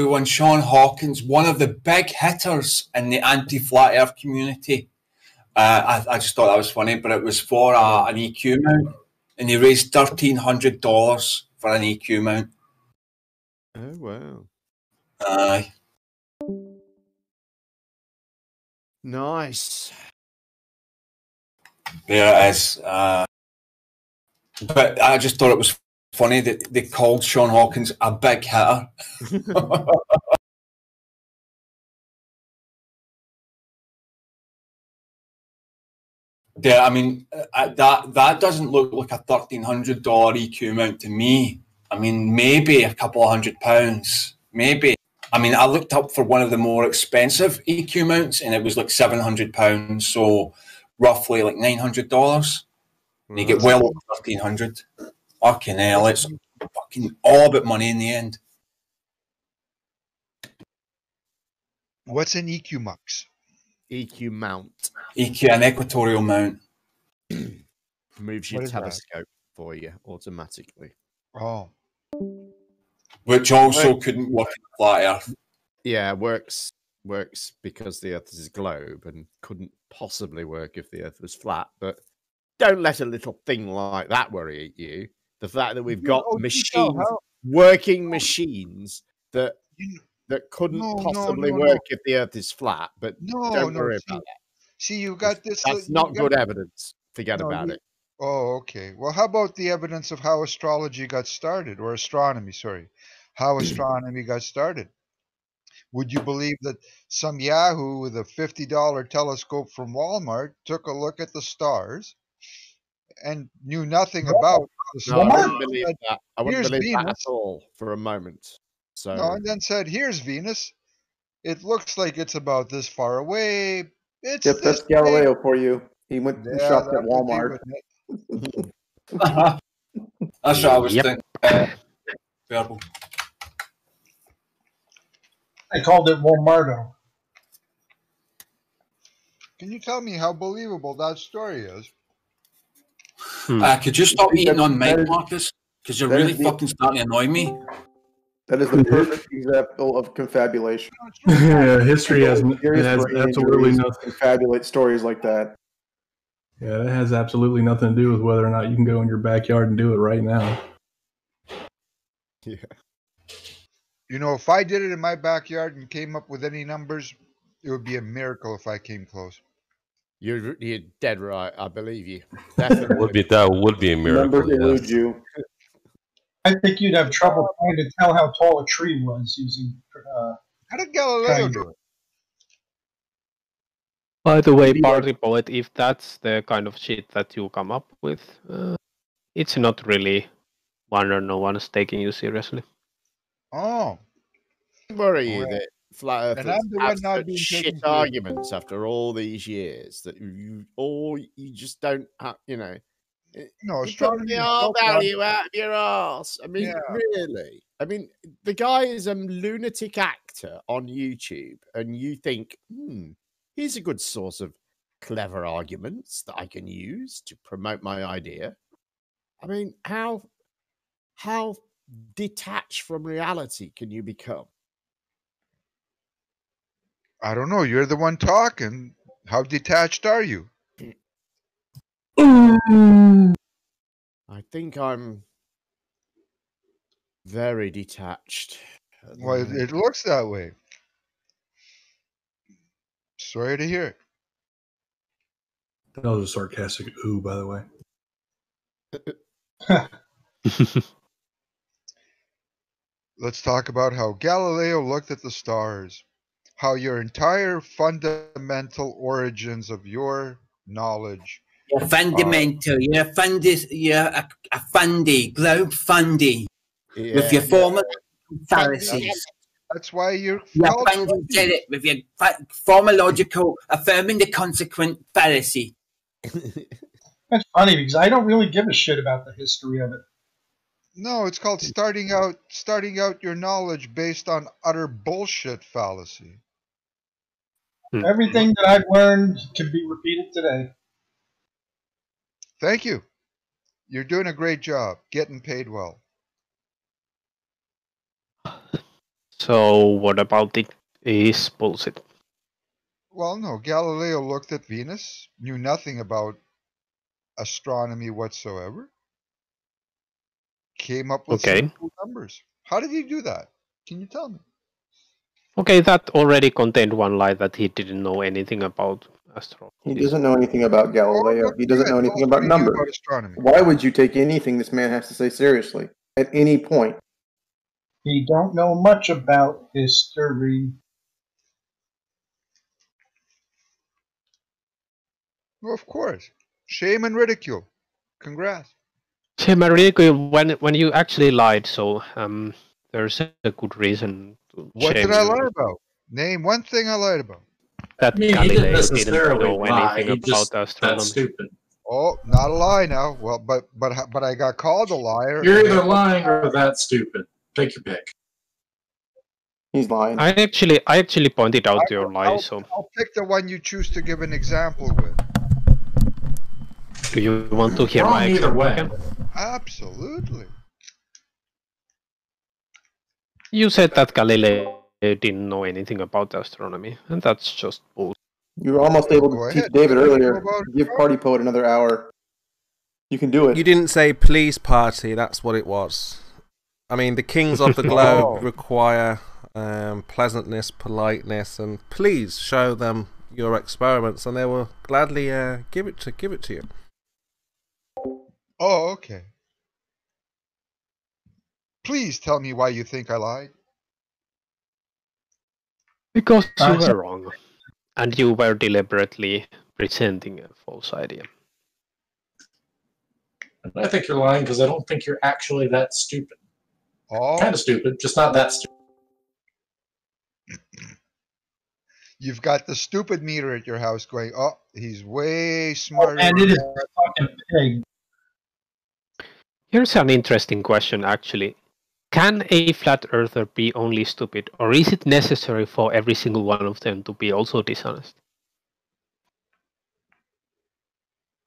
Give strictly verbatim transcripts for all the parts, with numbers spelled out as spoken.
we won Sean Hawkins, one of the big hitters in the anti-flat Earth community. Uh, I, I just thought that was funny, but it was for uh, an E Q mount, and they raised thirteen hundred dollars for an E Q mount. Oh, wow. Aye. Nice. There it is. Uh, but I just thought it was funny that they called Sean Hawkins a big hitter. Yeah, I mean, that that doesn't look like a thirteen hundred dollar E Q mount to me. I mean, maybe a couple of hundred pounds, maybe. I mean, I looked up for one of the more expensive E Q mounts, and it was like seven hundred pounds, so roughly like nine hundred dollars. And you get well over thirteen hundred. Fucking hell, it's fucking all about money in the end. What's an E Q mux? E Q mount. E Q, an equatorial mount. Moves your telescope for you automatically. Oh. Which also couldn't work in flat Earth. Yeah, works works because the Earth is a globe and couldn't possibly work if the Earth was flat. But don't let a little thing like that worry you. The fact that we've got no, machines, no, working machines that that couldn't no, possibly no, no, work no. if the Earth is flat. But no, don't worry no, about see, that. See, you've got this. That's uh, not good got... evidence. Forget no, about you... it. Oh, okay. Well, how about the evidence of how astrology got started, or astronomy, sorry, how astronomy got started? Would you believe that some yahoo with a fifty dollar telescope from Walmart took a look at the stars and knew nothing about the stars? No, I wouldn't believe that. I wouldn't Here's believe Venus. that at all for a moment. So, no, and then said, "Here's Venus. It looks like it's about this far away. It's yep, that's Galileo for you. He went and yeah, shopped at Walmart." That's what I was yep. thinking. Uh, terrible. I called it Walmarto. Can you tell me how believable that story is? Hmm. Uh, could you stop eating that, on Mike, is, Marcus? Because you're really the, fucking starting to annoy me. That is the perfect example of confabulation. Yeah, history has, it has absolutely nothing. Confabulate stories like that. Yeah, that has absolutely nothing to do with whether or not you can go in your backyard and do it right now. Yeah. You know, if I did it in my backyard and came up with any numbers, it would be a miracle if I came close. You're, you're dead right. I believe you. Definitely. Would be, that would be a miracle. Numbers elude yes. you. I think you'd have trouble trying to tell how tall a tree was using... Uh, how did Galileo do it? By the way, Party Poet, if that's the kind of shit that you come up with, uh, it's not really one or no one is taking you seriously. Oh. Don't worry you that Flat Earth is absolute shit arguments after all these years that you all, you just don't have, you know. No, it's trying to get all value out of your ass. I mean, yeah. really. I mean, the guy is a lunatic actor on YouTube, and you think, hmm. here's a good source of clever arguments that I can use to promote my idea. I mean, how how detached from reality can you become? I don't know. You're the one talking. How detached are you? I think I'm very detached. Well, it looks that way. Sorry to hear it. That was a sarcastic ooh, by the way. Let's talk about how Galileo looked at the stars, how your entire fundamental origins of your knowledge. You're fundamental. Are... You're, fundis, you're a, a fundy, globe fundy, yeah, with your yeah. formal comparisons. That's why you're... You're it with your formological, affirming the consequent fallacy. That's funny, because I don't really give a shit about the history of it. No, it's called starting out, starting out your knowledge based on utter bullshit fallacy. Everything that I've learned can be repeated today. Thank you. You're doing a great job, getting paid well. So what about it is bullshit? Well, no. Galileo looked at Venus, knew nothing about astronomy whatsoever, came up with okay. some cool numbers. How did he do that? Can you tell me? Okay, that already contained one lie, that he didn't know anything about astronomy. He doesn't know anything about Galileo. He doesn't know anything about numbers. Why would you take anything this man has to say seriously at any point? He don't know much about history. Well, of course. Shame and ridicule. Congrats. Shame and ridicule when, when you actually lied, so um, there's a good reason. To what did I lie you. about? Name one thing I lied about. That I mean, Galileo didn't, didn't know anything he about astronomy. Oh, not a lie now. Well, but, but, but I got called a liar. You're either lying or that's stupid. Take your pick. He's lying. I actually, I actually pointed out I, your lie, I'll, so... I'll pick the one you choose to give an example with. Do you want to hear Wrong my example again? Absolutely. You said that Galileo didn't know anything about astronomy, and that's just bullshit. You were almost able to Go teach ahead. David earlier. Give Party Poet another hour. You can do it. You didn't say, please, Party. That's what it was. I mean, the kings of the globe oh. require um, pleasantness, politeness, and please show them your experiments, and they will gladly uh, give it to give it to you. Oh, okay. Please tell me why you think I lied. Because you were wrong, and you were deliberately presenting a false idea. I think you're lying because I don't think you're actually that stupid. Oh. Kind of stupid, just not that stupid. You've got the stupid meter at your house going, oh, he's way smarter. Oh, and it is a fucking pig. Here's an interesting question, actually. Can a flat earther be only stupid, or is it necessary for every single one of them to be also dishonest?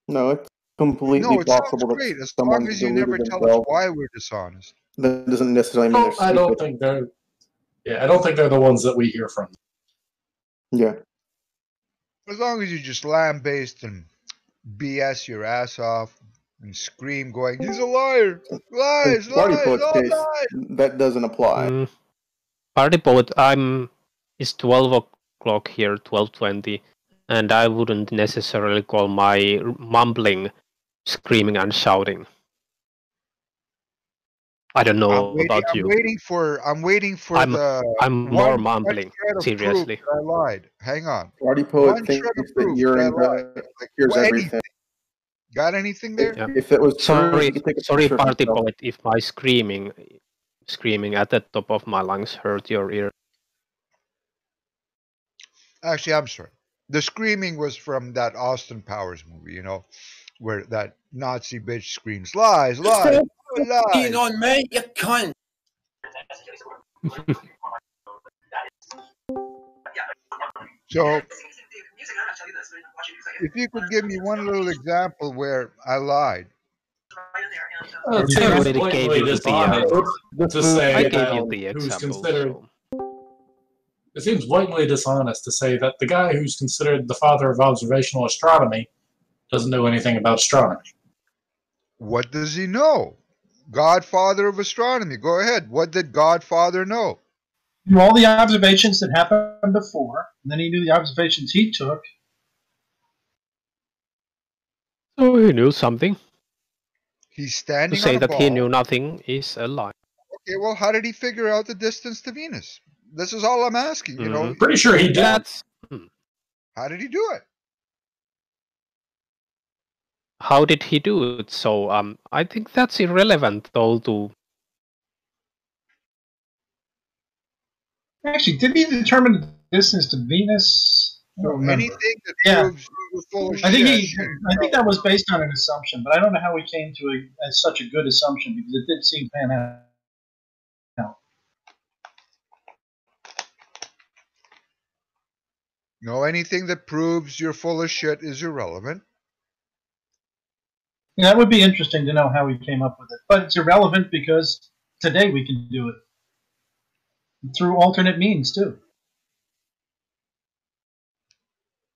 No, it's completely no, it possible that great, as long as you never tell us why we're dishonest. That doesn't necessarily mean they're stupid. I don't think they're. Yeah, I don't think they're the ones that we hear from. Yeah. As long as you just lambaste and B S your ass off and scream, going, "He's a liar! Lies! Lies! Lies!" That doesn't apply. Mm, Party Poet, I'm. It's twelve o'clock here, twelve twenty, and I wouldn't necessarily call my mumbling, screaming, and shouting. I don't know I'm waiting, about I'm you. Waiting for, I'm waiting for I'm, the... I'm more mumbling, seriously. I lied. Hang on. Party Poet thinks that you're in the... Here's well, everything. Anything. Got anything there? Yeah. If it was sorry, true, sorry Party Poet, if my screaming screaming at the top of my lungs hurt your ear. Actually, I'm sorry. The screaming was from that Austin Powers movie, you know, where that Nazi bitch screams, lies, lies. Being on me, you cunt. So, if you could give me one little example where I lied. Oh, you I gave you the, uh, to say I gave you the example. It seems blatantly dishonest to say that the guy who's considered the father of observational astronomy doesn't know anything about astronomy. What does he know? Godfather of astronomy. Go ahead. What did Godfather know? He knew all the observations that happened before, and then he knew the observations he took. So he knew something. He's standing to say on that ball. He knew nothing is a lie. Okay, well, how did he figure out the distance to Venus? This is all I'm asking. You mm, know, pretty sure he did. That's... How did he do it? How did he do it? So um, I think that's irrelevant, though. To actually, did he determine the distance to Venus? I don't Anything that yeah. proves full of I think shit. He, I think that was based on an assumption, but I don't know how he came to a, a, such a good assumption because it did seem pan out. No. No, anything that proves you're full of shit is irrelevant. Yeah, that would be interesting to know how he came up with it. But it's irrelevant because today we can do it. through alternate means too.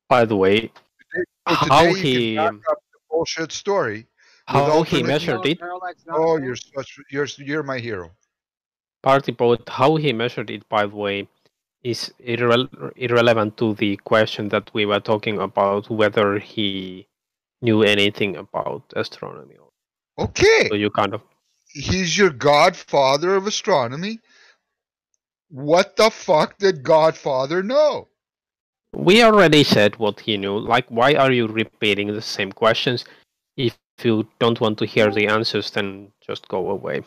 By the way, well, how he the bullshit story? How he measured it? Oh, you're such you're you're my hero. Partly, but how he measured it, by the way, is irre irrelevant to the question that we were talking about, whether he knew anything about astronomy. Okay. So you kind of. He's your godfather of astronomy. What the fuck did Godfather know? We already said what he knew. Like, why are you repeating the same questions? If you don't want to hear the answers, then just go away.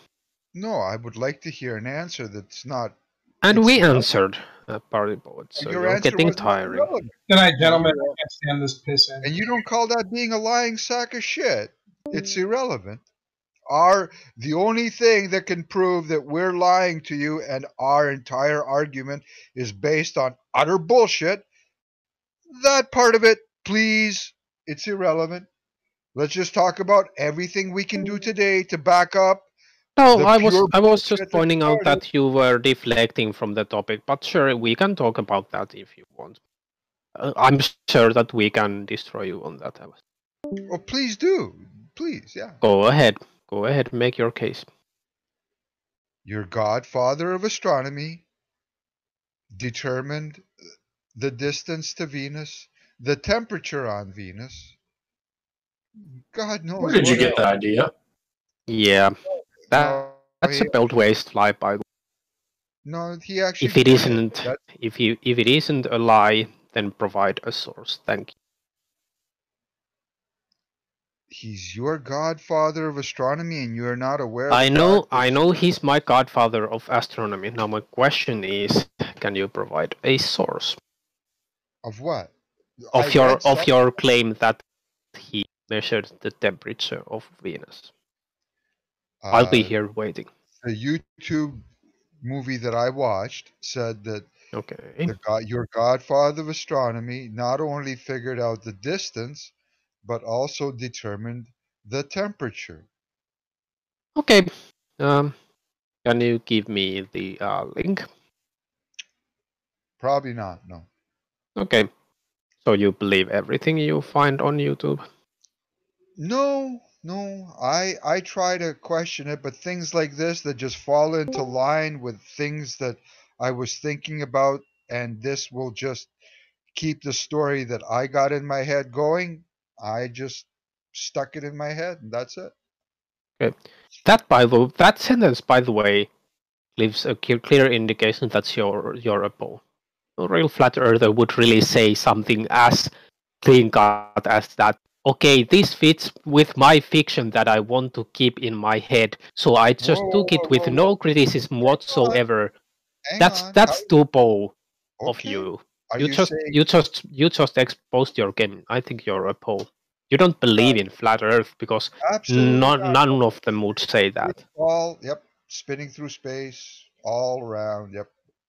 No, I would like to hear an answer that's not... And we not answered a uh, party board, so you're getting tiring. Good night, gentlemen. I can't stand this piss. And you don't call that being a lying sack of shit. It's irrelevant. Our, the only thing that can prove that we're lying to you and our entire argument is based on utter bullshit, that part of it, please, it's irrelevant. Let's just talk about everything we can do today to back up. No, I was I was just pointing out that you were deflecting from the topic, but sure, we can talk about that if you want. Uh, I'm sure that we can destroy you on that. Oh, please do. Please, yeah. Go ahead. Go ahead, make your case. Your godfather of astronomy determined the distance to Venus, the temperature on Venus. God knows. Where did you get the idea? Yeah. That, that's a beltway lie, by the way. No, he actually. If it isn't, that. if you, if it isn't a lie, then provide a source. Thank you. He's your godfather of astronomy, and you are not aware. I know, I know. He's my godfather of astronomy. Now, my question is: can you provide a source? Of what? Of your, of your claim that he measured the temperature of Venus. Uh, I'll be here waiting. The YouTube movie that I watched said that okay. the God, your godfather of astronomy not only figured out the distance, but also determined the temperature. Okay. Um, can you give me the uh, link? Probably not, no. Okay. So you believe everything you find on YouTube? No. No, I I try to question it, but things like this that just fall into line with things that I was thinking about, and this will just keep the story that I got in my head going. I just stuck it in my head, and that's it. Okay. That by the that sentence, by the way, leaves a clear indication that's your your apple. A real flat earther would really say something as clean cut as that. Okay, this fits with my fiction that I want to keep in my head, so I just whoa, took whoa, it with whoa, no whoa. criticism whatsoever. Hang that's on. that's too bold okay. of you. Are you you just saying... you just you just exposed your game. I think you're a pole. You don't believe right. in flat Earth because none none of them would say that. All yep, spinning through space, all around yep,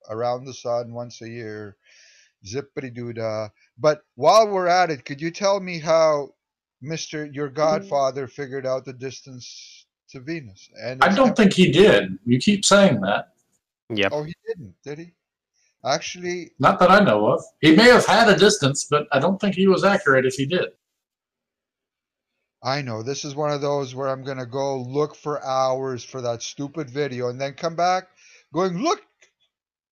around the sun once a year, zippity doo dah. But while we're at it, could you tell me how? Mister Your Godfather figured out the distance to Venus. And I don't think he did. You keep saying that. Yeah. Oh, he didn't, did he? Actually... Not that I know of. He may have had a distance, but I don't think he was accurate if he did. I know. This is one of those where I'm going to go look for hours for that stupid video and then come back going, look,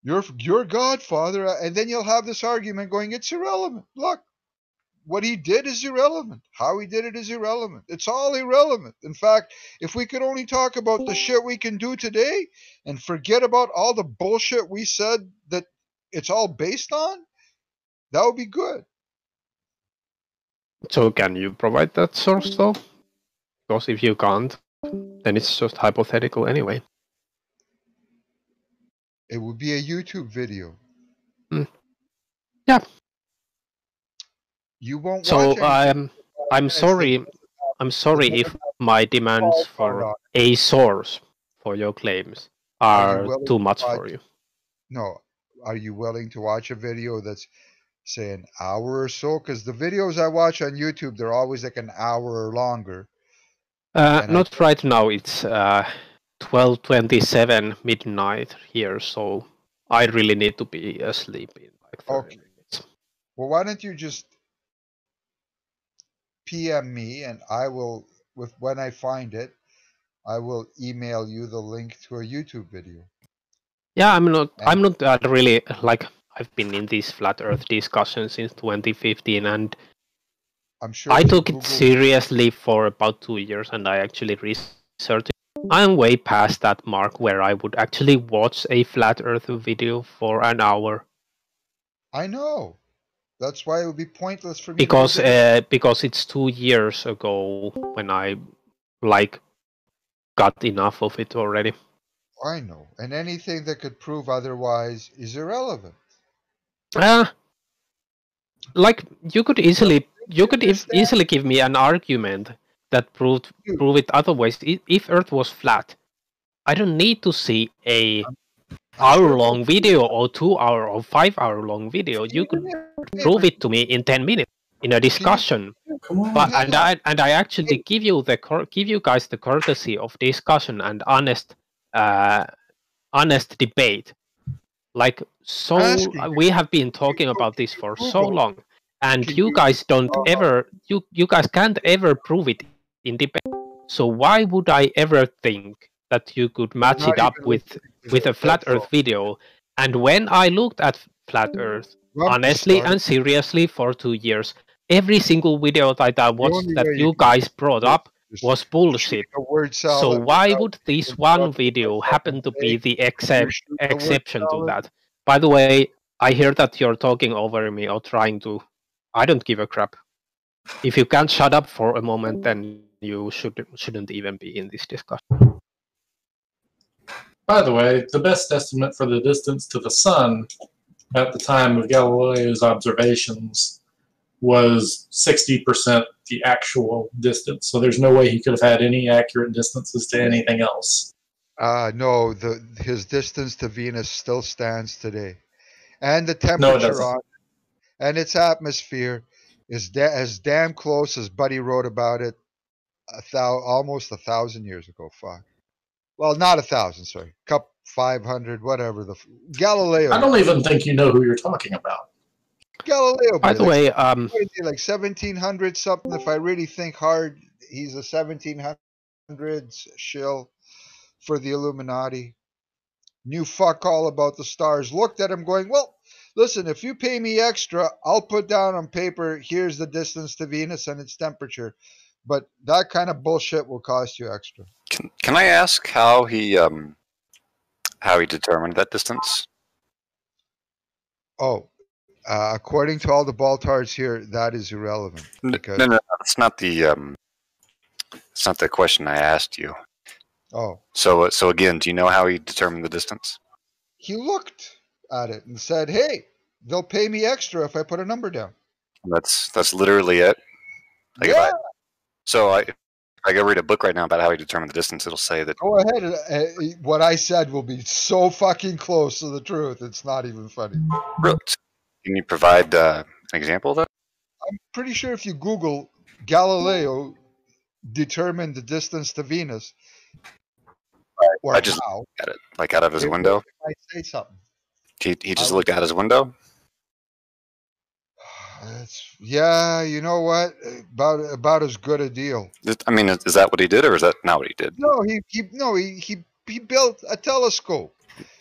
your, your Godfather, and then you'll have this argument going, it's irrelevant. Look. What he did is irrelevant. How he did it is irrelevant. It's all irrelevant. In fact, if we could only talk about the shit we can do today and forget about all the bullshit we said that it's all based on, that would be good. So can you provide that source, though? Because if you can't, then it's just hypothetical anyway. It would be a YouTube video. Mm. Yeah. You won't so um, I'm sorry, I'm sorry if my demands for a source for your claims are, are you too much to watch, for you. No, are you willing to watch a video that's, say, an hour or so? Because the videos I watch on YouTube, they're always like an hour or longer. Uh, not I... right now. It's uh, twelve twenty-seven midnight here, so I really need to be asleep in like thirty okay. minutes. Well, why don't you just P M me, and I will, with when I find it, I will email you the link to a YouTube video. Yeah, I'm not. And I'm not uh, really like I've been in this flat Earth discussion since twenty fifteen, and I'm sure I took Google... it seriously for about two years, and I actually researched. I'm way past that mark where I would actually watch a flat Earth video for an hour. I know. That's why it would be pointless for me. Because to uh, because it's two years ago when I like got enough of it already. I know, and anything that could prove otherwise is irrelevant. Uh, like you could easily you could e easily give me an argument that proved prove it otherwise. If Earth was flat, I don't need to see a hour-long video or two-hour or five-hour-long video. You could prove it to me in ten minutes in a discussion. Come on, but and I and I actually give you the give you guys the courtesy of discussion and honest uh, honest debate. Like so, we have been talking about this for so long, and you guys don't ever you you guys can't ever prove it in debate. So why would I ever think that you could match it up with with a flat Earth video? And when I looked at flat Earth honestly and seriously for two years, every single video that I watched that you guys brought up was bullshit. So why would this one video happen to be the except exception to that? By the way, I hear that you're talking over me or trying to. I don't give a crap. If you can't shut up for a moment, then you should shouldn't even be in this discussion. By the way, the best estimate for the distance to the sun at the time of Galileo's observations was sixty percent the actual distance. So there's no way he could have had any accurate distances to anything else. Uh, no, the, his distance to Venus still stands today. And the temperature no, it on it and its atmosphere is da as damn close as Buddy wrote about it a thou almost a thousand years ago. Fuck. Well, not a thousand, sorry. Cup five hundred, whatever the f Galileo. I don't even think you know who you're talking about. Galileo. By the like, way, um, like seventeen hundred something. If I really think hard, he's a seventeen hundreds shill for the Illuminati. Knew fuck all about the stars. Looked at him, going, "Well, listen. If you pay me extra, I'll put down on paper. Here's the distance to Venus and its temperature." But that kind of bullshit will cost you extra. Can, can I ask how he um, how he determined that distance? Oh, uh, according to all the Baltards here, that is irrelevant. Because... No, no, no, it's not the um, it's not the question I asked you. Oh, so so again, do you know how he determined the distance? He looked at it and said, "Hey, they'll pay me extra if I put a number down." That's that's literally it. Like yeah. So I, if I go read a book right now about how he determined the distance, it'll say that... Go ahead. What I said will be so fucking close to the truth, it's not even funny. Really? Can you provide uh, an example of that? I'm pretty sure if you Google Galileo determined the distance to Venus... Or I just how, at it, like out of his window. I say something. He, he just I looked out his window? It's, yeah, you know what? About about as good a deal. I mean, is that what he did, or is that not what he did? No, he he no he he, he built a telescope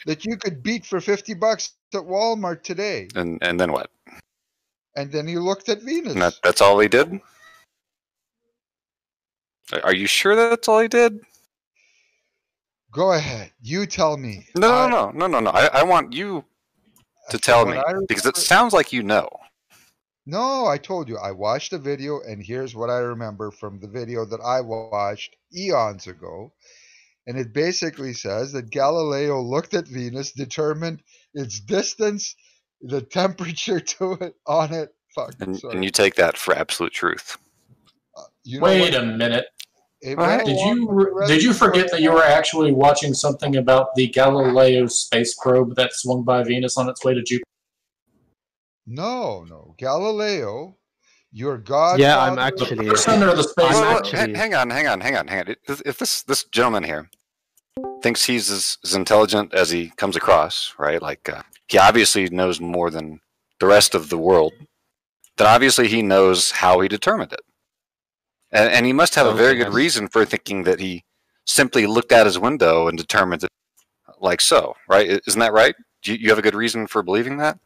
that you could beat for fifty bucks at Walmart today. And and then what? And then he looked at Venus. That, that's all he did? Are you sure that's all he did? Go ahead. You tell me. No, I, no, no, no, no. I I want you to tell me because it sounds like you know. No, I told you. I watched the video, and here's what I remember from the video that I watched eons ago. And it basically says that Galileo looked at Venus, determined its distance, the temperature to it, on it. Fuck, and, and you take that for absolute truth. Uh, you know Wait what? a minute. Right. Did you did you forget that you were actually watching something about the Galileo space probe that swung by Venus on its way to Jupiter? No, no, Galileo, your god. Yeah, I'm actually. Center of the space. Well, well, hang on, hang on, hang on, hang on. If this this gentleman here thinks he's as, as intelligent as he comes across, right? Like uh, he obviously knows more than the rest of the world. Then obviously he knows how he determined it. And, and he must have oh, a very yes. good reason for thinking that he simply looked out his window and determined it like so, right? Isn't that right? Do you, you have a good reason for believing that?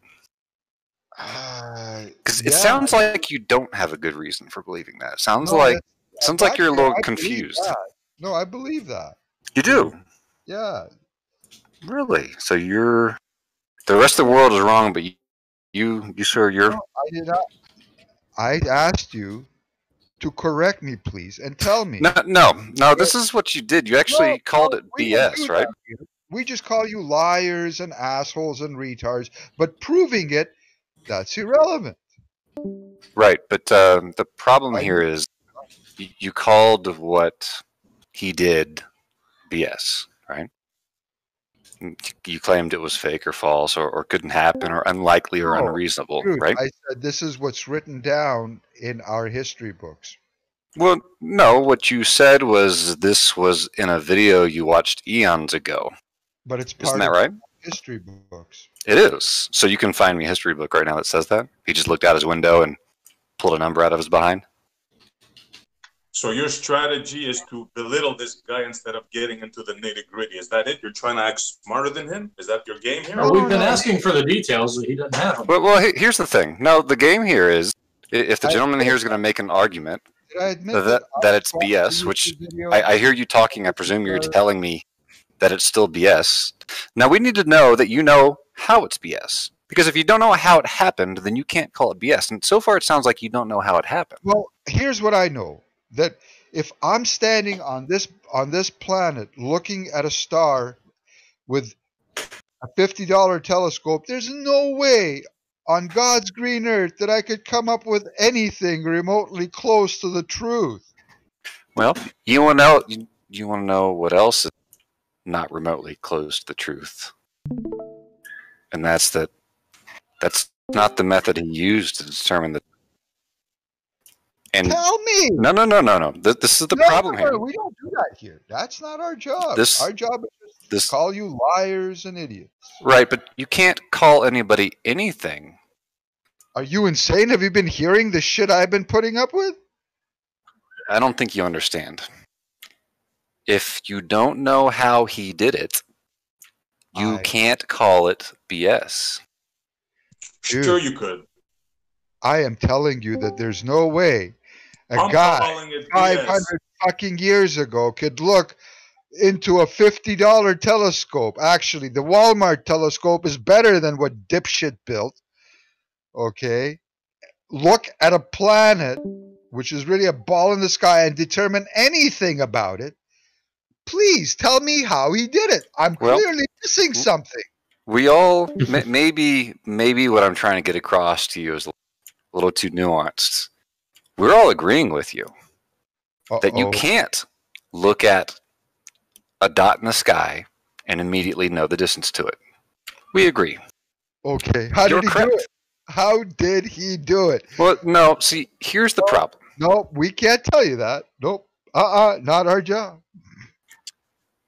Because uh, yeah. it sounds like you don't have a good reason for believing that. It sounds no, like it sounds like you're a little I confused. No, I believe that. You do? Yeah. Really? So you're the rest of the world is wrong, but you, you, you sir, you're. No, I did not. I asked you to correct me, please, and tell me. No, no, no. This is what you did. You actually no, called it B S, right? That. We just call you liars and assholes and retards, but proving it, that's irrelevant. Right, but um, the problem here is you called what he did B S, right? You claimed it was fake or false or, or couldn't happen or unlikely or no, unreasonable, dude, right? I said this is what's written down in our history books. Well, no, what you said was this was in a video you watched eons ago. But it's part Isn't that of right? history books. It is. So you can find me a history book right now that says that. He just looked out his window and pulled a number out of his behind. So your strategy is to belittle this guy instead of getting into the nitty-gritty. Is that it? You're trying to act smarter than him? Is that your game here? Well, we've been asking for the details, and he doesn't have them. Well, well, here's the thing. No, the game here is if the gentleman here is going to make an argument that, that it's B S, which I, I hear you talking, I presume you're telling me that it's still B S. Now, we need to know that you know how it's B S. Because if you don't know how it happened, then you can't call it B S. And so far, it sounds like you don't know how it happened. Well, here's what I know. That if I'm standing on this on this planet looking at a star with a fifty dollar telescope, there's no way on God's green earth that I could come up with anything remotely close to the truth. Well, you want to know, you, you want to know what else is not remotely close to the truth, and that's that that's not the method he used to determine the. And tell me. No, no, no, no, no. This, this is the no, problem no, here. We don't do that here. That's not our job. This, our job is to this, call you liars and idiots. Right, but you can't call anybody anything. Are you insane? Have you been hearing the shit I've been putting up with? I don't think you understand. If you don't know how he did it, you I... can't call it B S. Dude. Sure you could. I am telling you that there's no way a I'm guy five hundred fucking years ago could look into a fifty dollar telescope. Actually, the Walmart telescope is better than what dipshit built. Okay? Look at a planet, which is really a ball in the sky, and determine anything about it. Please tell me how he did it. I'm well, clearly missing something. We all, maybe, maybe what I'm trying to get across to you is a little too nuanced. We're all agreeing with you Uh-oh. that you can't look at a dot in the sky and immediately know the distance to it. We agree. Okay. How You're did he correct. do it? How did he do it? Well, no. See, here's the no, problem. No, we can't tell you that. Nope. Uh-uh. Not our job.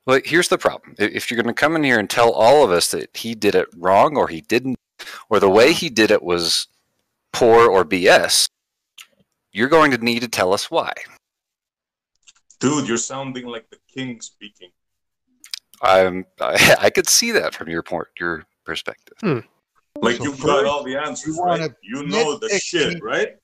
Well, here's the problem. If you're going to come in here and tell all of us that he did it wrong or he didn't, or the way he did it was poor or B S, you're going to need to tell us why. Dude, you're sounding like the king speaking. I'm, I, I could see that from your point, your perspective. Hmm. Like so you've got all the answers, you right? You know the shit, right?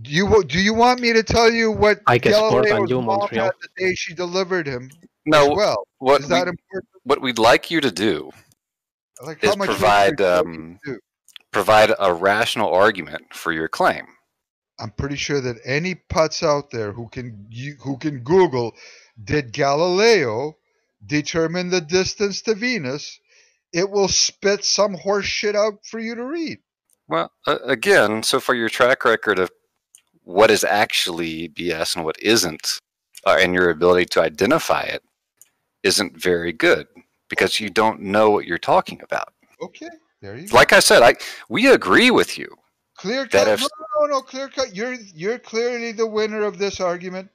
Do you, do you want me to tell you what I Galileo's you, mom had the day she delivered him? No. Well, what is we, that important? What we'd like you to do like is how much provide. Um, do? Provide a rational argument for your claim. I'm pretty sure that any putz out there who can who can Google, did Galileo determine the distance to Venus? It will spit some horse shit out for you to read. Well, uh, again, so for your track record of what is actually B S and what isn't, uh, and your ability to identify it, isn't very good because you don't know what you're talking about. Okay. There you like go. I said, I we agree with you. Clear cut. If, no, no, no, clear cut. You're you're clearly the winner of this argument,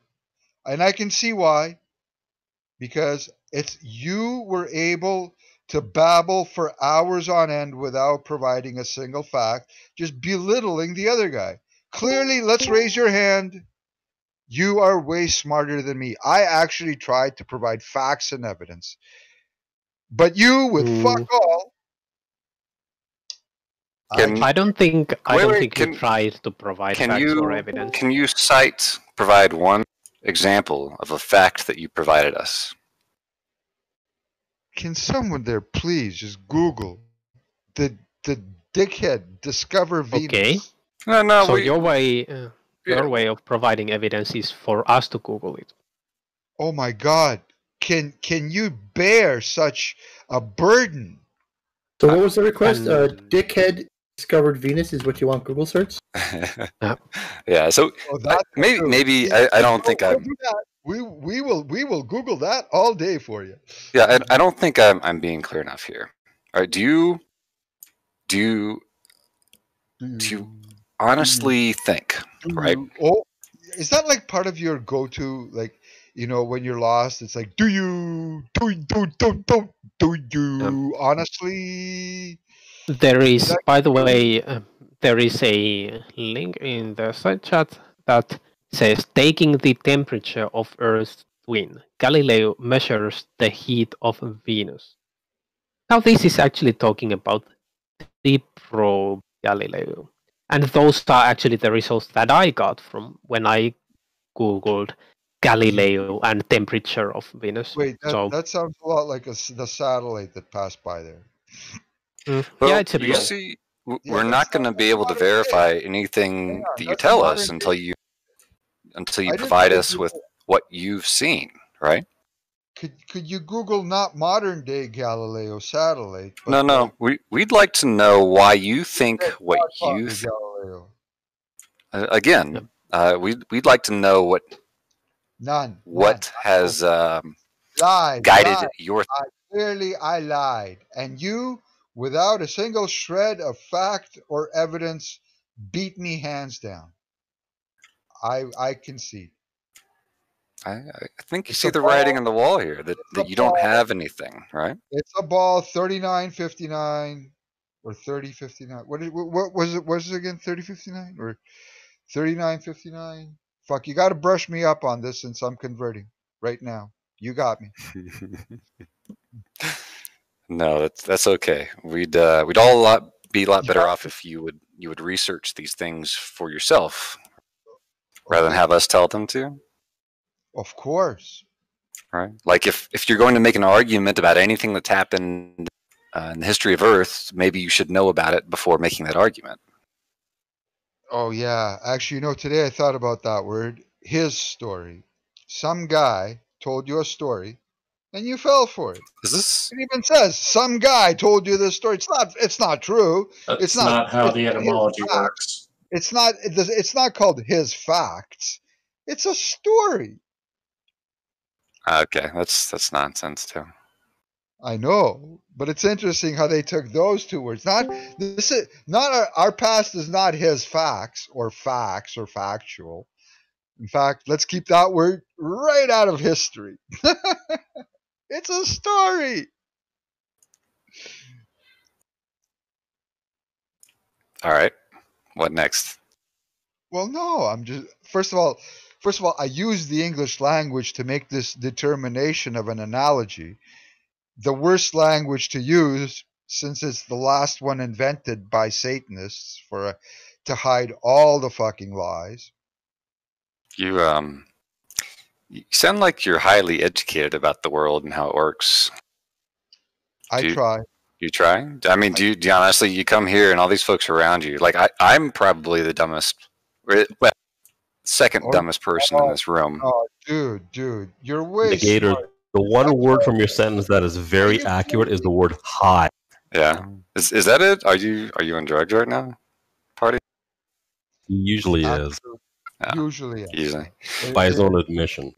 and I can see why. Because It's you were able to babble for hours on end without providing a single fact, just belittling the other guy. Clearly, let's raise your hand. You are way smarter than me. I actually tried to provide facts and evidence. But you, with mm. fuck all. Can, I don't think I wait, don't wait, think can, you tried to provide facts you, or evidence. Can you cite, provide one example of a fact that you provided us? Can someone there please just Google the the dickhead discover Venus? Okay. No, no. So we, your way, uh, yeah. your way of providing evidence is for us to Google it. Oh my God! Can can you bear such a burden? So what was the request? Uh, dickhead discovered Venus is what you want Google search? Yeah. So oh, I, maybe true. maybe I, I don't oh, think I'm. We we will we will Google that all day for you. Yeah, I, I don't think I'm I'm being clear enough here. All right, do you do you, mm. do you honestly mm. think do right? You, oh, is that like part of your go-to? Like, you know, when you're lost, it's like, do you do do do do do you um, honestly? There is, that, by the way, uh, there is a link in the side chat that says, taking the temperature of Earth's twin, Galileo measures the heat of Venus. Now this is actually talking about the probe Galileo. And those are actually the results that I got from when I Googled Galileo and temperature of Venus. Wait, that, so, that sounds a lot like a, the satellite that passed by there. Mm, well, yeah, it's a you see, we're yeah, not going to be able to verify it. anything yeah, that you tell us until you Until you I provide us with what you've seen, right? Could could you Google not modern day Galileo satellite? No, no. We we'd like to know why you think what you th Galileo. Uh, again, uh, we we'd like to know what none what none. has um, lied, guided lied. your. I, clearly, I lied, and you, without a single shred of fact or evidence, beat me hands down. I, I can see. I, I think you it's see the ball, writing on the wall here that, that you ball. don't have anything, right? It's a ball thirty-nine fifty-nine or thirty fifty-nine. What, what, what was it? Was it again thirty fifty-nine or thirty-nine fifty-nine? Fuck, you got to brush me up on this since I'm converting right now. You got me. No, that's that's okay. We'd uh, we'd all a lot, be a lot better yeah. off if you would you would research these things for yourself. Rather than have us tell them to? Of course. Right? Like if, if you're going to make an argument about anything that's happened uh, in the history of Earth, maybe you should know about it before making that argument. Oh, yeah. Actually, you know, today I thought about that word, his story. Some guy told you a story, and you fell for it. Is this? It even says, some guy told you this story. It's not, it's not true. That's it's not, not how it's, the etymology works. It's not. It's not called his facts. It's a story. Okay, that's that's nonsense too. I know, but it's interesting how they took those two words. Not this is not our, our past is not his facts or facts or factual. In fact, let's keep that word right out of history. It's a story. All right. What next? Well, no, I'm just first of all, first of all, I use the English language to make this determination of an analogy. The worst language to use, since it's the last one invented by Satanists for uh, to hide all the fucking lies. You um, you sound like you're highly educated about the world and how it works. I Do try. You try? I mean, do you, do you honestly, you come here and all these folks around you, like I, I'm probably the dumbest, well, second oh, dumbest person oh, in this room. Oh, dude, dude, you're way Negator, smart. The one That's word right. from your sentence that is very Negator. accurate is the word high. Yeah. Is, is that it? Are you are you on drugs right now? Party? He usually Not is. Yeah. Usually is. Usually. By his own admission.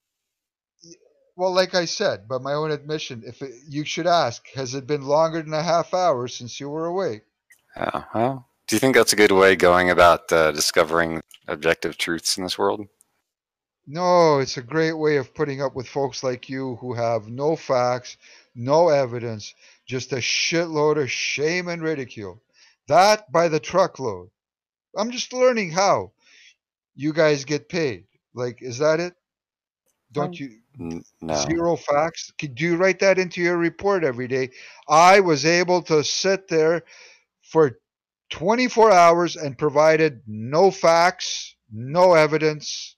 Well, like I said, by my own admission, if it, you should ask, has it been longer than a half hour since you were awake? Uh -huh. Do you think that's a good way going about uh, discovering objective truths in this world? No, it's a great way of putting up with folks like you who have no facts, no evidence, just a shitload of shame and ridicule. That by the truckload. I'm just learning how you guys get paid. Like, is that it? Don't you? No. Zero facts? Do you write that into your report every day? I was able to sit there for twenty-four hours and provided no facts, no evidence,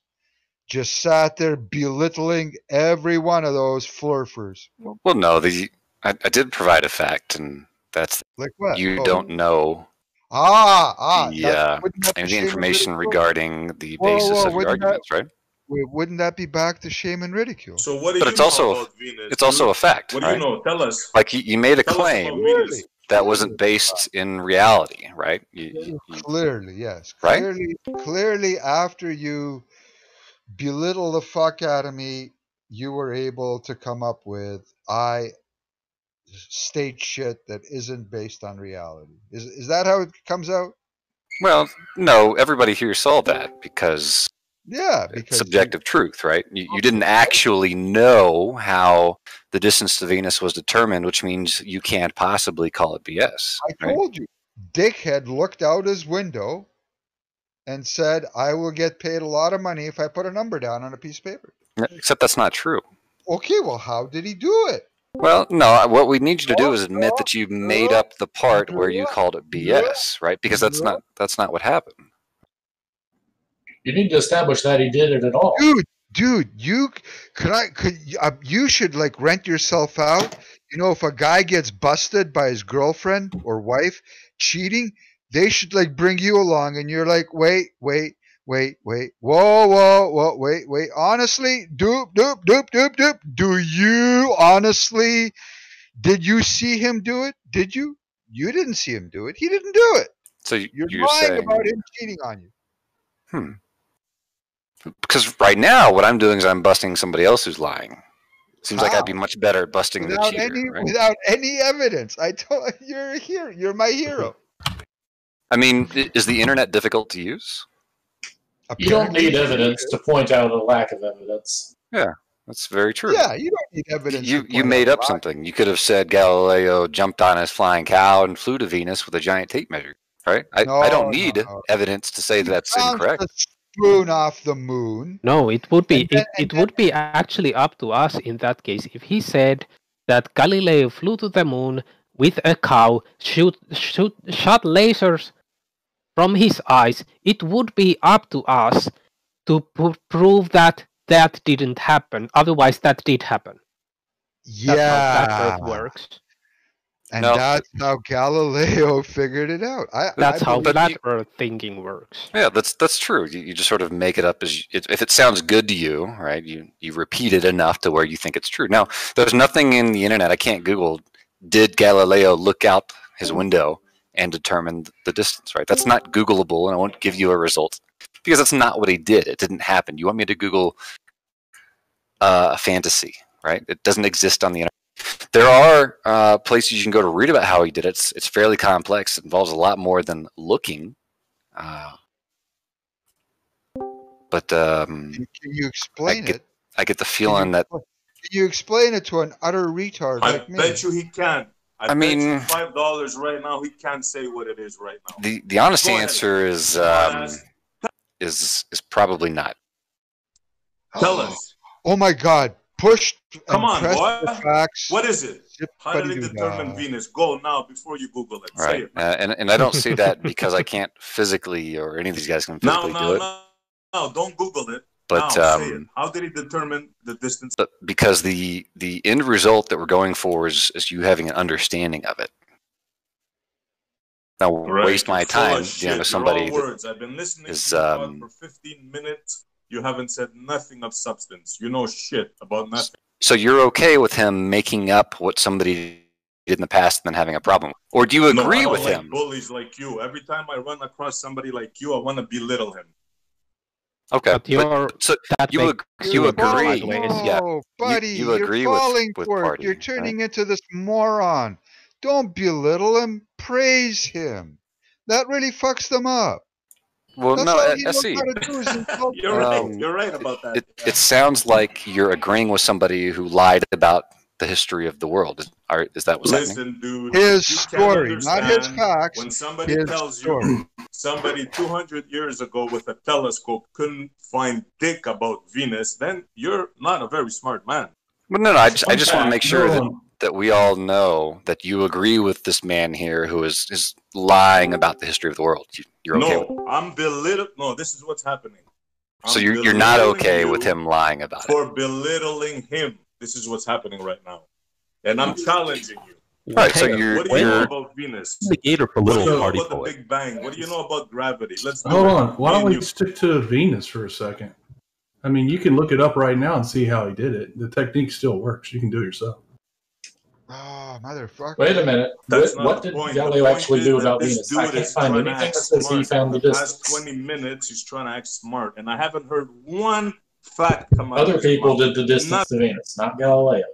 just sat there belittling every one of those flurfers. Well, no, the I, I did provide a fact, and that's like what? You oh. don't know. Ah, ah. Yeah, and the information regarding the whoa, basis whoa, of your arguments, that, right? Wouldn't that be back to shame and ridicule? So what do but you it's know also about Venus? It's also a fact. What do you right? know? Tell us. Like you, you made a tell claim that wasn't based in reality, right? You, you, you, clearly, yes. Right? Clearly, clearly, after you belittle the fuck out of me, you were able to come up with I state shit that isn't based on reality. Is is that how it comes out? Well, no. Everybody here saw that because. Yeah, because subjective truth, right? You, you didn't actually know how the distance to Venus was determined, which means you can't possibly call it B S. I right? told you, dickhead looked out his window and said, "I will get paid a lot of money if I put a number down on a piece of paper." Except that's not true. Okay, well, how did he do it? Well, no, what we need you to do is admit that you made up the part where you called it B S, right? Because that's not that's not what happened. You need to establish that he did it at all, dude. Dude, you could I could uh, you should like rent yourself out. You know, if a guy gets busted by his girlfriend or wife cheating, they should like bring you along, and you're like, wait, wait, wait, wait, whoa, whoa, whoa, wait, wait. Honestly, doop, doop, doop, doop, doop. Do you honestly? Did you see him do it? Did you? You didn't see him do it. He didn't do it. So you're, you're lying saying... about him cheating on you. Hmm. Because right now, what I'm doing is I'm busting somebody else who's lying. Seems How? like I'd be much better at busting without the cheater. Any, right? Without any evidence. I told you're a hero. You're my hero. I mean, is the internet difficult to use? You don't need evidence to point out a lack of evidence. Yeah, that's very true. Yeah, you don't need evidence. You, you made up something. You could have said Galileo jumped on his flying cow and flew to Venus with a giant tape measure, right? I, no, I don't need no, no. evidence to say that that's incorrect. Moon off the moon. No, it would be then, it, it would be actually up to us in that case. If he said that Galileo flew to the moon with a cow, shoot, shoot, shot lasers from his eyes, it would be up to us to pr prove that that didn't happen. Otherwise, that did happen. Yeah, that's how that works. And no. that's how Galileo figured it out. I, that's I how flat you, Earth thinking works. Yeah, that's that's true. You, you just sort of make it up as you, it, if it sounds good to you, right? You you repeat it enough to where you think it's true. Now, there's nothing in the internet. I can't Google. Did Galileo look out his window and determine the distance? Right? That's not Googleable, and I won't give you a result because that's not what he did. It didn't happen. You want me to Google uh, a fantasy, right? It doesn't exist on the internet. There are uh, places you can go to read about how he did it. It's, it's fairly complex. It involves a lot more than looking. Uh, but um, can you explain I get, it? I get the feeling can you, that can you explain it to an utter retard. I like bet me? you he can. I, I mean, five dollars right now he can't say what it is right now. The the honest go answer ahead. is um, is is probably not. Tell oh. us. Oh my God. Push. Come on, boy. Facts. What is it? How did they determine Venus? Go now before you Google it. Right. Say it. Uh, and and I don't say that because I can't physically, or any of these guys can physically no, no, do it. No, no, don't Google it. But no, um, say it. How did he determine the distance? But because the the end result that we're going for is is you having an understanding of it. Now right. waste my time oh, dealing with somebody. Words. I've been listening is, to you um, for fifteen minutes. You haven't said nothing of substance. You know shit about nothing. So you're okay with him making up what somebody did in the past and then having a problem? Or do you agree no, I don't with like him? Bullies like you. Every time I run across somebody like you, I want to belittle him. Okay. But you're, but, so that you, ag you agree. No, yeah. buddy, you, you agree you're falling with, for with party, it. You're turning right? into this moron. Don't belittle him. Praise him. That really fucks them up. Well, that's no, I see. You're um, right. You're right about that. It, yeah. It sounds like you're agreeing with somebody who lied about the history of the world. Is, are, is that what's happening? Listen, dude. His story, not his facts. When somebody tells story. you somebody two hundred years ago with a telescope couldn't find dick about Venus, then you're not a very smart man. But no, no, I just, I just want to make sure no. that, that we all know that you agree with this man here who is, is lying about the history of the world. You, you're okay no, with I'm belittling. No, this is what's happening. I'm so you're, you're not okay with him lying about for it? For belittling him. This is what's happening right now. And I'm challenging you. Right, so you're, what do you know about Venus? The gator for little what the, party what the Big Bang? What do you know about gravity? Let's Hold it. on. Why don't we you... stick to Venus for a second? I mean, you can look it up right now and see how he did it. The technique still works. You can do it yourself. Oh, motherfucker. Wait a minute. That's what what did Galileo actually do about Venus? I can't find anything that says he found the distance. The last twenty minutes, he's trying to act smart. And I haven't heard one fact come out. Other people did the distance to Venus, not Galileo.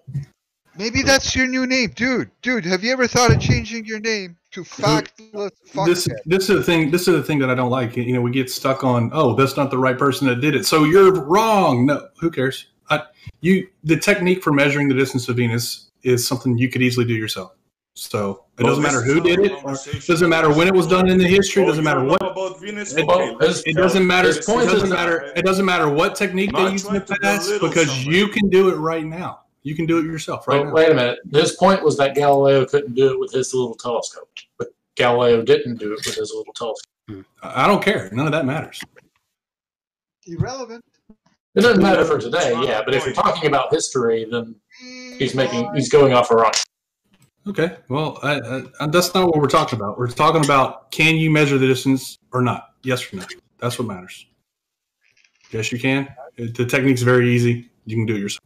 Maybe that's your new name. Dude, dude, have you ever thought of changing your name to Factless Fuckhead? This, this, is the thing, this is the thing that I don't like. You know, we get stuck on, oh, that's not the right person that did it, so you're wrong. No, who cares? I, you, the technique for measuring the distance to Venus is something you could easily do yourself. So it well, doesn't matter who did it. It doesn't matter when it was done in the history. It doesn't matter what. About Venus? It, okay, it doesn't matter. It doesn't matter. It doesn't matter what technique they used in the past because somebody. you can do it right now. You can do it yourself, right? Wait, now. wait a minute. His point was that Galileo couldn't do it with his little telescope, but Galileo didn't do it with his little telescope. I don't care. None of that matters. Irrelevant. It doesn't matter for today, yeah. But if you're talking about history, then he's making he's going off a rock. Okay. Well, I, I, that's not what we're talking about. We're talking about can you measure the distance or not? Yes or no. That's what matters. Yes, you can. The technique's very easy. You can do it yourself.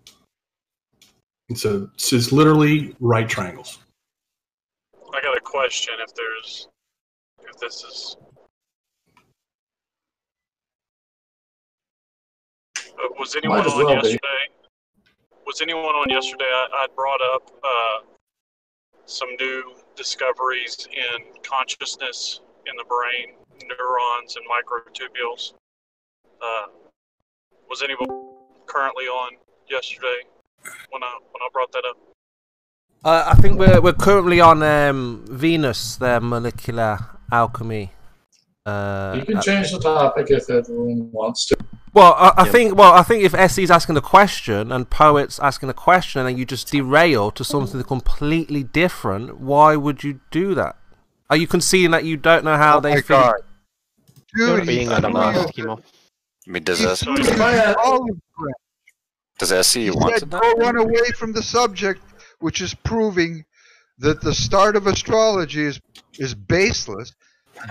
And so it's just literally right triangles. I got a question. If there's, if this is, uh, was anyone on well yesterday? Be. Was anyone on yesterday? I, I brought up uh, some new discoveries in consciousness in the brain, neurons and microtubules. Uh, was anyone currently on yesterday? When I, when I brought that up, uh, I think we're we're currently on um, Venus, their molecular alchemy. Uh, you can change the topic if everyone wants to. Well, I, I yeah. think well I think if S E's asking a question and Poet's asking a question and you just derail to something completely different, why would you do that? Are you conceding that you don't know how oh they feel? Dude, being on a Eskimo. I mean, does this? Does that see you he want said, to know? Go run away from the subject, which is proving that the start of astrology is is baseless.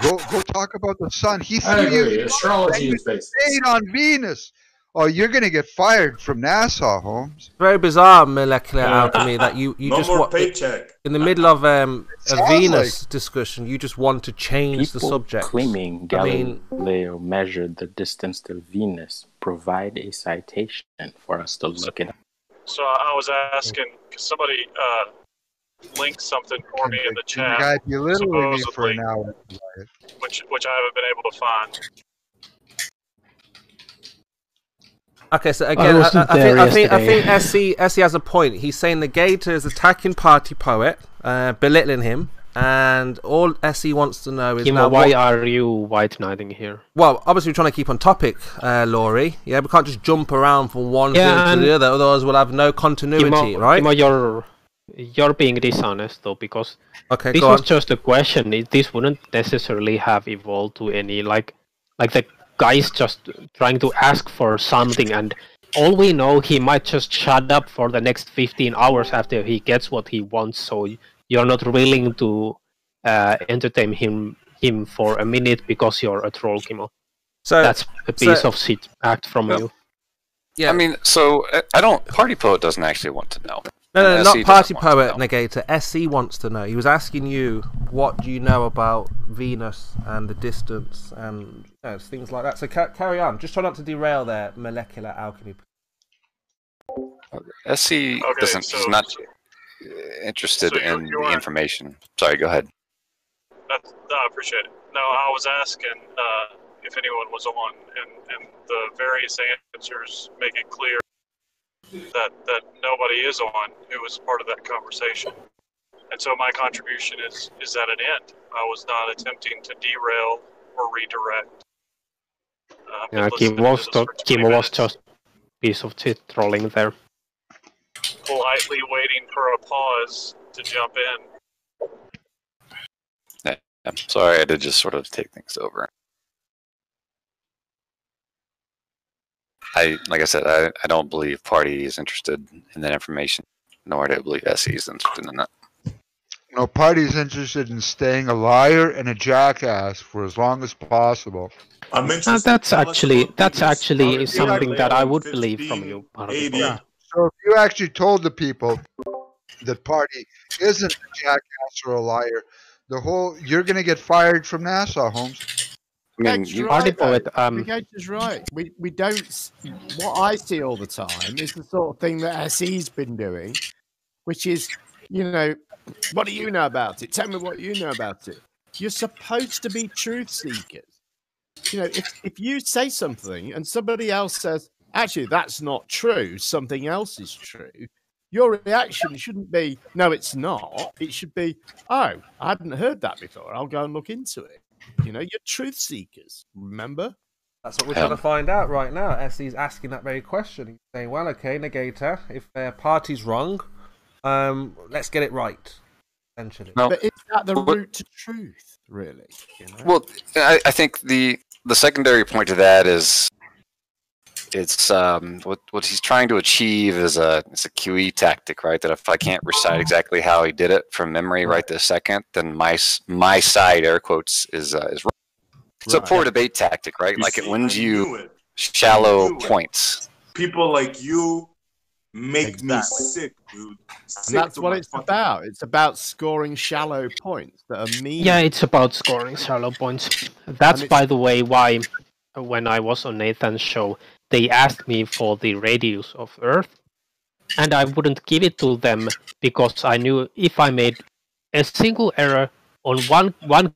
Go go talk about the sun. He I threw agree. you astrology is baseless. Stayed on Venus. Oh, you're gonna get fired from NASA, Holmes. Very bizarre molecular alchemy that you you no just more paycheck. in the middle of um, a Venus like discussion. You just want to change People the subject. Claiming Galileo I mean, measured the distance to Venus. Provide a citation for us to look at. So I was asking, because somebody uh, linked something for me in the chat, God, you literally for an hour. which which I haven't been able to find. Okay, so again, I, I, I think I think I think S C has a point. He's saying the gator is attacking party poet, uh, belittling him. And all S E wants to know is Kimo, now, why what, are you white knighting here? Well, obviously we're trying to keep on topic, uh, Laurie. Yeah, we can't just jump around from one yeah, thing to the other, otherwise we'll have no continuity, Kimo, right? Kimo, you're, you're being dishonest, though, because okay, this was on. just a question. It, this wouldn't necessarily have evolved to any, like, like the guy's just trying to ask for something, and all we know, he might just shut up for the next fifteen hours after he gets what he wants, so you're not willing to uh, entertain him him for a minute because you're a troll, Kimo. So that's a piece so, of shit act from no. you. Yeah, I mean, so I don't. Party Poet doesn't actually want to know. No, no, no not Party Poet Negator. S E wants to know. He was asking you, what do you know about Venus and the distance and you know, things like that. So ca carry on. Just try not to derail their molecular alchemy. Okay. S E okay, doesn't. So, he's not. Interested so in the information. Sorry, go ahead. That's, no, I appreciate it. No, I was asking uh, if anyone was on, and, and the various answers make it clear that that nobody is on who was part of that conversation. And so my contribution is is at an end. I was not attempting to derail or redirect. Uh, yeah, Kim lost a, Kim lost just piece of shit trolling there. Politely waiting for a pause to jump in. Yeah, I'm sorry, I had to just sort of take things over. I, like I said, I, I don't believe Party is interested in that information, nor do I believe S E is interested in that. No, Party's interested in staying a liar and a jackass for as long as possible. I'm interested. Uh, that's actually that's actually something that I would believe from you, Party. Yeah. So if you actually told the people that Party isn't a jackass or a liar, the whole you're going to get fired from NASA, Holmes. I mean, that's you right, it, um... is right. We we don't. What I see all the time is the sort of thing that S E's been doing, which is, you know, what do you know about it? Tell me what you know about it. You're supposed to be truth seekers. You know, if if you say something and somebody else says, actually, that's not true, something else is true, your reaction shouldn't be, no, it's not. It should be, oh, I hadn't heard that before. I'll go and look into it. You know, you're truth seekers, remember? That's what we're um, trying to find out right now. S E's asking that very question. He's saying, well, okay, Negator, if their party's wrong, um, let's get it right, essentially. No. But is that the but, route to truth, really? You know? Well, I, I think the, the secondary point to that is it's um, what, what he's trying to achieve is a, it's a Q E tactic, right? That if I can't recite exactly how he did it from memory right this second, then my my side, air quotes, is uh, is wrong. It's right. A poor debate tactic, right? You like see, it wins you it. shallow points. People like you make exactly. me sick, dude. Sick and that's what it's fucking... about. It's about scoring shallow points that are mean. Yeah, it's about scoring shallow points. That's, by the way, why when I was on Nathan's show, they asked me for the radius of Earth, and I wouldn't give it to them because I knew if I made a single error on one one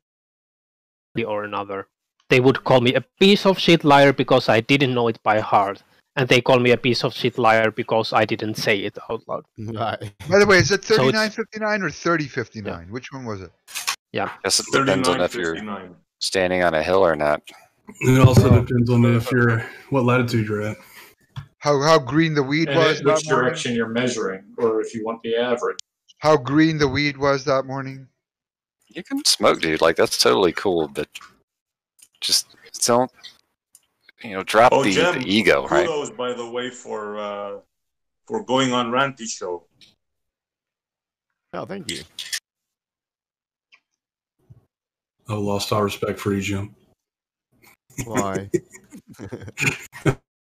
or another, they would call me a piece of shit liar because I didn't know it by heart, and they call me a piece of shit liar because I didn't say it out loud. Right. By the way, is it thirty-nine fifty-nine so or thirty fifty-nine? Yeah. Which one was it? Yeah. Yes, it depends on if you're standing on a hill or not. It also so, depends on if you're what latitude you're at, how how green the weed and was, which direction morning. You're measuring, or if you want the average, how green the weed was that morning. You can smoke, dude. Like that's totally cool, but just don't, you know, drop oh, the, Jem, the ego, kudos, right? Kudos, by the way, for uh, for going on Ranty show. Oh, thank you. I lost all respect for you, Jim. Why?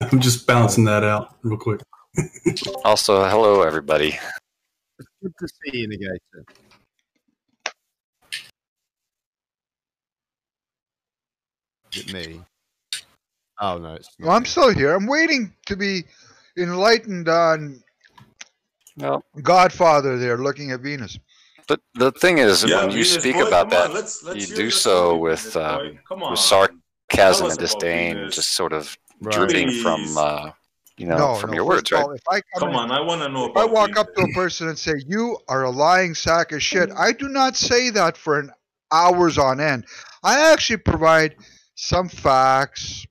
I'm just balancing that out real quick. Also, hello everybody. It's good to see you, Negator. Is it me? Oh no, it's not. Well, I'm still here. I'm waiting to be enlightened on no. Godfather there looking at Venus. But the thing is, yeah, when Venus, you speak boy, about that, let's, let's you do so with, um, with sarcasm. Chasm and disdain just sort of right. dripping Please. from, uh, you know, no, from no, your words, all, right? I come, come on, in, I want to know. If I walk up to a person and say, you are a lying sack of shit, I do not say that for an hours on end. I actually provide some facts.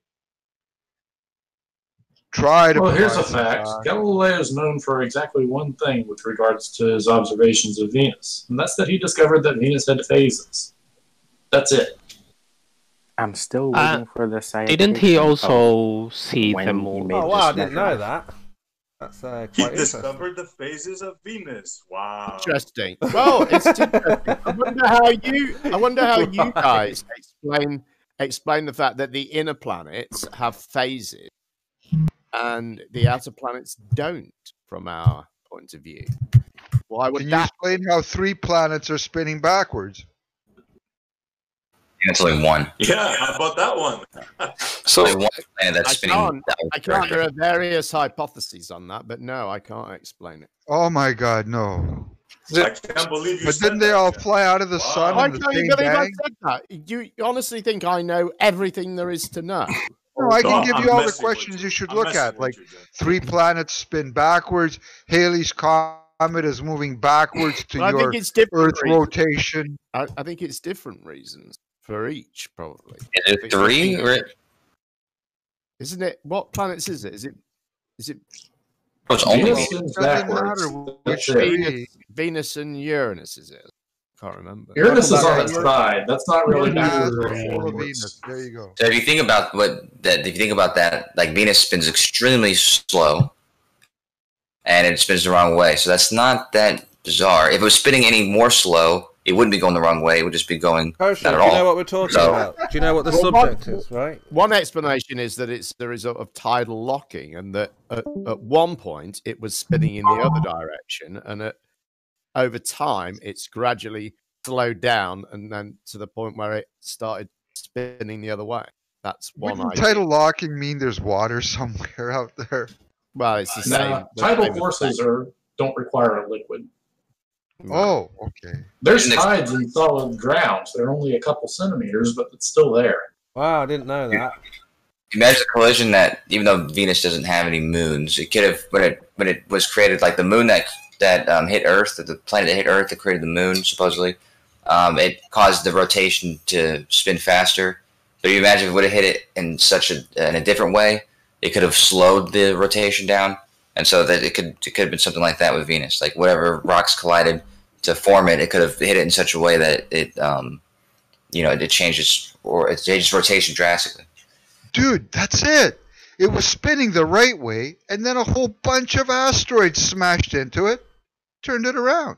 Try to. Well, here's a fact. Facts. Galileo is known for exactly one thing with regards to his observations of Venus, and that's that he discovered that Venus had phases. That's it. I'm still waiting uh, for the science. Didn't he also see the moon? Oh, wow, I didn't know that. That's, uh, quite he discovered the phases of Venus. Wow. Interesting. Well, it's interesting. I wonder how you, I wonder how you guys explain, explain the fact that the inner planets have phases and the outer planets don't, from our point of view. Why would Can that... you explain how three planets are spinning backwards? It's only one. Yeah, how about that one? So like one planet that's I spinning. Can't, I can't. There are various hypotheses on that, but no, I can't explain it. Oh my God, no! I can't believe you but said didn't they all fly out of the wow. sun? Why can't you believe I said that? You honestly think I know everything there is to know? No, I can no, give I'm you all the questions you. you should I'm look at, like you, three planets spin backwards, Halley's Comet is moving backwards to well, your Earth rotation. I, I think it's different reasons for each, probably. Is it three? Or... Isn't it? What planets is it? Is it? Is it? Oh, it's Venus, only matter which Venus, Venus and Uranus is it? Can't remember. Uranus is on its side. That's not really yeah, Venus. There you go. So if you think about what that, if you think about that, like Venus spins extremely slow, and it spins the wrong way. So that's not that bizarre. If it was spinning any more slow, it wouldn't be going the wrong way. It would just be going Herschel, not at all. Do you know what we're talking so, about? Do you know what the well, subject one, is? Right. One explanation is that it's the result of tidal locking, and that at, at one point it was spinning in the other direction, and at over time, it's gradually slowed down, and then to the point where it started spinning the other way. That's one Wouldn't idea. Tidal locking mean there's water somewhere out there? Well, it's the same. Uh, tidal forces are don't require a liquid. Oh, okay. There's tides in solid ground. So they're only a couple centimeters, but it's still there. Wow, I didn't know that. Imagine a collision that, even though Venus doesn't have any moons, it could have when it when it was created, like the moon that. that um, hit Earth, that the planet that hit Earth that created the moon, supposedly. Um, it caused the rotation to spin faster. So you imagine if it would have hit it in such a, in a different way, it could have slowed the rotation down. And so that it could it could have been something like that with Venus. Like whatever rocks collided to form it, it could have hit it in such a way that it, it um, you know, it changes or it changes rotation drastically. Dude, that's it. It was spinning the right way, and then a whole bunch of asteroids smashed into it. Turned it around.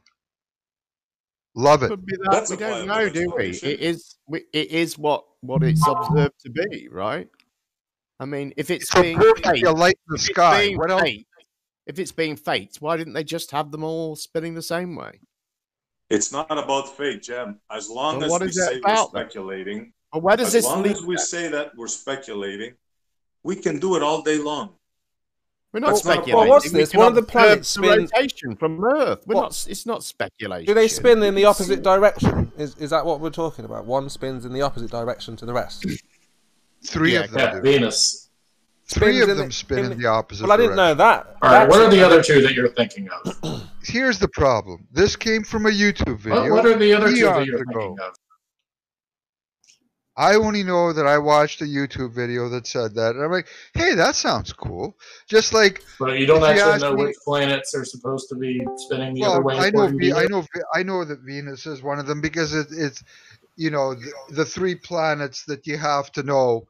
Love it. That. We don't know, do we? It is. We, it is what what it's observed to be, right? I mean, if it's, it's being fate, a light in the sky, it's what fate, else? If it's being fate, why didn't they just have them all spinning the same way? It's not about fate, Jim. As long well, as what we is say about? we're speculating, well, where does as this long as we at? say that we're speculating, we can do it all day long. We're not That's speculating. Well, what's this? One of the planets spin rotation from Earth. We're not, it's not speculation. Do they spin in the opposite direction? Is is that what we're talking about? One spins in the opposite direction to the rest. Three yeah, of them. Yeah, Venus. Three spins of them in the, spin in the, in the opposite direction. Well, I didn't direction. know that. All right, what are the other two that you're thinking of? Here's the problem. This came from a YouTube video. Well, what are the other two that you're thinking of? I only know that I watched a YouTube video that said that, and I'm like, "Hey, that sounds cool." Just like, but you don't actually you know me, which planets are supposed to be spinning the well, other way. I know, v I know, I know that Venus is one of them because it, it's, you know, the, the three planets that you have to know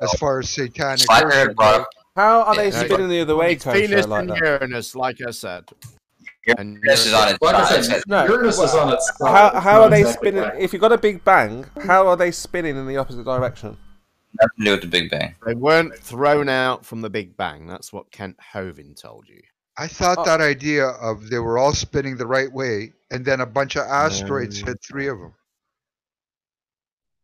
as far as satanic. How are they yeah, spinning the other way? Venus like and that? Uranus, like I said. And Uranus is on its side. No, Uranus is on its side. How, how are they spinning? Right. If you've got a big bang, how are they spinning in the opposite direction? Nothing to do with the big bang. They weren't thrown out from the big bang. That's what Kent Hovind told you. I thought oh. that idea of they were all spinning the right way, and then a bunch of asteroids mm. hit three of them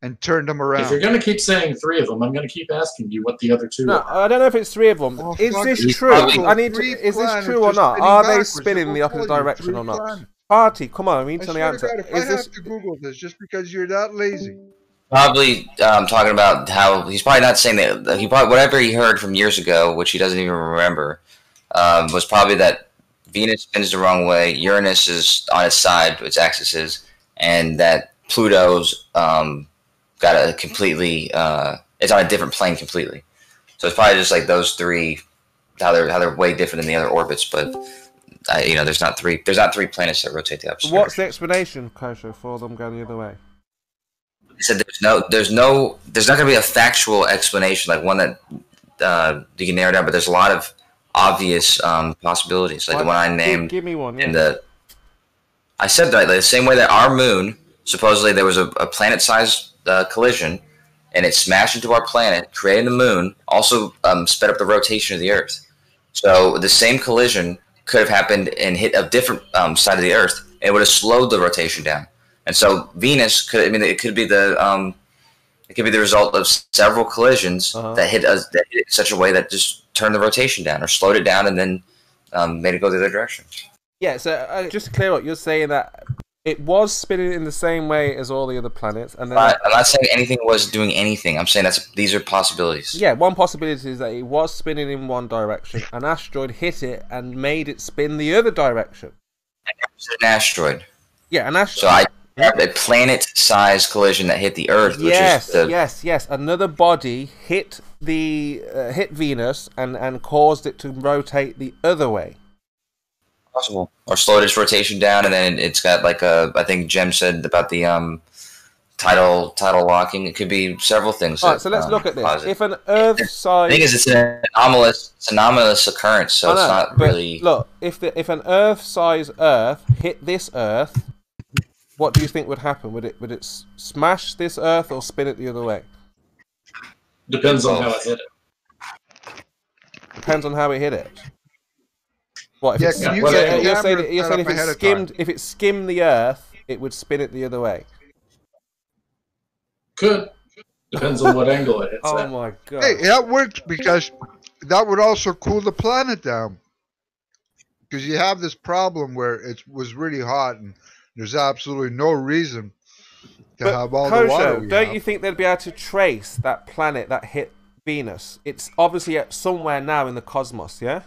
and turned them around. If you're going to keep saying three of them, I'm going to keep asking you what the other two no, are. I don't know if it's three of them. Oh, is this true? I need to, is this true or not? Are they spinning the opposite direction or not? Party, come on, I need to answer. God, if is I this... have to Google this just because you're that lazy. Probably um, talking about how he's probably not saying that. He probably, whatever he heard from years ago, which he doesn't even remember, um, was probably that Venus spins the wrong way, Uranus is on its side, its axis is, and that Pluto's... Um, got a completely, uh, it's on a different plane completely. So it's probably just like those three, how they're, how they're way different than the other orbits, but, I, you know, there's not three, there's not three planets that rotate the opposite. What's the explanation, Kosher, for them going the other way? He said there's no, there's no, there's not going to be a factual explanation, like one that uh, you can narrow down, but there's a lot of obvious um, possibilities, like what? the one I named. Give me one, yeah. And the, I said that, like, the same way that our moon, supposedly there was a, a planet-sized Uh, collision, and it smashed into our planet, creating the moon, also um, sped up the rotation of the Earth. So the same collision could have happened and hit a different um, side of the Earth, and it would have slowed the rotation down. And so Venus could, I mean, it could be the, um, it could be the result of several collisions uh-huh. that hit us that hit in such a way that just turned the rotation down or slowed it down and then um, made it go the other direction. Yeah, so uh, just to clear up, you're saying that it was spinning in the same way as all the other planets, and then I, I'm not saying anything was doing anything. I'm saying that's these are possibilities. Yeah, one possibility is that it was spinning in one direction, an asteroid hit it and made it spin the other direction. An asteroid. Yeah, an asteroid. So I have a planet-sized collision that hit the Earth. Which yes, is the... yes, yes. Another body hit the uh, hit Venus and and caused it to rotate the other way. Possible, or slowed its rotation down, and then it's got like a. I think Jem said about the um, tidal tidal locking. It could be several things. All right, that, so let's um, look at this. Positive. If an Earth-sized, the thing is, it's an anomalous, it's an anomalous occurrence, so know, it's not really. Look, if the if an Earth-sized Earth hit this Earth, what do you think would happen? Would it would it smash this Earth or spin it the other way? Depends on how it hit it. Depends on how it hit it. What, if yeah, it's, you yeah, you're saying, it, you're saying if, it skimmed, if it skimmed the Earth, it would spin it the other way? Could. Depends on what angle it hits. Oh, at. My God. Hey, that works because that would also cool the planet down. Because you have this problem where it was really hot and there's absolutely no reason to but have all Kojo, the water. Don't have. You think they'd be able to trace that planet that hit Venus? It's obviously somewhere now in the cosmos, yeah?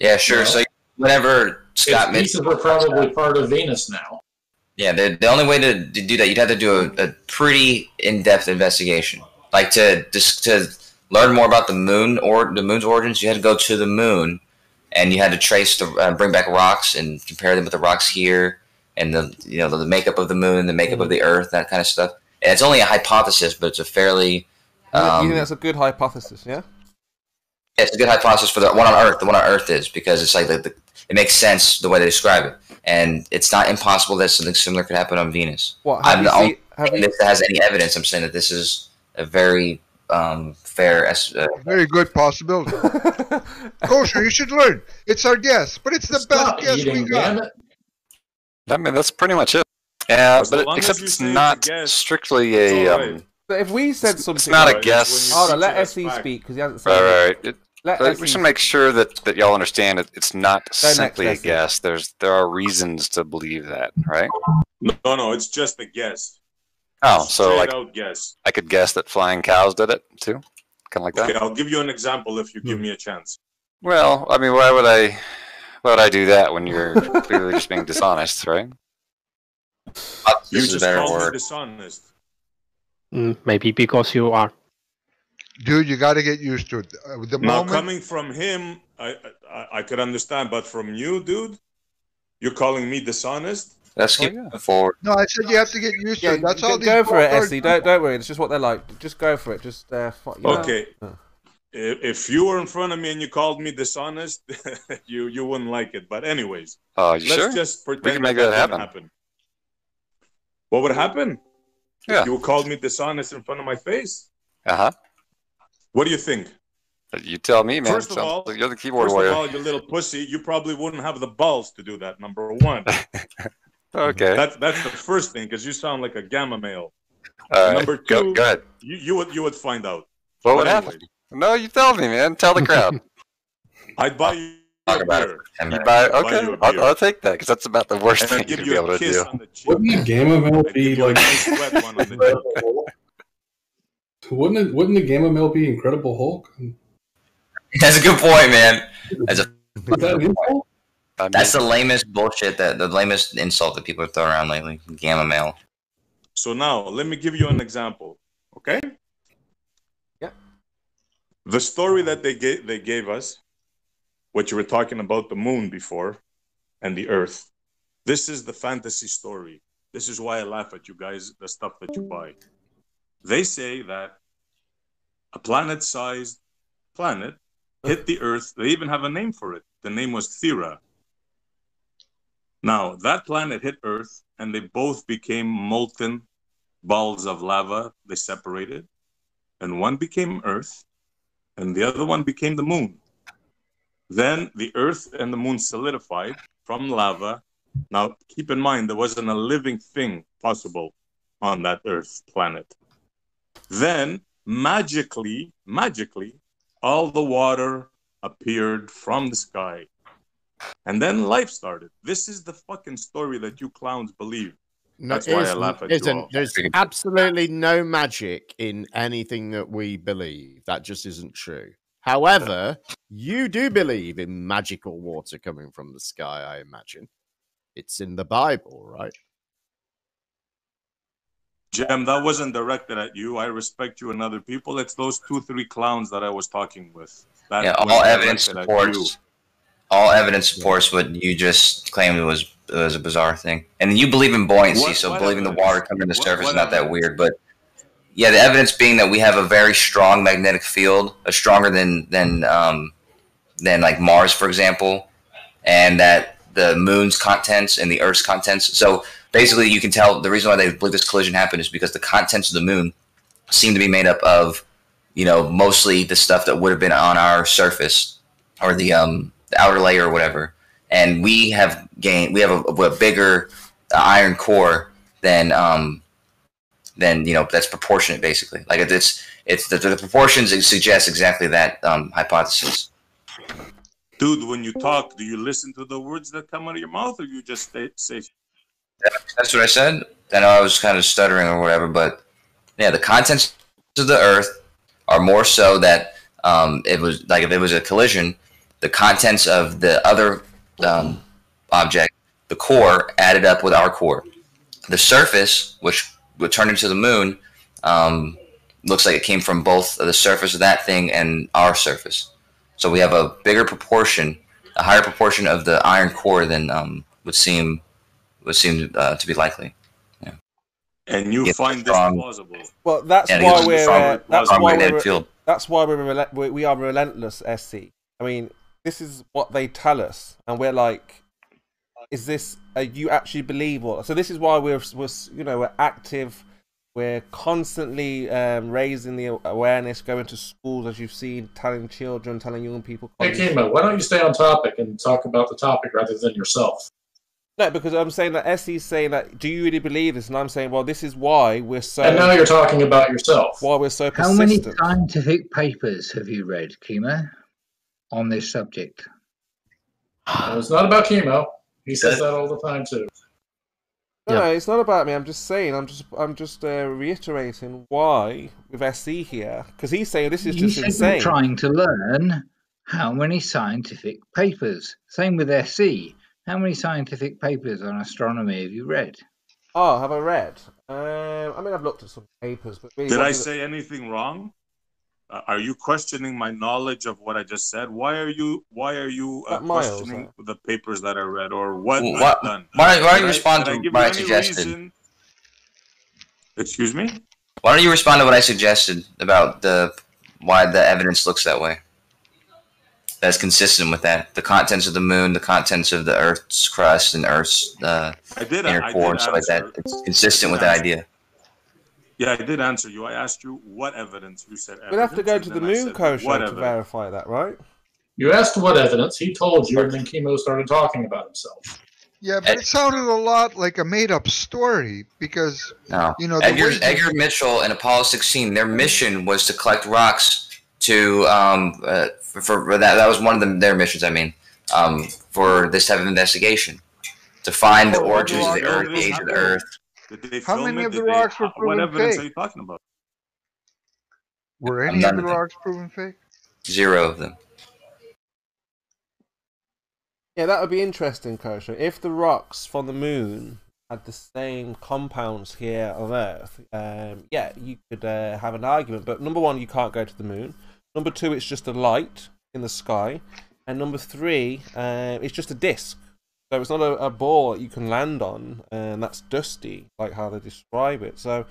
Yeah, sure. Yeah. So whenever Scott Mitchell, we're probably part of Venus now. Yeah, the the only way to, to do that, you'd have to do a, a pretty in-depth investigation, like to just to learn more about the moon or the moon's origins. You had to go to the moon, and you had to trace the uh, bring back rocks and compare them with the rocks here, and the you know the, the makeup of the moon, the makeup mm-hmm. of the Earth, that kind of stuff. And it's only a hypothesis, but it's a fairly. Um, you think that's a good hypothesis? Yeah. Yeah, it's a good hypothesis for the one on Earth. The one on Earth is because it's like the, the, it makes sense the way they describe it, and it's not impossible that something similar could happen on Venus. What, I'm the only one that has any evidence. I'm saying that this is a very um, fair, uh, very good possibility. Kosher, you should learn. It's our guess, but it's the Stop best guess we got. I mean, that's pretty much it. Yeah, as but it, except it's not guess, strictly a. Right. Um, but if we said something, it's not right, a guess. Hold on, let S E speak because he hasn't said. All right. It. It, Let, we should make sure that, that y'all understand it, it's not They're simply a guess. There's There are reasons to believe that, right? No, no, it's just a guess. Oh, so like, guess. I could guess that flying cows did it, too? Kind of like okay, that? I'll give you an example if you give me a chance. Well, I mean, why would I, why would I do that when you're clearly just being dishonest, right? You just called me dishonest. Mm, maybe because you are. Dude, you got to get used to it. The now, moment... coming from him, I, I I could understand, but from you, dude, you're calling me dishonest. Let's keep oh, yeah. forward. No, I said you have to get used yeah, to it. That's all. Go for it, Essie. Don't don't worry. It's just what they're like. Just go for it. Just uh, fuck, yeah. Okay. Huh. If you were in front of me and you called me dishonest, you you wouldn't like it. But anyways, uh, let's sure? just pretend we can make that, that happen. happen. What would happen? Yeah. If you called me dishonest in front of my face. Uh huh. What do you think? You tell me, man. First of all, you're the keyboard warrior. First of all, you little pussy, you probably wouldn't have the balls to do that, number one. Okay. That's, that's the first thing, because you sound like a gamma male. Uh, number two, go, go ahead. You, you, would, you would find out. What but would anyway. happen? No, you tell me, man. Tell the crowd. I'd buy you I'll a beer. You buy, okay, buy I'll, I'll take that, because that's about the worst and thing I'd give you'd you be able to do. Wouldn't a gamma male be like... Wouldn't it, wouldn't the Gamma Male be Incredible Hulk? That's a good point, man. That's a that good point. That's the lamest bullshit that the lamest insult that people have thrown around lately. Gamma Male. So now let me give you an example, okay? Yeah. The story that they gave they gave us, what you were talking about the moon before, and the Earth. This is the fantasy story. This is why I laugh at you guys. The stuff that you buy. They say that a planet-sized planet hit the Earth. They even have a name for it. The name was Theia. Now, that planet hit Earth, and they both became molten balls of lava. They separated, and one became Earth, and the other one became the moon. Then the Earth and the moon solidified from lava. Now, keep in mind, there wasn't a living thing possible on that Earth planet. Then, magically, magically, all the water appeared from the sky. And then life started. This is the fucking story that you clowns believe. No, That's why I laugh at isn't, you all. There's absolutely no magic in anything that we believe. That just isn't true. However, you do believe in magical water coming from the sky, I imagine. It's in the Bible, right? Jem, that wasn't directed at you. I respect you and other people. It's those two, three clowns that I was talking with. That yeah, all evidence supports. All evidence supports what you just claimed was was a bizarre thing. And you believe in buoyancy, what, so what believing evidence? The water coming to the surface what, what is not that weird. But yeah, the evidence being that we have a very strong magnetic field, a stronger than than um, than like Mars, for example, and that the moon's contents and the Earth's contents. So basically, you can tell the reason why they believe this collision happened is because the contents of the moon seem to be made up of, you know, mostly the stuff that would have been on our surface or the um. the outer layer or whatever, and we have gained we have a, a bigger iron core than um than you know that's proportionate basically. Like it's it's the, the proportions suggest exactly that um hypothesis. Dude, when you talk, do you listen to the words that come out of your mouth, or you just stay safe? That's what I said. I know I was kind of stuttering or whatever, but yeah, the contents of the Earth are more so that um it was like if it was a collision. The contents of the other um, object, the core, added up with our core. The surface, which would turn into the moon, um, looks like it came from both the surface of that thing and our surface. So we have a bigger proportion, a higher proportion of the iron core than um, would seem would seem uh, to be likely. Yeah. And you yeah, find this strong, plausible? Well, that's yeah, why we're strong, uh, that's why we're that's why we're we are relentless, S C. I mean. This is what they tell us, and we're like, "Is this? Uh, you actually believe what?" So this is why we're, we're you know, we're active. We're constantly um, raising the awareness, going to schools, as you've seen, telling children, telling young people. Hey, Kimo, why don't you stay on topic and talk about the topic rather than yourself? No, because I'm saying that S E's saying that. Do you really believe this? And I'm saying, well, this is why we're so. And now you're talking about yourself. Why we're so persistent. How many scientific papers have you read, Kimo? On this subject. No, it's not about chemo. He says that all the time too. No, yeah. It's not about me. I'm just saying. I'm just. I'm just uh, reiterating why with S C here, because he's saying this is you just insane. You're trying to learn how many scientific papers. Same with S C. How many scientific papers on astronomy have you read? Oh, have I read? Um, I mean, I've looked at some papers, but really, did I say anything wrong? Are you questioning my knowledge of what I just said? Why are you Why are you uh, questioning miles, the papers that I read or what well, I've done? Why, why don't you respond I, to my suggestion? Excuse me? Why don't you respond to what I suggested about the why the evidence looks that way? That's consistent with that. The contents of the moon, the contents of the Earth's crust, and Earth's uh, I did, inner I, core, I did and stuff answer. Like that. It's consistent with that idea. Yeah, I did answer you. I asked you what evidence. You said evidence. We'd have to go to the moon, Kosho, to verify that, right? You asked what evidence. He told you, and then Kimo started talking about himself. Yeah, but Ed it sounded a lot like a made-up story because, no. you know... Edgar, Edgar Mitchell and Apollo sixteen, their mission was to collect rocks to... Um, uh, for, for that, that was one of the, their missions, I mean, um, for this type of investigation, to find oh, the origins of the Earth, the age of the Earth. How many of the rocks were proven fake? What evidence are you talking about? Were any of the rocks proven fake? Zero of them. Yeah, that would be interesting, Kosho. If the rocks from the moon had the same compounds here on Earth, um, yeah, you could uh, have an argument. But number one, you can't go to the moon. Number two, it's just a light in the sky. And number three, uh, it's just a disc. So it's not a, a ball that you can land on, and that's dusty, like how they describe it. So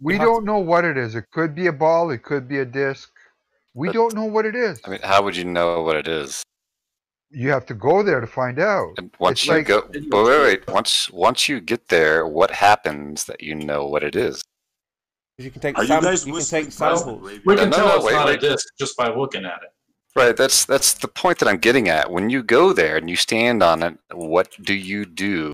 we don't to... know what it is. It could be a ball. It could be a disc. We but, don't know what it is. I mean, how would you know what it is? You have to go there to find out. And once it's you like... go, wait, wait, wait. Once, once you get there, what happens that you know what it is? You can take Are samples. You guys you can take samples. samples. We can no, tell no, no, it's wait, not wait. a disc just by looking at it. Right, that's that's the point that I'm getting at. When you go there and you stand on it, what do you do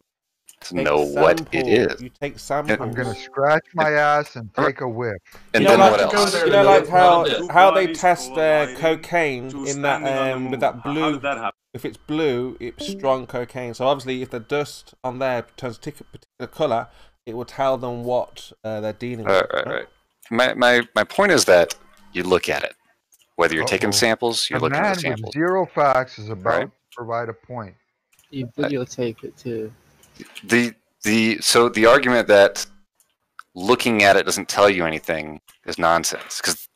to take know what it is? You take samples. I'm going to scratch my ass and take a whip. And you then know, like what else? You know, like how how they test uh, cocaine in that um, with that blue. How did that happen? If it's blue, it's strong cocaine. So obviously, if the dust on there turns a particular color, it will tell them what uh, they're dealing with. Right, right, right. My, my, my point is that you look at it. Whether you're uh-oh. taking samples, you're a looking at the samples. Zero facts is about right? to provide a point. You videotape it too. The the so the argument that looking at it doesn't tell you anything is nonsense, because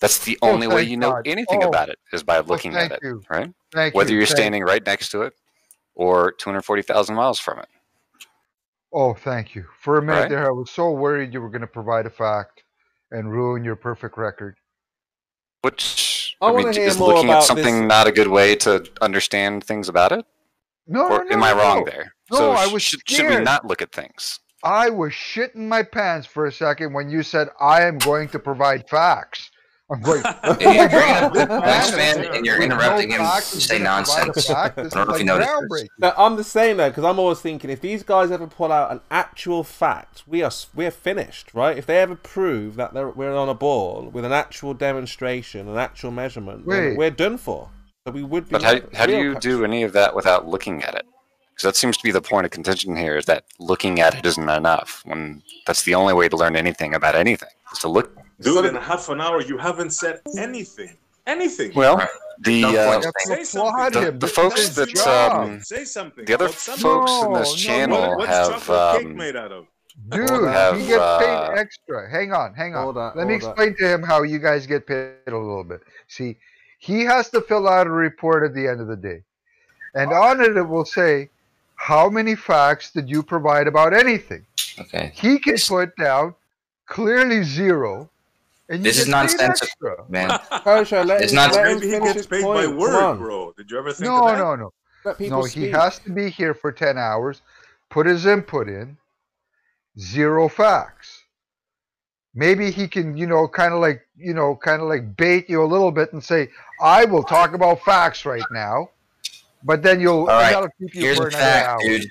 that's the oh, only way you know God. anything oh. about it is by looking well, at it, you. right? Thank Whether you. you're thank standing you. right next to it or two hundred forty thousand miles from it. Oh, thank you. For a minute right? there, I was so worried you were going to provide a fact and ruin your perfect record. Which I, I mean, is looking at something this. not a good way to understand things about it? No, or, no, no. Am I wrong no. there? No, so I was sh scared. Should we not look at things? I was shitting my pants for a second when you said, I am going to provide facts. I'm going, oh you're God, bringing up West man, and you're interrupting him to say nonsense. I don't know like if you noticed. No, I'm the same though, because I'm always thinking, if these guys ever pull out an actual fact, we are we're finished, right? If they ever prove that they're, we're on a ball with an actual demonstration, an actual measurement, then we're done for. So we would be. But how, how do you question. do any of that without looking at it? Because that seems to be the point of contention here: is that looking at it isn't enough. When that's the only way to learn anything about anything is to look. Dude, in half an hour, you haven't said anything. Anything. Well, the uh, the, the folks that um, Say something the other folks no, in this channel no, no. have um, made out of? Dude, have, he gets paid extra. Hang on, hang on. on Let me explain on. to him how you guys get paid a little bit. See, he has to fill out a report at the end of the day, and oh. on it it will say how many facts did you provide about anything. Okay. He can put down clearly zero. And this is nonsensical, man. Kosher, let it's him, not. Let maybe he gets paid by word, bro. Did you ever think no, of that? No, no, no. No, speak. He has to be here for ten hours, put his input in, zero facts. Maybe he can, you know, kind of like, you know, kind of like bait you a little bit and say, "I will talk about facts right now," but then you'll. All right. Keep you Here's for the fact, hour. dude.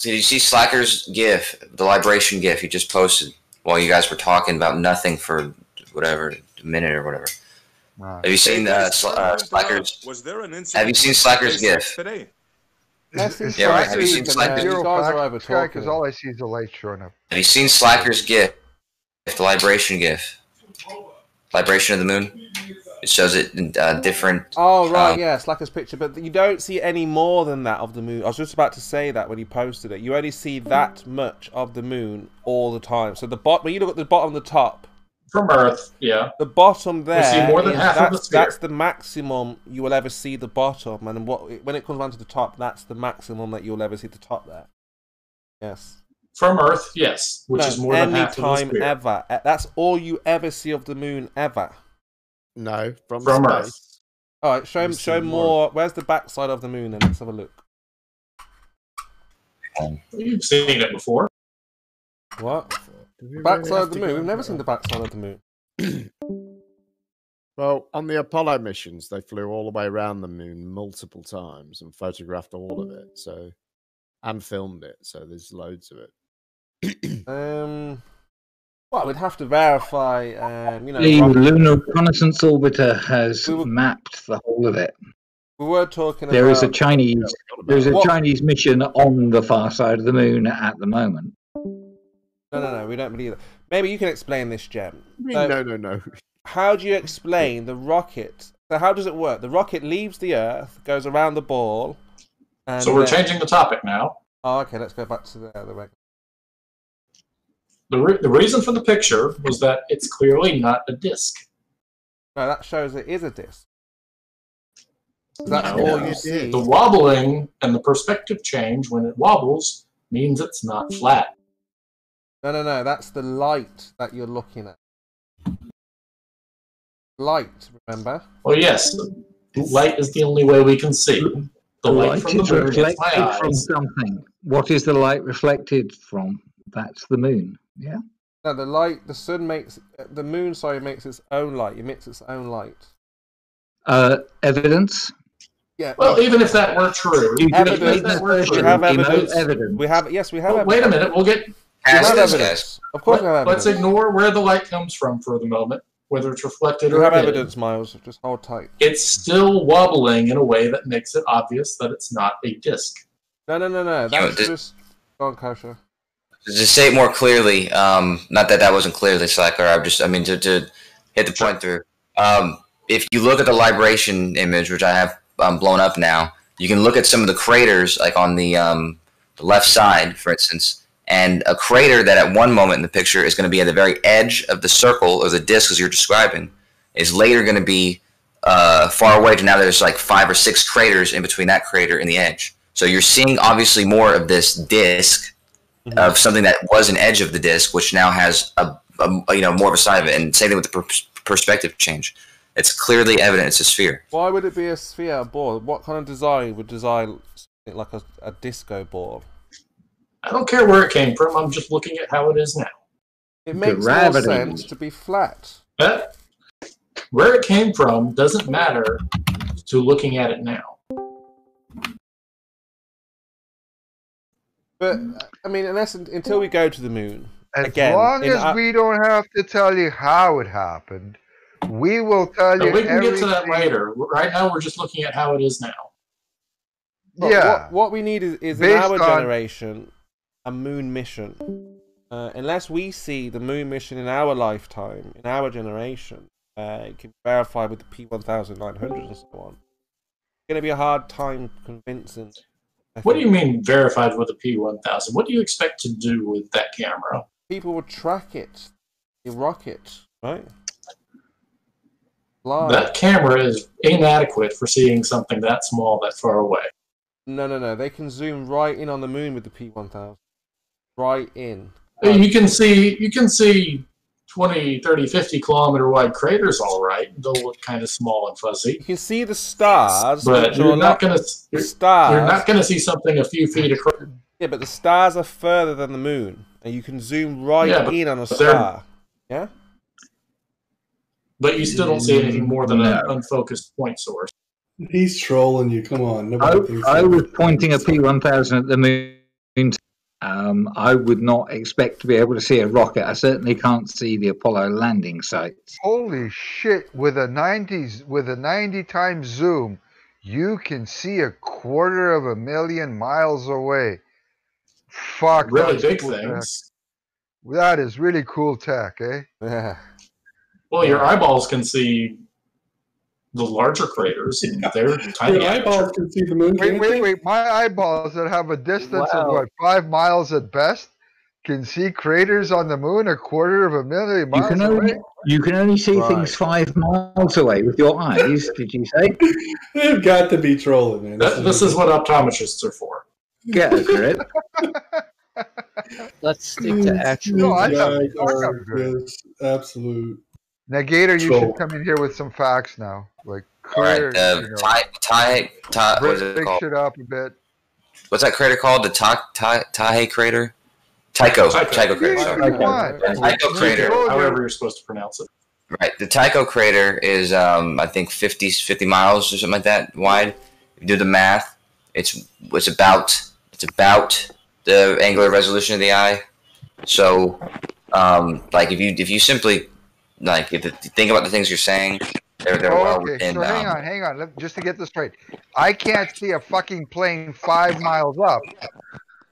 Did you see Slacker's GIF, the libration GIF he just posted while you guys were talking about nothing for? Whatever, a minute or whatever. Wow. Have you seen uh, sl uh, Slacker's? Was there an incident have you seen Slacker's GIF? Today? Is, is yeah, right. Have you seen Slacker's GIF? Because all I see is the light showing up. Have you seen Slacker's GIF? The libration GIF. Libration of the moon. It shows it in uh, different. Oh right, um, yeah, Slacker's picture. But you don't see any more than that of the moon. I was just about to say that when he posted it, you only see that much of the moon all the time. So the bot when you look at the bottom, and the top. From Earth, yeah. The bottom there, you see more than half that's, of the sphere. That's the maximum you will ever see the bottom, and what, when it comes down to the top, that's the maximum that you'll ever see the top there. Yes. From Earth, yes, which no, is more than half of the sphere. Any time ever. That's all you ever see of the moon ever. No, from, from Earth. All right, show him, show more. more. Where's the backside of the moon? Then let's have a look. You've seen it before. What? Backside of the moon. We've never seen the backside of the moon. Well, on the Apollo missions, they flew all the way around the moon multiple times and photographed all of it. So, and filmed it. So there's loads of it. um, well, we'd have to verify. Um, you know, the Lunar Reconnaissance Orbiter has we were, mapped the whole of it. We were talking. There about, is a Chinese. There is a what? Chinese mission on the far side of the moon at the moment. No, no, no, we don't believe that. Maybe you can explain this, Gem. So, no, no, no. How do you explain the rocket? So how does it work? The rocket leaves the Earth, goes around the ball. And so we're then... changing the topic now. Oh, okay, let's go back to the other way. The, re the reason for the picture was that it's clearly not a disc. No, that shows it is a disc. That's no, all no. you see. The wobbling and the perspective change when it wobbles means it's not flat. No, no, no, that's the light that you're looking at. Light, remember? Well, yes. Light is the only way we can see. The light, light from the moon reflected my from eyes. something. What is the light reflected from? That's the moon, yeah? No, the light, the sun makes, the moon, sorry, makes its own light, emits its own light. Uh, evidence? Yeah. Well, even if that were true. Evidence. That were true we have evidence. evidence. We have, yes, we have well, evidence. Wait a minute, we'll get... As as evidence. Evidence. Of course Let, evidence. Let's ignore where the light comes from for the moment. whether it's reflected or hidden. You have evidence, Miles, of just how tight. It's still wobbling in a way that makes it obvious that it's not a disc. No, no, no, no. That's you know, just... Go on, Kasha. To say it more clearly, um, not that that wasn't clearly Slacker, I'm just, I mean, to, to hit the point through, um, if you look at the libration image, which I have um, blown up now, you can look at some of the craters, like on the, um, the left side, for instance, and a crater that at one moment in the picture is going to be at the very edge of the circle, or the disc as you're describing, is later going to be uh, far away to now there's like five or six craters in between that crater and the edge. So you're seeing obviously more of this disc, mm-hmm. of something that was an edge of the disc, which now has a, a you know more of a side of it, and same thing with the per perspective change. It's clearly evident it's a sphere. Why would it be a sphere or board? What kind of design would design it like a, a disco board? I don't care where it came from. I'm just looking at how it is now. It makes more sense to be flat. But where it came from doesn't matter to looking at it now. But I mean, unless until we go to the moon as again, as long as our... we don't have to tell you how it happened, we will tell no, you. We can everything. Get to that later. Right now, we're just looking at how it is now. But yeah. What, what we need is, is in our on... generation a moon mission. Uh, unless we see the moon mission in our lifetime, in our generation, uh, it can be verified with the P one thousand nine hundred and so on. It's going to be a hard time convincing. What do you mean verified with a P one thousand? What do you expect to do with that camera? People will track it. They rock it, right? Live. That camera is inadequate for seeing something that small that far away. No, no, no. They can zoom right in on the moon with the P one thousand. Right in. Um, you can see you can see twenty, thirty, fifty kilometer wide craters, all right. They'll look kind of small and fuzzy. You can see the stars, but you're not going to you're, you're not going to see something a few feet across. Yeah, but the stars are further than the moon, and you can zoom right yeah, in on a star. Yeah, but you still don't see anything more than an unfocused point source. He's trolling you. Come on. I, I was pointing a P one thousand at the moon. Um, I would not expect to be able to see a rocket. I certainly can't see the Apollo landing sites. Holy shit! With a nineties, with a ninety times zoom, you can see a quarter of a million miles away. Fuck! Really big things. That is really cool tech, eh? Yeah. Well, your eyeballs can see the larger craters. And they're tiny. Your eyeballs can see the moon. Wait, wait, wait! My eyeballs that have a distance wow. of what five miles at best can see craters on the moon a quarter of a million miles you can only, away. You can only see right. things five miles away with your eyes. Did you say? They've got to be trolling, man. This, that, this is what optometrists are for. Get over it. Let's stick to actual. No, I know. Absolute. Now, Gator, you should come in here with some facts now. Like, clear, all right, uh, you know, tie, tie, tie, what is it called? Fix it up a bit. What's that crater called? The Ta Ta Tahe crater? Tycho. Tycho crater. Tycho crater. However you're supposed to pronounce it. Right. The Tycho crater is, um, I think, fifty, fifty miles or something like that wide. If you do the math, it's it's about it's about the angular resolution of the eye. So, um, like, if you if you simply Like, if you think about the things you're saying, they're, they're oh, well okay. within... So hang um, on, hang on, Let, just to get this straight. I can't see a fucking plane five miles up,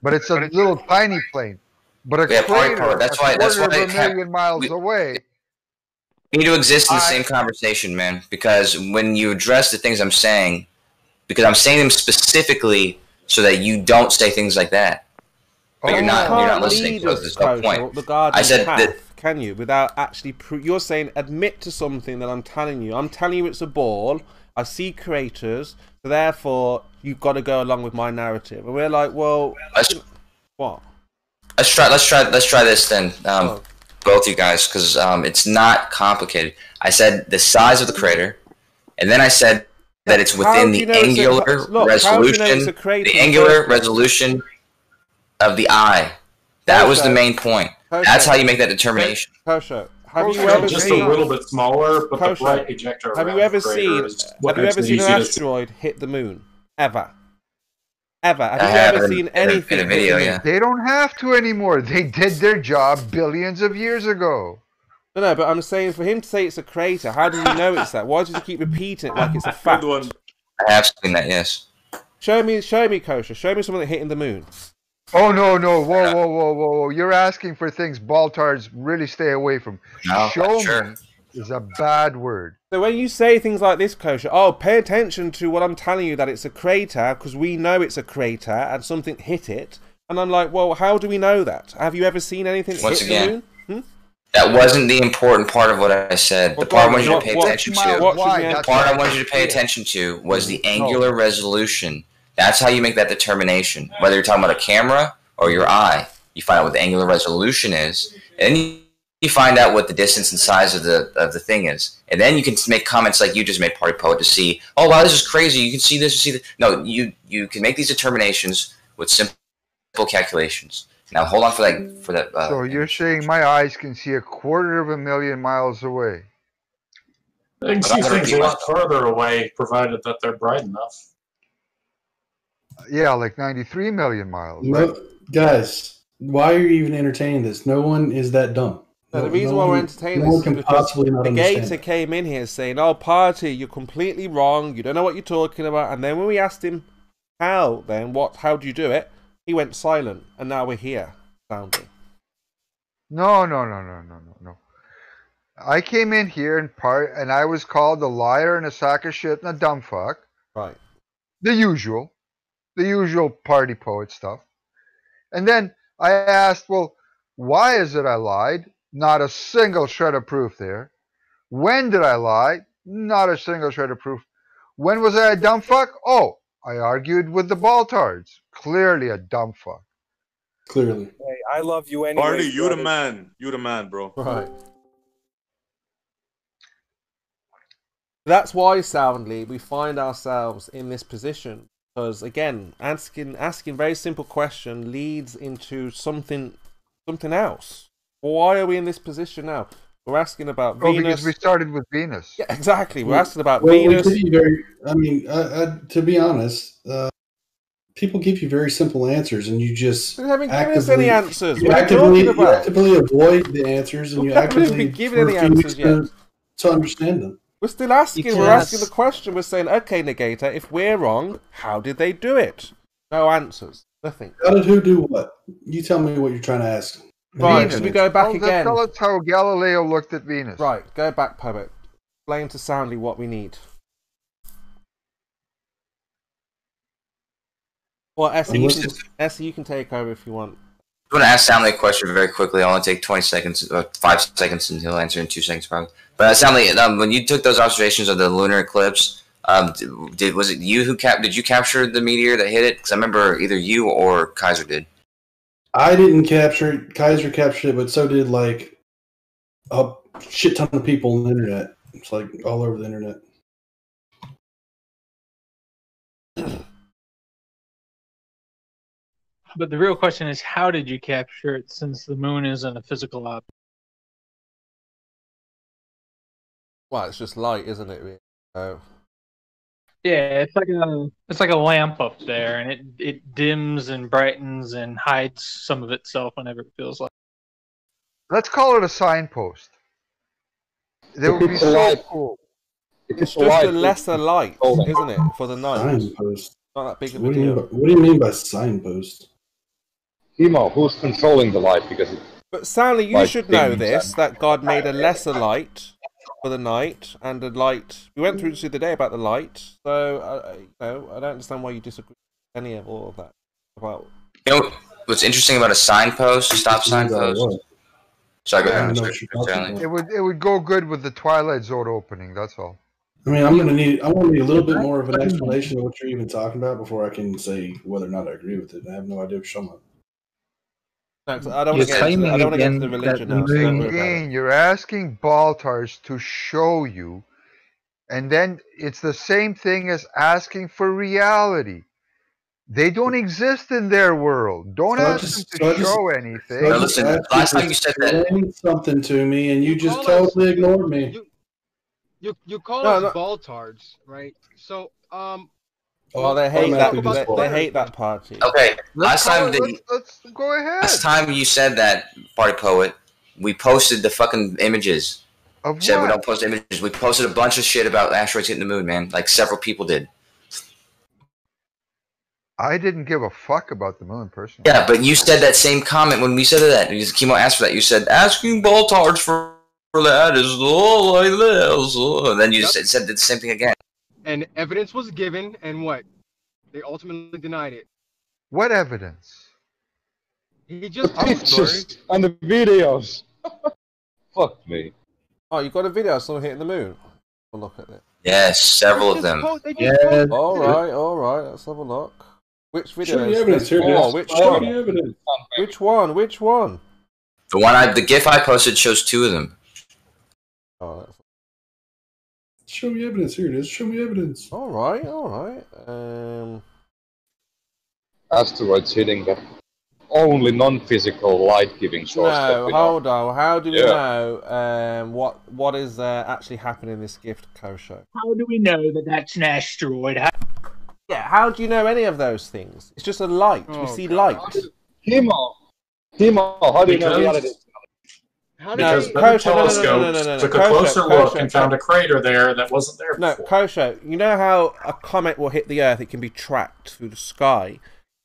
but it's a little tiny plane. But a yeah, crater, part, that's a why, that's why a million miles we, away... We need to exist in the I, same conversation, man, because when you address the things I'm saying, because I'm saying them specifically so that you don't say things like that. But oh, you're, not, you're not listening to this point. I said path. that... Can you without actually pro you're saying admit to something that I'm telling you I'm telling you it's a ball. I see craters, so therefore you've got to go along with my narrative, and we're like, well, let's, what let's try let's try let's try this then, um oh. both you guys, because um it's not complicated. I said the size of the crater, and then I said that it's within the angular resolution the angular resolution of the eye. That was the main point. Kosho. That's how you make that determination. Kosho, have Kosho, you ever just seen, a little bit smaller, but Kosho, the bright ejector have you ever seen Have you ever seen an asteroid hit the moon? Ever? Ever? Have I you have ever seen in, anything? In a video, yeah. They don't have to anymore. They did their job billions of years ago. No, no, but I'm saying for him to say it's a crater, how do you know it's that? Why does he keep repeating it like it's a fact? One. I have seen that, yes. Show me, show me, Kosher. Show me something hitting the moon. Oh, no, no. Whoa, whoa, whoa, whoa, whoa. You're asking for things Baltards really stay away from. No, show sure. me is a bad word. So when you say things like this, Kosher, oh, pay attention to what I'm telling you, that it's a crater, because we know it's a crater and something hit it. And I'm like, well, how do we know that? Have you ever seen anything Once hit again, the moon? Hmm? That wasn't the important part of what I said. Well, the part I wanted you to pay what, attention what, to, what, what, the what, part I wanted you to pay attention to was the angular oh. resolution. That's how you make that determination. Whether you're talking about a camera or your eye, you find out what the angular resolution is, and then you find out what the distance and size of the of the thing is, and then you can make comments like you just made, Party Poet, to see. Oh wow, this is crazy. You can see this. You see that. No, you you can make these determinations with simple calculations. Now hold on for that. For that. Uh, so you're saying my eyes can see a quarter of a million miles away? They can see things a lot further away, provided that they're bright enough. Yeah, like ninety-three million miles. Right? No, guys, why are you even entertaining this? No one is that dumb. No, no, the reason no why we're entertaining no this is because the gator came in here saying, "Oh, Party, you're completely wrong. You don't know what you're talking about." And then when we asked him, "How? Then what? How do you do it?" He went silent, and now we're here. Soundly. No, no, no, no, no, no, no. I came in here and part, and I was called a liar and a sack of shit and a dumb fuck. Right. The usual. The usual Party Poet stuff. And then I asked, well, why is it I lied? Not a single shred of proof there. When did I lie? Not a single shred of proof. When was I a dumb fuck? Oh, I argued with the Baltards. Clearly a dumb fuck. Clearly. Hey, I love you anyway. Party, you the man. You the man, bro. Right. That's why, soundly, we find ourselves in this position. Because again, asking asking very simple question leads into something something else. Why are we in this position now? We're asking about oh, Venus. Because we started with Venus. Yeah, exactly. We're well, asking about well, Venus. We very, I mean, uh, uh, to be honest, uh, people give you very simple answers, and you just we haven't given us any answers. You actively, you actively avoid the answers, and we you actively been given any answers yet to, to understand them. We're still asking. We're asking the question. We're saying, okay, Negator, if we're wrong, how did they do it? No answers. Nothing. How did who do what? You tell me what you're trying to ask. Right, should we go back oh, again? Tell us how Galileo looked at Venus. Right, go back, Poet. Explain to Soundly what we need. Well, Essie, you can, Essie, you can take over if you want. I'm going to ask Soundly a question very quickly. I'll only take twenty seconds, or five seconds, and he'll answer in two seconds probably. But uh, Soundly, um, when you took those observations of the lunar eclipse, um, did, was it you who cap did you capture the meteor that hit it? Because I remember either you or Kaiser did. I didn't capture it. Kaiser captured it, but so did like a shit ton of people on the internet. It's like all over the internet. But the real question is, how did you capture it, since the moon isn't a physical object? Well, it's just light, isn't it? Oh. Yeah, it's like a it's like a lamp up there, and it it dims and brightens and hides some of itself whenever it feels like. Let's call it a signpost. That would be so cool. It's just a lesser light, isn't it, for the night? Signpost. Not that big of a deal. What do you mean by signpost? Emo, who's controlling the light? Because it, but Sally, you should know this, that God made a lesser light for the night and the light. We went through this the other day about the light, so uh, you know, I don't understand why you disagree with any of all of that. About you know what's interesting about a signpost, stop signpost. Sorry, go ahead. It would it would go good with the Twilight Zone opening. That's all. I mean, I'm going to need, I want to need a little bit more of an explanation of what you're even talking about before I can say whether or not I agree with it. I have no idea if someone. I don't want to get into, I don't want to get into the religion now. So again, you're asking Baltars to show you, and then it's the same thing as asking for reality. They don't exist in their world. Don't so ask just, them to so show just, anything. No, listen, last time you said that. Something to me, and you just totally ignored me. You, You you call no, us no. Baltards, right? So um. Oh, they hate that. They, they hate that Party. Okay, let's last time it, they, let's, let's go ahead. Last time you said that, Party Poet, We posted the fucking images. Of what? Said we don't post images. We posted a bunch of shit about asteroids hitting the moon, man. Like several people did. I didn't give a fuck about the moon, personally. Yeah, but you said that same comment when we said that. Kimo asked for that. You said, asking Baltards for that is all I live. And then you yep. said, said the same thing again. And evidence was given, and what? They ultimately denied it. What evidence? He just told the story. And the videos. Fuck me. Oh, you got a video of someone hitting the moon? We'll look at it. Yes, several of them. Yes. All right, all right. Let's have a look. Which video? Show me evidence here, oh, which Show one? Evidence. Which one? Which one? The one I, the GIF I posted shows two of them. Oh, that's... Show me evidence. Here it is. Show me evidence. All right, all right. Um, asteroids hitting the only non-physical light-giving source. No, hold know. on. How do we yeah. know um, what what is uh, actually happening in this GIF co-show? How do we know that that's an asteroid? How Yeah, how do you know any of those things? It's just a light. Oh, we see God. light. Timo, Timo, how do you know reality? Because the no, telescope no, no, no, no, no, no. took a Kosho, closer Kosho, look Kosho, and found a crater there that wasn't there no, before. No, Kosho, you know how a comet will hit the Earth, it can be tracked through the sky.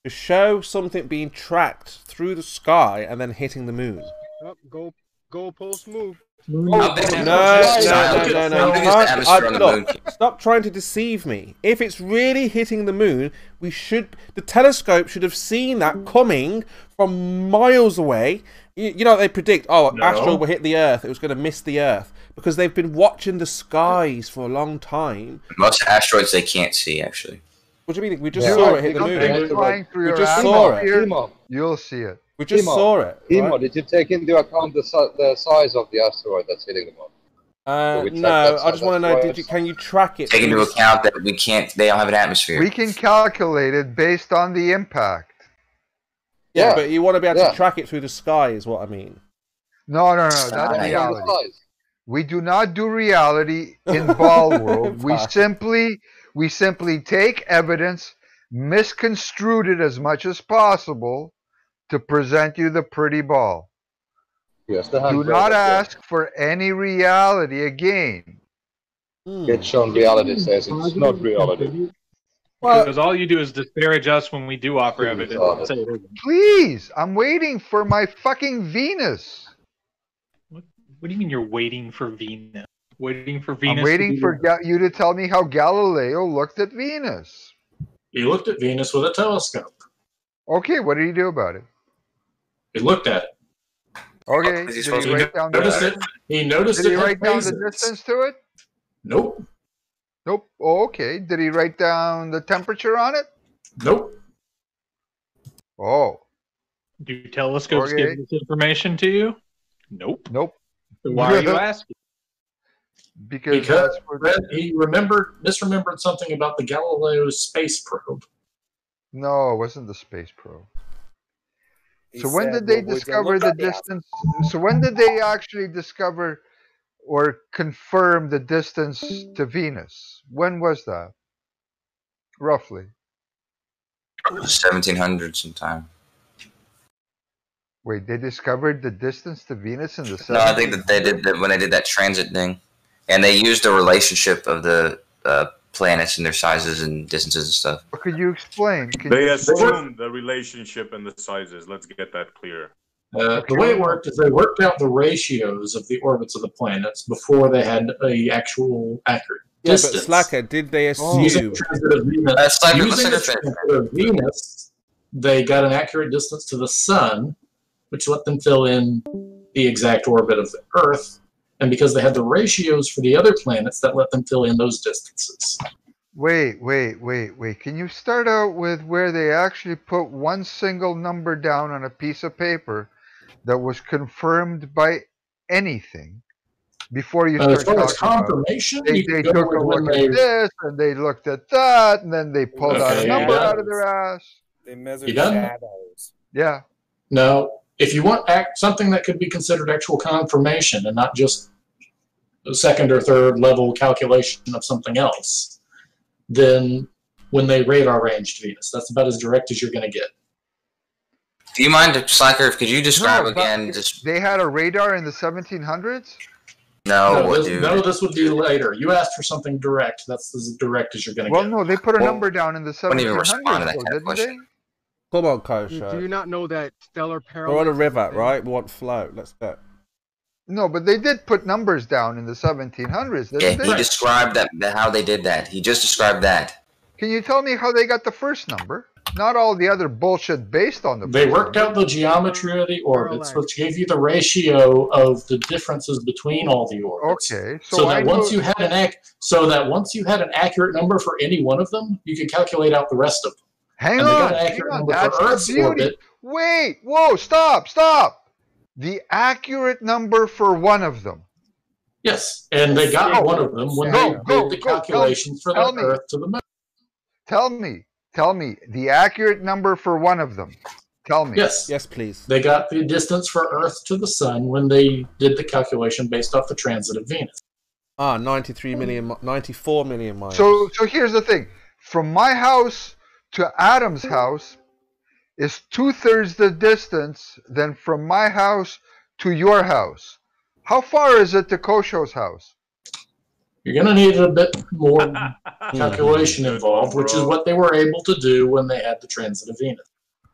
To show something being tracked through the sky and then hitting the moon. Oh, go, go, pulse, move. No, no, no, no, no, no. Stop trying to deceive me. If it's really hitting the moon, we should, the telescope should have seen that coming from miles away. You, you know, they predict, oh, an no. asteroid will hit the Earth, it was going to miss the Earth, because they've been watching the skies for a long time. Most asteroids they can't see, actually. What do you mean? We just yeah. saw it hit the moon. We just saw it. You'll see it. We just Timo, saw it. Timo, right? Did you take into account the, si the size of the asteroid that's hitting the moon? Uh, no, I just want to know, did you, can you track it? Take into account that we can't, they don't have an atmosphere. We can calculate it based on the impact. Yeah, yeah. but you want to be able yeah. to track it through the sky is what I mean. No, no, no, that's uh, reality. We do not do reality in ball world. we simply, we simply take evidence, misconstrued it as much as possible, to present you the pretty ball. Yes, the Do not ask it. for any reality again. Mm. It's shown reality says it's not reality. Well, because all you do is disparage us when we do offer evidence. Please, I'm waiting for my fucking Venus. What, what do you mean you're waiting for Venus? Waiting for Venus? I'm waiting for Ga you to tell me how Galileo looked at Venus. He looked at Venus with a telescope. Okay, what did he do about it? He looked at it. Okay. Did he, he, write down noticed the, it. he noticed did it. Did he write down the distance to it? Nope. Nope. Oh, okay. Did he write down the temperature on it? Nope. Oh. Do telescopes okay. give this information to you? Nope. Nope. So why are you asking? Because, because that's where he remembered, misremembered something about the Galileo space probe. No, it wasn't the space probe. He so when did they discover the distance? So when did they actually discover or confirm the distance to Venus? When was that? Roughly. seventeen hundred sometime. Wait, they discovered the distance to Venus in the seventeen hundreds? No, I think that they did that when they did that transit thing. And they used the relationship of the... Uh, planets and their sizes and distances and stuff. What could you explain? Could they assumed the relationship and the sizes. Let's get that clear. Uh, the way it worked is they worked out the ratios of the orbits of the planets before they had a actual accurate yeah, distance. Yeah, but Slacker, did they assume? Using the transit of Venus, uh, Slacker, using the transit of Venus, they got an accurate distance to the sun, which let them fill in the exact orbit of the Earth. And because they had the ratios for the other planets, that let them fill in those distances. Wait, wait, wait, wait. Can you start out with where they actually put one single number down on a piece of paper that was confirmed by anything before you uh, start as far talking as about it? They, they took a look at this, and they looked at that, and then they pulled okay, out a number yeah. out of their ass. They measured shadows. Yeah. No. If you want act, something that could be considered actual confirmation and not just a second or third level calculation of something else, then when they radar ranged Venus, that's about as direct as you're going to get. Do you mind, Slacker, could you describe no, again? Just... They had a radar in the seventeen hundreds? No, no, this, dude. no, this would be later. You asked for something direct. That's as direct as you're going to well, get. Well, no, they put a well, number down in the seventeen hundreds. I wouldn't even respond to that kind of question. Come on, Kosha. Do you not know that stellar parallel? We're on a river, right? We want flow. Let's go. No, but they did put numbers down in the seventeen hundreds. Yeah, they? he described that, how they did that. He just described that. Can you tell me how they got the first number? Not all the other bullshit based on the... They program. worked out the geometry of the orbits, which gave you the ratio of the differences between all the orbits. Okay. So, so that I once you had an ac so that once you had an accurate number for any one of them, you could calculate out the rest of them. Hang and on. They got an accurate hang on. Number for Earth's orbit. Wait. Whoa. Stop. Stop. The accurate number for one of them. Yes, and they got oh, one of them when go, they go, did the go, calculations go. for the Earth to the Moon. Tell me. Tell me the accurate number for one of them. Tell me. Yes. Yes, please. They got the distance for Earth to the Sun when they did the calculation based off the transit of Venus. Ah, ninety-three million, ninety-four million miles. So, so here's the thing. From my house to Adam's house is two-thirds the distance than from my house to your house. How far is it to Kosho's house? You're going to need a bit more calculation involved, which is what they were able to do when they had the transit of Venus.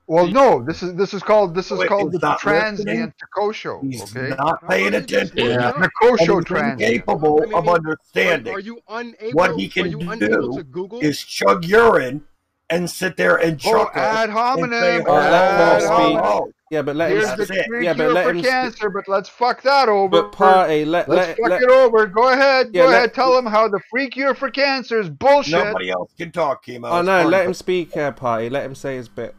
Well, no, this is this is called this is Wait, called the transient to Kosho. Okay, not paying attention. Yeah. The Kosho transit. Capable I mean, of understanding. Are you unable, what he can do to is chug urine and sit there and chuckle. Oh, ad hominem. Ad hominem. Oh. Yeah, but let Here's him. The yeah, but let him. Cancer, but let's fuck that over. But party, let, let's let, fuck let, it over. Go ahead. Yeah, go let, ahead. Tell him how the free cure for cancer is bullshit. Nobody else can talk, Chemo. Oh no, let him it. speak, uh, party. Let him say his bit.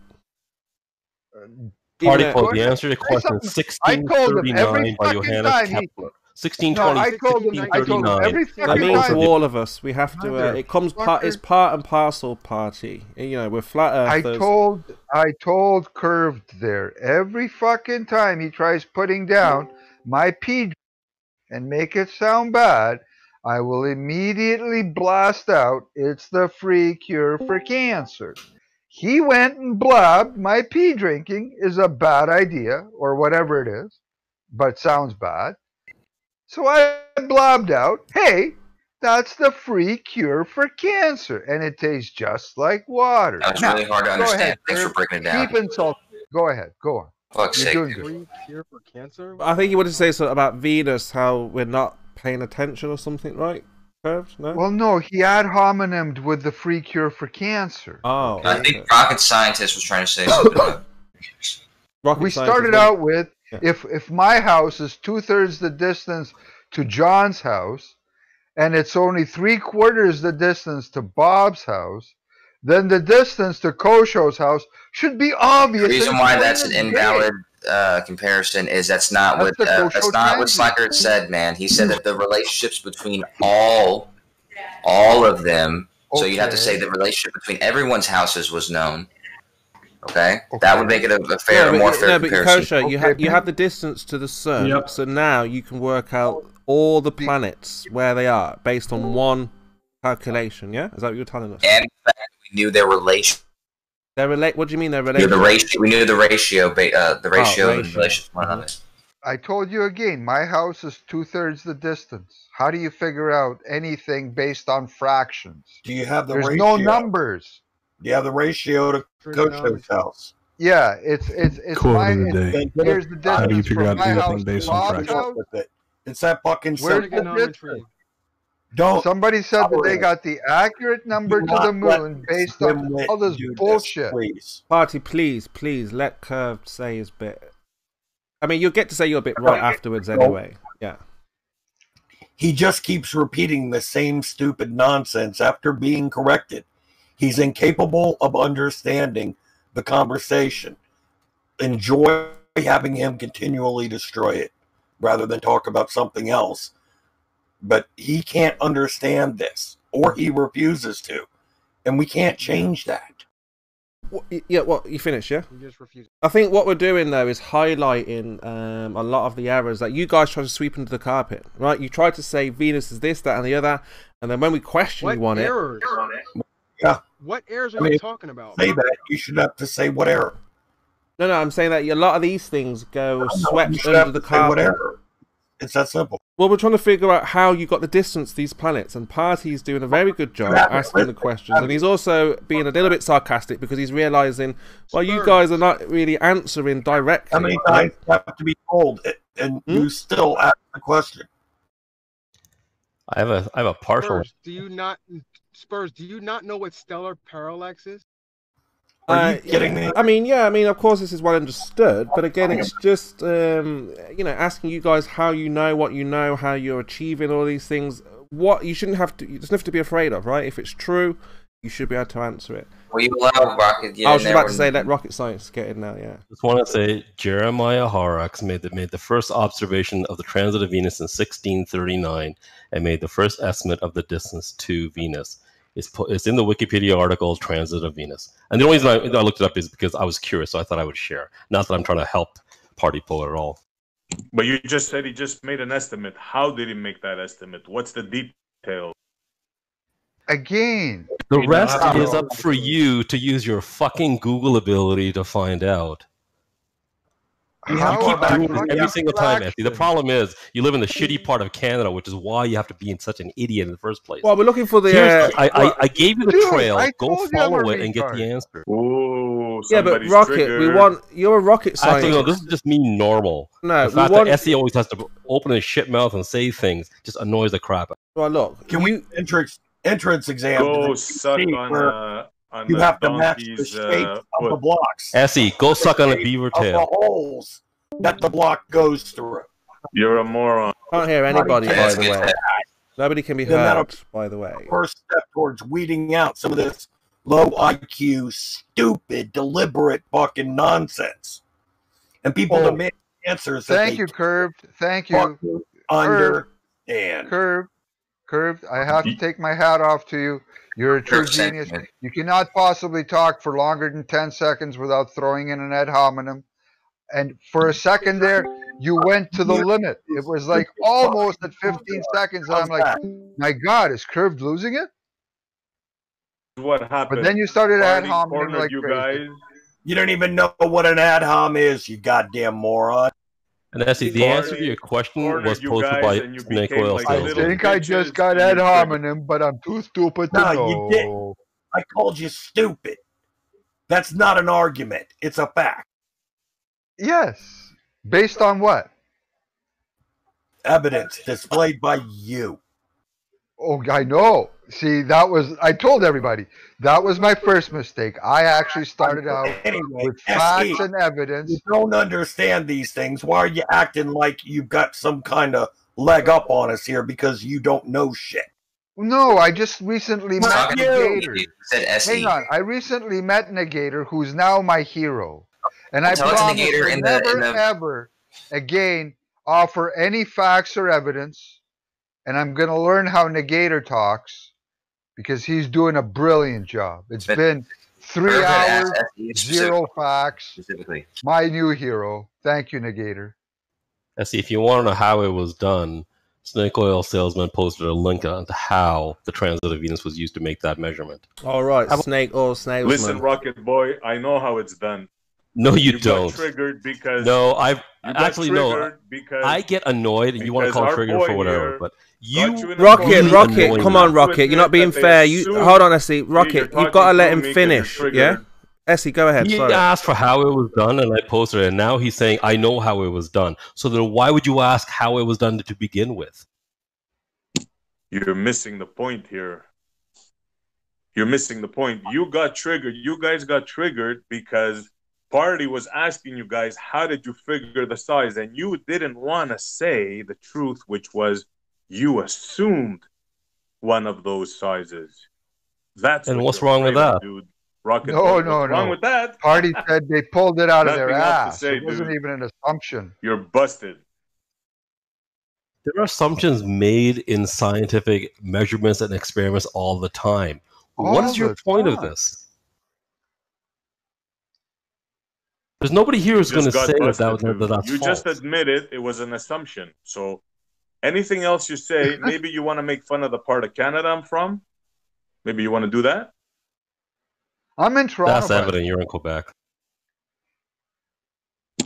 Party called the answer to question sixteen thirty-nine by Johannes Kepler. sixteen twenty, sixteen thirty-nine. That means to all of us, we have to. Uh, it comes part. It's part and parcel, party. You know, we're flat earthers. I told, I told, curved there every fucking time he tries putting down my P and make it sound bad. I will immediately blast out. It's the free cure for cancer. He went and blabbed. My pee drinking is a bad idea, or whatever it is, but sounds bad. So I blobbed out, hey, that's the free cure for cancer, and it tastes just like water. That's now, really hard to understand. Ahead, Thanks for breaking it down. Keep insulting. Go ahead. Go on. Fuck's sake. Free cure for cancer? I think you wanted to say something about Venus, how we're not paying attention or something, right? Curves? No? Well, no, he ad hominemed with the free cure for cancer. Oh. Okay. I think rocket scientist was trying to say something about rocket We started right? out with, Yeah. If if my house is two-thirds the distance to John's house, and it's only three-quarters the distance to Bob's house, then the distance to Kosho's house should be obvious. The reason why that's an invalid uh, comparison is that's not that's what uh, that's not what Slacker said, man. He said that the relationships between all all of them, okay. So you have to say the relationship between everyone's houses was known. Okay? okay, that would make it a, a fair, no, more fair no, comparison. But Kosha, you, okay, ha you have the distance to the sun, yep. So now you can work out all the planets where they are based on one calculation. Yeah, is that what you're telling us? And we knew their relation. Their relate? What do you mean their relation? The ratio. We knew the ratio. Uh, the ratio oh, of relation to one another. I told you again. My house is two thirds the distance. How do you figure out anything based on fractions? Do you have the There's ratio? There's no numbers. Yeah, the ratio to Kosho's house. Yeah, it's it's it's my it's, here's the distance. How do you figure out anything based on fractions? It's that fucking simple. Don't somebody said that they got the accurate number to the moon based on all this bullshit. Please. Party, please, please let Curved say his bit. I mean, you'll get to say your bit right afterwards anyway. Yeah. He just keeps repeating the same stupid nonsense after being corrected. He's incapable of understanding the conversation. Enjoy having him continually destroy it rather than talk about something else. But he can't understand this, or he refuses to. And we can't change that. What, yeah, what, you finished, yeah? You just refuse. I think what we're doing, though, is highlighting um, a lot of the errors that you guys try to sweep under the carpet, right? You try to say Venus is this, that, and the other. And then when we question you on it... Errors on it? Yeah. What errors are I mean, you talking about? Say that. You should have to say what error. No, no, I'm saying that a lot of these things go swept under the carpet. Whatever. It's that simple. Well, we're trying to figure out how you got the distance to these planets, and Party's doing a very good job asking the questions, and he's also being a little bit sarcastic because he's realising, well, you guys are not really answering directly. How many times do you have to be told, and hmm? you still ask the question? I have a, I have a partial. Spurs, do you not, Spurs? Do you not know what stellar parallax is? Are you uh, kidding me? I mean, yeah, I mean, of course, this is well understood, but again, it's just, um, you know, asking you guys how you know what you know, how you're achieving all these things. What you shouldn't have to, you just have to be afraid of, right? If it's true, you should be able to answer it. Well, you allow rocket. Get I was just about to say, let rocket science get in now. Yeah. I just want to say, Jeremiah Horrocks made the made the first observation of the transit of Venus in sixteen thirty-nine, and made the first estimate of the distance to Venus. It's, it's in the Wikipedia article, Transit of Venus. And the only reason I, I looked it up is because I was curious, so I thought I would share. Not that I'm trying to help Party Puller at all. But you just said he just made an estimate. How did he make that estimate? What's the detail? Again. The you rest know, is up for you to use your fucking Google ability to find out. You keep doing this every single time, Anthony. The problem is you live in the shitty part of Canada, which is why you have to be in such an idiot in the first place. Well, we're looking for the. Uh, I, I I gave you the dude, trail. I Go follow it and get the answer. Ooh, yeah, but Rocket, triggered. we want you're a rocket scientist. Actually, no, this is just me normal. No, the fact want... that S E always has to open his shit mouth and say things just annoys the crap out. Well, look, can we entrance entrance exam? Go suck on. Where... Uh... You have to match the shape uh, of the blocks. Essie, go the suck on a beaver tail. Of the holes that the block goes through. You're a moron. I can't hear anybody, by the way. Nobody can be heard, by the way. First step towards weeding out some of this low I Q, stupid, deliberate fucking nonsense. And people oh. demand answers. That Thank you, Curved. Thank you. Understand. Curved. Curved, I have to take my hat off to you. You're a true genius. You cannot possibly talk for longer than ten seconds without throwing in an ad hominem. And for a second there, you went to the limit. It was like almost at fifteen seconds. And I'm like, my God, is Curved losing it? What happened? But then you started ad hominem like you guys. You don't even know what an ad hom is, you goddamn moron. And Essie, the answer to your question was posted by Snake Oil. I think I just got ad hominem, but I'm too stupid to know. No, you didn't. I called you stupid. That's not an argument. It's a fact. Yes. Based on what? Evidence displayed by you. Oh, I know. See, that was, I told everybody, that was my first mistake. I actually started out anyway, with facts and evidence. You don't understand these things. Why are you acting like you've got some kind of leg up on us here because you don't know shit? No, I just recently met Negator. Hang on, I recently met Negator, who's now my hero. And I promise to never, ever again offer any facts or evidence. And I'm going to learn how Negator talks. Because he's doing a brilliant job. It's but been three hours, zero facts. Specifically. My new hero. Thank you, Negator. Now, see, if you want to know how it was done, Snake Oil Salesman posted a link on how the transit of Venus was used to make that measurement. All right, Snake Oil Salesman. Listen, Rocket Boy, I know how it's done. No, you, you don't. Got triggered because no, I've actually no. I get annoyed, and you want to call trigger for whatever, but you Rocket, Rocket, come on, Rocket, you're not being fair. You hold on, Essie, Rocket, you've got to let him finish. Yeah, Essie, go ahead. You asked for how it was done, and I posted it, and now he's saying I know how it was done. So then, why would you ask how it was done to begin with? You're missing the point here. You're missing the point. You got triggered. You guys got triggered because Party was asking you guys, how did you figure the size? And you didn't want to say the truth, which was you assumed one of those sizes. That's and what's wrong with that? Dude. Rocket no, no, what's no. wrong with that? Party said they pulled it out of their ass. Say, it wasn't dude. even an assumption. You're busted. There are assumptions made in scientific measurements and experiments all the time. All what is your point time. of this? There's nobody here who's going to say that, that, that that's You false. just admitted it was an assumption. So anything else you say, maybe you want to make fun of the part of Canada I'm from. Maybe you want to do that. I'm in Toronto. That's evident. You're in Quebec.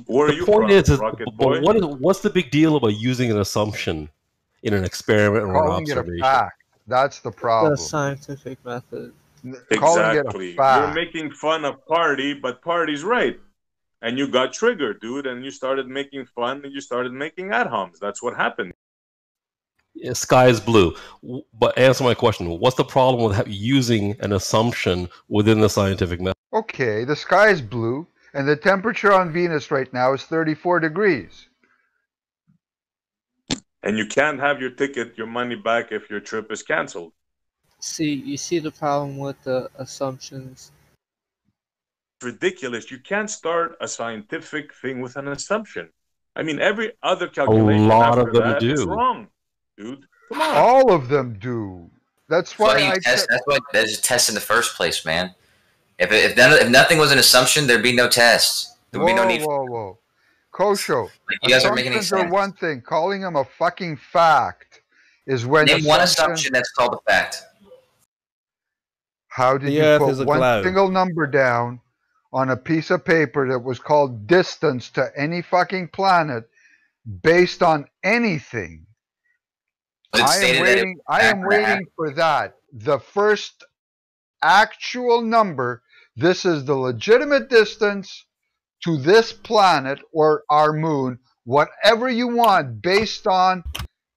Where the are you point from, is, is Rocket Boy? What is, what's the big deal about using an assumption in an experiment or an observation? Calling it a fact. That's the problem. The scientific method. Exactly. You're making fun of Party, but Party's right. And you got triggered, dude, and you started making fun, and you started making ad-homs. That's what happened. Yeah, sky is blue. But answer my question. What's the problem with using an assumption within the scientific method? Okay, the sky is blue, and the temperature on Venus right now is thirty-four degrees. And you can't have your ticket, your money back if your trip is canceled. See, you see the problem with the assumptions. Ridiculous. You can't start a scientific thing with an assumption. I mean, every other calculation a lot after of them that do. Is wrong, dude. Come on. All of them do. That's why I test, that's why there's a test in the first place, man. If if, that, if nothing was an assumption, there'd be no tests. There would whoa, be no need. Whoa, for whoa, whoa, Kosho. Like, you guys are making sense. One thing, calling them a fucking fact is when name assumption, one assumption that's called a fact. How did the you put one cloud. single number down on a piece of paper that was called distance to any fucking planet based on anything? I am waiting, I am waiting for that. The first actual number, this is the legitimate distance to this planet or our moon, whatever you want, based on,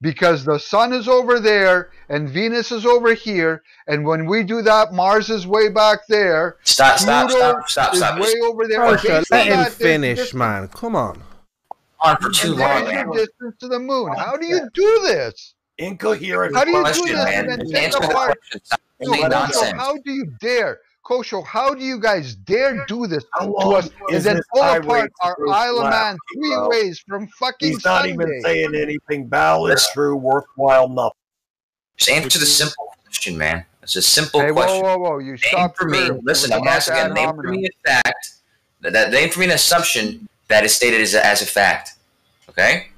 because the sun is over there and Venus is over here, and when we do that, Mars is way back there. Stop! Stop! Stop! Stop! Stop! Way over there. Let him finish, man. Come on. On for too long. Distance to the moon. How do you do this? Incoherent. How do you do this? And then take apart. Kosho, how do you dare, Kosho? How do you guys dare do this to us? And then pull apart our Isle of Man three ways from fucking Sunday. He's not even saying anything valid, true, worthwhile, nothing. Just answer the simple question, man. It's a simple hey, question. Whoa, whoa, whoa! You stop for me. Listen, I'm asking again. Name for me a fact. That, that name for me an assumption that is stated as a, as a fact. Okay.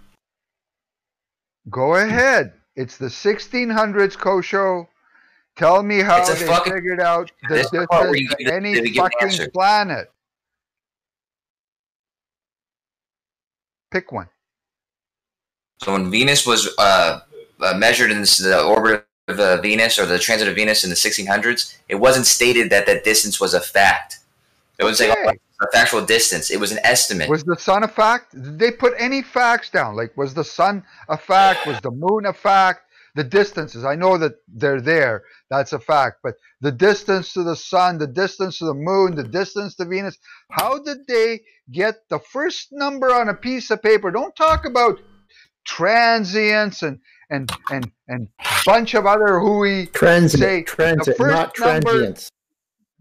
Go ahead. It's the sixteen hundreds, Kosho. Tell me how they fucking, figured out the distance to any the, fucking an planet. Pick one. So when Venus was uh, uh, measured in this, the orbit of uh, Venus or the transit of Venus in the sixteen hundreds, it wasn't stated that that distance was a fact. It okay. wasn't like a factual distance. It was an estimate. Was the sun a fact? Did they put any facts down? Like, was the sun a fact? Was the moon a fact? The distances, I know that they're there, that's a fact, but the distance to the sun, the distance to the moon, the distance to Venus, how did they get the first number on a piece of paper? Don't talk about transients and and and and bunch of other hooey. Transit, say, transit, the first not number, transients.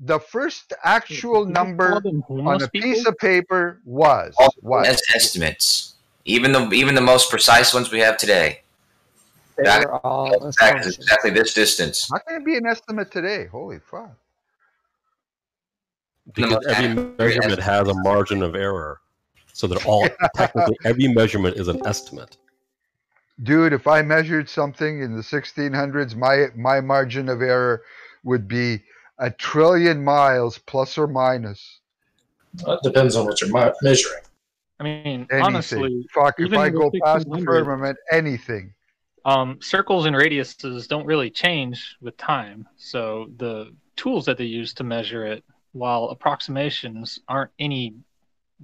The first actual number on a people? piece of paper was what? As estimates, even the even the most precise ones we have today. That, all exactly, exactly this distance. How can it be an estimate today? Holy fuck. Because every measurement has a margin of error. So they're all, technically, every measurement is an estimate. Dude, if I measured something in the sixteen hundreds, my, my margin of error would be a trillion miles plus or minus. Well, it depends on what you're measuring. I mean, anything. honestly. Fuck, if I go past the firmament, anything. Um, circles and radiuses don't really change with time, so the tools that they use to measure it, while approximations aren't any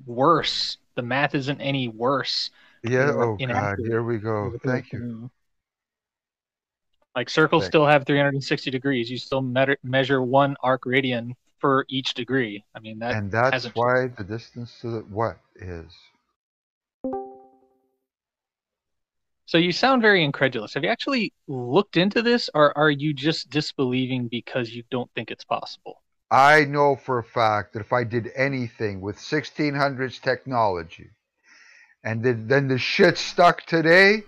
worse, the math isn't any worse. Yeah, oh God, here we go. Thank you. Like circles still have three hundred sixty degrees. You still measure one arc radian for each degree. I mean, that and that's why the distance to the what is. So you sound very incredulous. Have you actually looked into this, or are you just disbelieving because you don't think it's possible? I know for a fact that if I did anything with sixteen hundreds technology, and then the shit stuck today,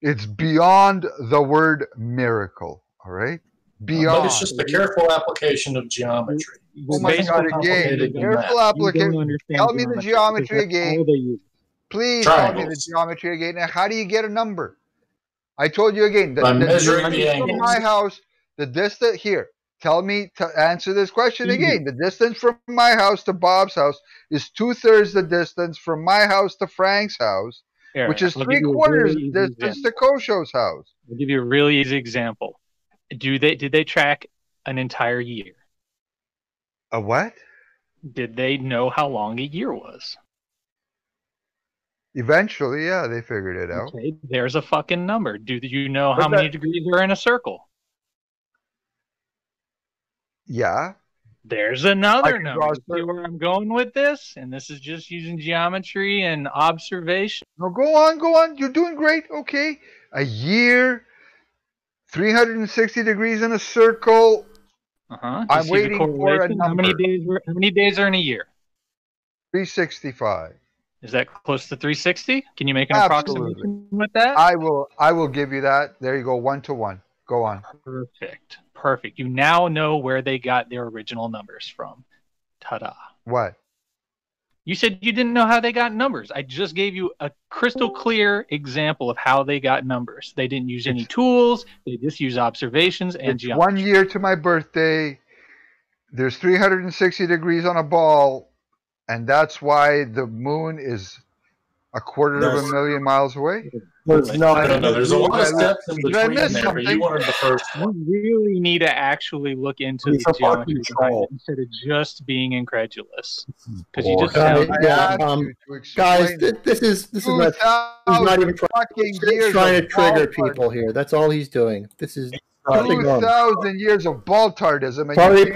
it's beyond the word miracle, all right? Beyond. But it's just the careful application of geometry. Oh my God, again, the careful application. Tell me the geometry again. Please Triangles. tell me the geometry again. Now, how do you get a number? I told you again. The, By the, measuring the, the angles. From my house, the distance here. Tell me to answer this question mm-hmm. again. The distance from my house to Bob's house is two-thirds the distance from my house to Frank's house, Here, which is three-quarters the distance example. to Kosho's house. I'll give you a really easy example. Do they Did they track an entire year? A what? Did they know how long a year was? Eventually, yeah, they figured it out. Okay, there's a fucking number. Do you know What's how that? many degrees are in a circle? Yeah. There's another number. See where I'm going with this? And this is just using geometry and observation. No, go on, go on. You're doing great. Okay. A year, three hundred sixty degrees in a circle. Uh-huh. I'm waiting for a number. How many days, how many days are in a year? three sixty-five. Is that close to three sixty? Can you make an Absolutely. approximation with that? I will I will give you that. There you go, one to one. Go on. Perfect. Perfect. You now know where they got their original numbers from. Ta-da. What? You said you didn't know how they got numbers. I just gave you a crystal clear example of how they got numbers. They didn't use any it's, tools. They just use observations and it's geometry. One year to my birthday. There's three hundred sixty degrees on a ball. And that's why the moon is a quarter there's, of a million miles away? There's, no, I don't know. There's a lot of steps in between there. You wanted the first one. You really need to actually look into it's the geometry side instead of just being incredulous. Because you just have yeah, um, guys, th this is this is not, he's not even trying, trying to trigger people here. That's all he's doing. This is nothing wrong. two thousand years of baltardism. Probably.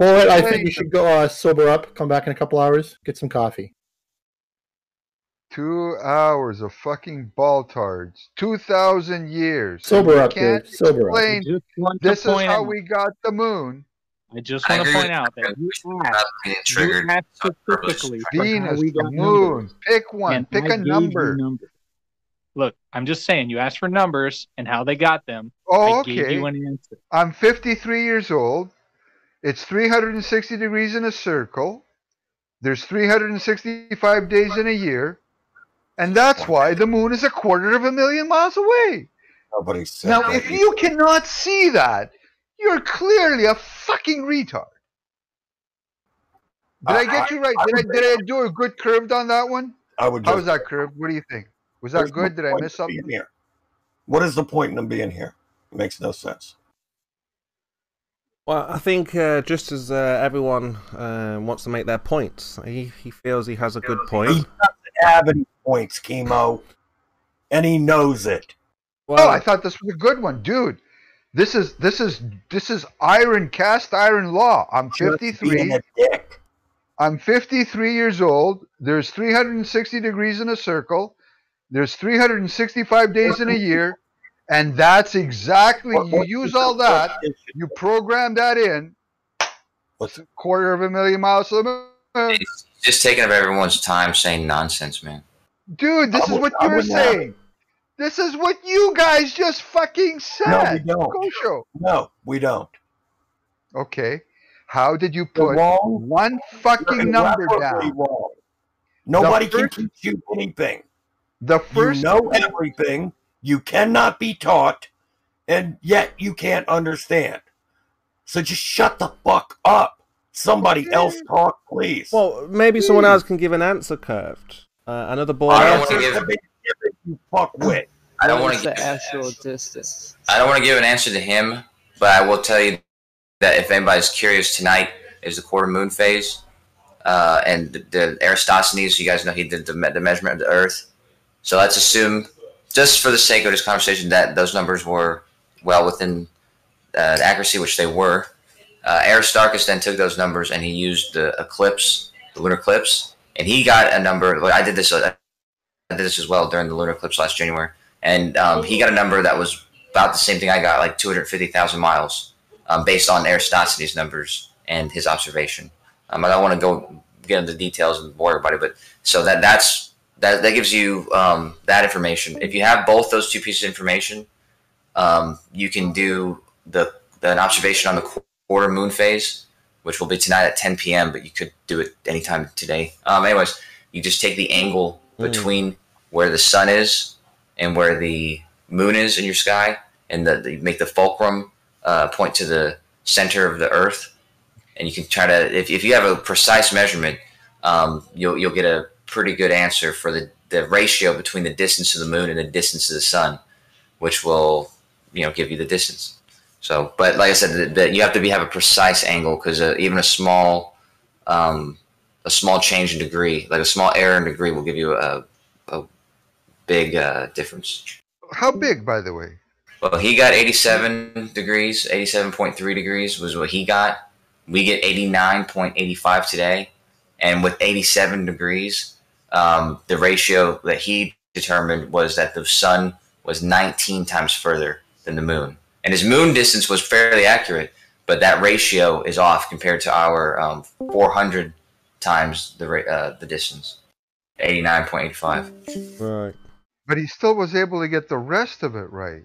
Well, I think you should go uh, sober up, come back in a couple hours, get some coffee. Two hours of fucking baltards. two thousand years. Sober up, dude. Sober up. This is how we got the moon. I just want to point out that you asked, you asked specifically Venus, the moon. Pick one. Pick a number. Look, I'm just saying, you asked for numbers and how they got them. Oh, okay. I gave you an answer. I'm fifty-three years old. It's three hundred sixty degrees in a circle. There's three hundred sixty-five days in a year. And that's why the moon is a quarter of a million miles away. Nobody said now, that. If you cannot see that, you're clearly a fucking retard. Did I, I get you right? I, I, did, I, did I do a good curved on that one? I would. How was that curved? What do you think? Was that good? Did I miss something? Here? What is the point in them being here? It makes no sense. Well, I think uh, just as uh, everyone uh, wants to make their points, he, he feels he has a good point. He doesn't have any points, Chemo, and he knows it. Well, oh, I thought this was a good one, dude. This is this is this is iron cast iron law. I'm fifty-three. I'm fifty-three years old. There's three hundred sixty degrees in a circle. There's three hundred sixty-five days in a year. And that's exactly, what, what, you use all that, you program that in, what's a quarter of a million miles to the moon. It's just taking up everyone's time saying nonsense, man. Dude, this I is would, what I you're saying. Not. This is what you guys just fucking said. No, we don't. No, we don't. Okay. How did you put one fucking number down? Wrong. Nobody first, can teach you anything. The first you know everything. You cannot be taught, and yet you can't understand. So just shut the fuck up. Somebody else talk, please. Well, maybe someone else can give an answer curved. Uh, another boy. I don't want to give it. You fuck with. I don't want to give the actual distance. I don't want to give an answer to him, but I will tell you that if anybody's curious, tonight is the quarter moon phase, uh, and the, the Aristarchus. You guys know he did the, the measurement of the Earth. So let's assume, just for the sake of this conversation, that those numbers were well within uh, the accuracy, which they were. Uh, Aristarchus then took those numbers and he used the eclipse, the lunar eclipse, and he got a number. I did this, I did this as well during the lunar eclipse last January, and um, he got a number that was about the same thing I got, like two hundred fifty thousand miles, um, based on Aristarchus' numbers and his observation. Um, I don't want to go get into details and bore everybody, but so that that's. That, that gives you um, that information. If you have both those two pieces of information, um, you can do the, the an observation on the quarter moon phase, which will be tonight at ten P M, but you could do it anytime today. Um, anyways, you just take the angle between mm. where the sun is and where the moon is in your sky, and the, the, make the fulcrum uh, point to the center of the Earth, and you can try to, if, if you have a precise measurement, um, you'll you'll get a pretty good answer for the the ratio between the distance of the moon and the distance of the sun, which will, you know, give you the distance. So, but like I said, the, the, you have to be have a precise angle, because uh, even a small um, a small change in degree, like a small error in degree, will give you a a big uh, difference. How big, by the way? Well, he got eighty-seven degrees. eighty-seven point three degrees was what he got. We get eighty-nine point eight five today, and with eighty-seven degrees, um, the ratio that he determined was that the sun was nineteen times further than the moon, and his moon distance was fairly accurate, but that ratio is off compared to our um, four hundred times the uh, the distance, eighty-nine point eight five. Right. But he still was able to get the rest of it right,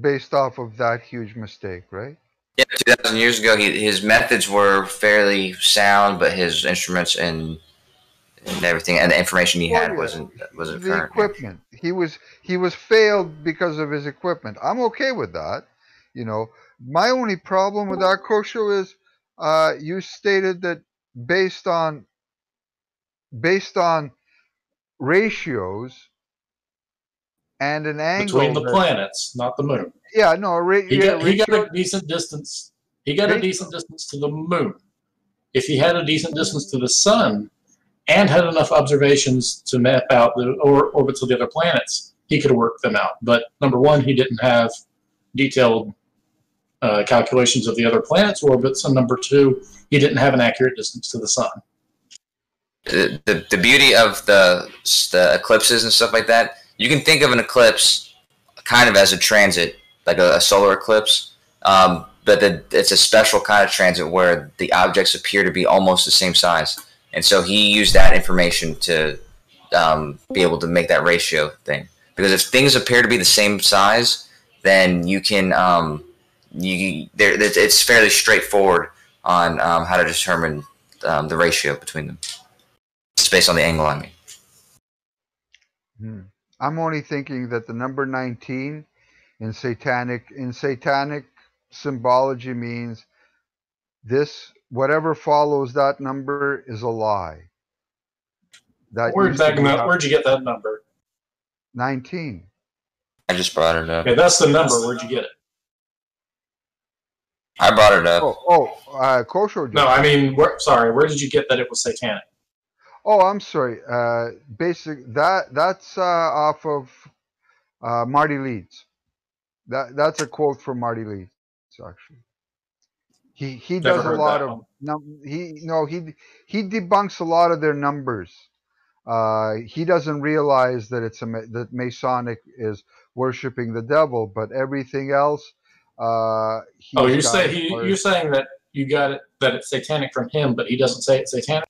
based off of that huge mistake, right? Yeah, two thousand years ago, he, his methods were fairly sound, but his instruments and, and everything and the information he oh, had yeah. wasn't wasn't the current. Equipment. He was he was failed because of his equipment. I'm okay with that. You know, my only problem with our kosher is uh, you stated that based on based on ratios. And an angle between the planets, not the moon. Yeah, no. Ra he, got, he got a decent distance. He got a decent distance to the moon. If he had a decent distance to the sun, and had enough observations to map out the or orbits of the other planets, he could work them out. But number one, he didn't have detailed uh, calculations of the other planets' orbits, and number two, he didn't have an accurate distance to the sun. The the, the beauty of the the eclipses and stuff like that. You can think of an eclipse kind of as a transit, like a, a solar eclipse, um, but the, it's a special kind of transit where the objects appear to be almost the same size. And so he used that information to um, be able to make that ratio thing. Because if things appear to be the same size, then you can um, you there it's fairly straightforward on um, how to determine um, the ratio between them. It's based on the angle, I mean. Hmm. I'm only thinking that the number nineteen in satanic in satanic symbology means this, whatever follows that number is a lie. That Where'd, that come out? Where'd you get that number? nineteen. I just brought it up. Okay, that's the number. Where'd you get it? I brought it up. Oh, oh uh, Kosho. No, I mean, where, sorry, where did you get that it was satanic? Oh, I'm sorry. Uh, basic that that's uh, off of uh, Marty Leeds. That that's a quote from Marty Leeds, actually. He he does a lot of num he no he he debunks a lot of their numbers. Uh, he doesn't realize that it's a that Masonic is worshiping the devil, but everything else. Uh, oh, you're saying he, you're saying that you got it that it's satanic from him, but he doesn't say it's satanic.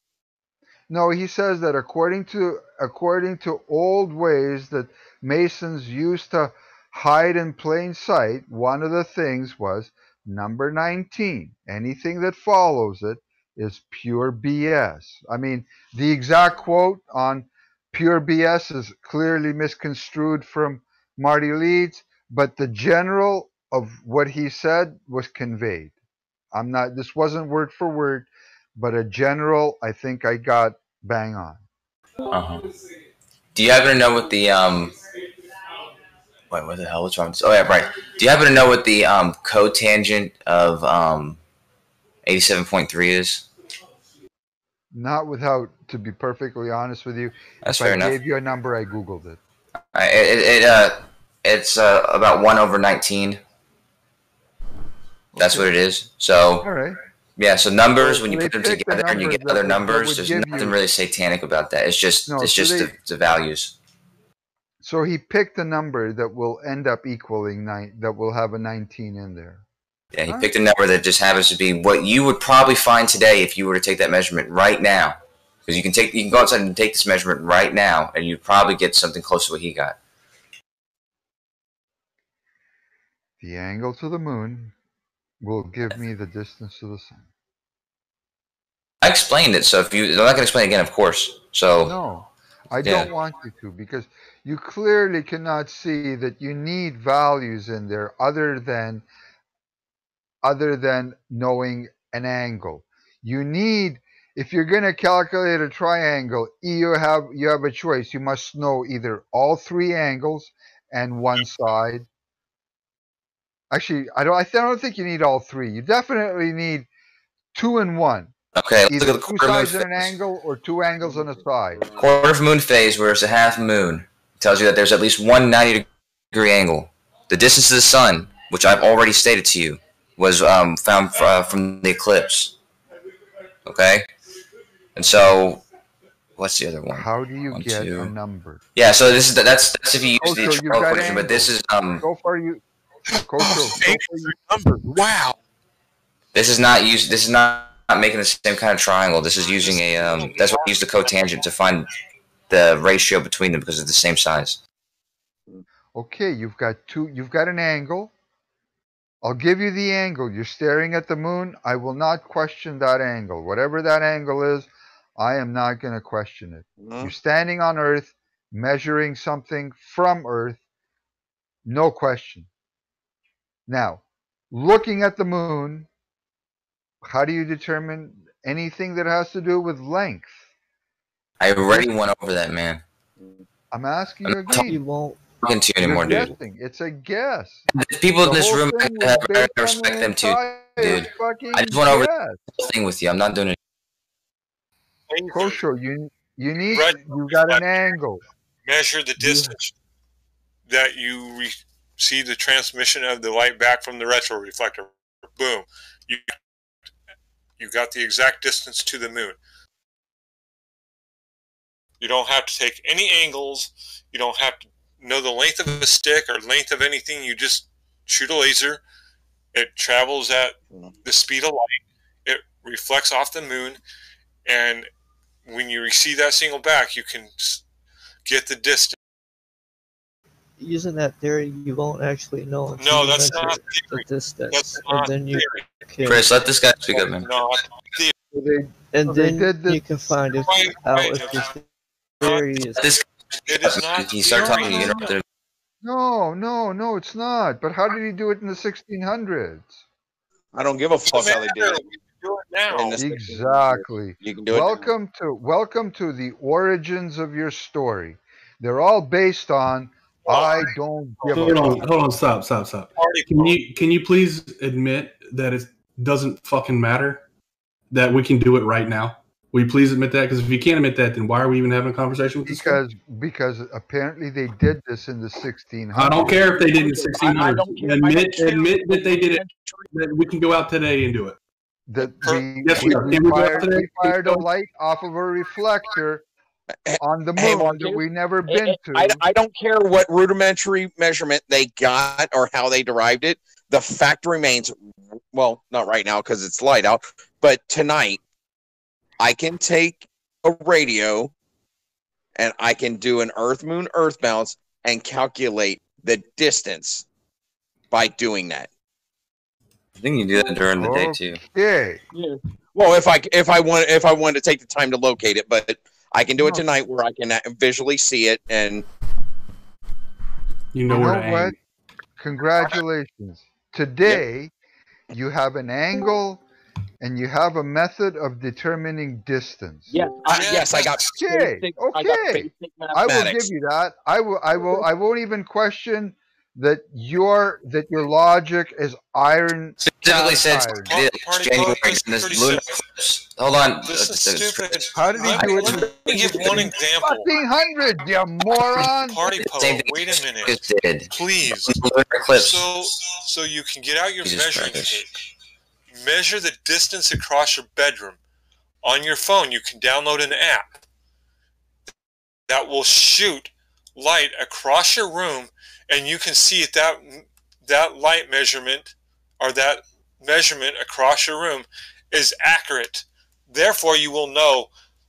No, he says that according to according to old ways that Masons used to hide in plain sight, one of the things was number nineteen. Anything that follows it is pure B S. I mean, the exact quote on pure B S is clearly misconstrued from Marty Leeds, but the general of what he said was conveyed. I'm not. This wasn't word for word, but a general, I think I got bang on. Uh-huh. Do you happen to know what the um? Wait, what the hell was wrong? Oh yeah, right. Do you happen to know what the um cotangent of um eighty-seven point three is? Not without, to be perfectly honest with you. That's fair enough. If I gave you a number, I googled it. It it, it uh it's uh, about one over nineteen. That's what it is. So. All right. Yeah, so numbers, when you put them together and you get other numbers, there's nothing really satanic about that. It's just it's just the, the values. So he picked a number that will end up equaling nine, that will have a nineteen in there. Yeah, he picked a number that just happens to be what you would probably find today if you were to take that measurement right now. Because you can take you can go outside and take this measurement right now, and you'd probably get something close to what he got. The angle to the moon will give me the distance to the sun. I explained it, so if you, I'm not going to explain it again, of course. So no, I yeah. don't want you to, because you clearly cannot see that you need values in there other than other than knowing an angle. You need, if you're going to calculate a triangle, you have you have a choice. You must know either all three angles and one side. Actually, I don't I, th I don't think you need all three. You definitely need two and one. Okay, let's either look at the two sides on an angle or two angles on a side. Quarter of moon phase, where it's a half moon, tells you that there's at least one ninety degree angle. The distance to the sun, which I've already stated to you, was um, found fr uh, from the eclipse. Okay? And so, what's the other one? How do you one, get two. a number? Yeah, so this is the, that's, that's if you use Koso, the trial question, angles. But this is... Um, so far you... Koso, oh, so far number. Wow! This is not use, This is not... Not making the same kind of triangle. This is using a um that's why I use the cotangent to find the ratio between them, because it's the same size. Okay, you've got two you've got an angle. I'll give you the angle. You're staring at the moon. I will not question that angle. Whatever that angle is, I am not going to question it. Mm-hmm. You're standing on Earth, measuring something from Earth. No question. Now, looking at the moon, how do you determine anything that has to do with length? I already went over that, man. I'm asking I'm you again. You won't talking to you anymore, dude. It's a guess. The people the in this room, I, I respect them too, dude. I just went over the whole thing with you. I'm not doing it. Kosho, you you need right. you got an angle. Measure the distance yeah. that you re see the transmission of the light back from the retro reflector. Boom. You. You got the exact distance to the moon. You don't have to take any angles. You don't have to know the length of a stick or length of anything. You just shoot a laser. It travels at the speed of light. It reflects off the moon. And when you receive that signal back, you can get the distance. Using that theory, you won't actually know. No, that's not theory. The distance. That's not then you theory. Can, Chris, let this guy speak up, man. And then you can find out if this theory is. This it is not. He started talking. You know, no, no, no, it's not. But how did he do it in the sixteen hundreds? I don't give a fuck how they did it. Do it now. Exactly. You can do welcome it. to welcome to the origins of your story. They're all based on. I don't give hold a on, fuck. Hold on, stop, stop, stop. Can you can you please admit that it doesn't fucking matter, that we can do it right now? Will you please admit that? Because if you can't admit that, then why are we even having a conversation with this guy? Because because apparently they did this in the sixteen hundreds. I don't care if they did in the sixteen hundreds. Admit admit that they did it. That we can go out today and do it. That we, yes, we, we, we fired, we fired a light off of a reflector on the moon hey, Mark, that we never been it, to. I, I don't care what rudimentary measurement they got or how they derived it. The fact remains, well, not right now because it's light out, but tonight I can take a radio and I can do an Earth-Moon-Earth bounce and calculate the distance by doing that. I think you do that during the day too. Okay. Yeah. Well, if I if I want if I wanted to take the time to locate it, but I can do it tonight where I can visually see it, and you know, you know what? Congratulations. Today, yep. you have an angle, and you have a method of determining distance. Yes, I, yes, I got okay. Basic, okay. I, got basic I will give you that. I will. I will. I won't even question that your that your logic is iron. Specifically said it's January and this blue. Hold on. This is stupid. How did he do it? Let me give one example. Fucking hundred, you moron! Party poet. Wait a minute, please. So, so you can get out your measuring tape, measure the distance across your bedroom. On your phone, you can download an app that will shoot light across your room, and you can see at that that light measurement or that measurement across your room is accurate. Therefore, you will know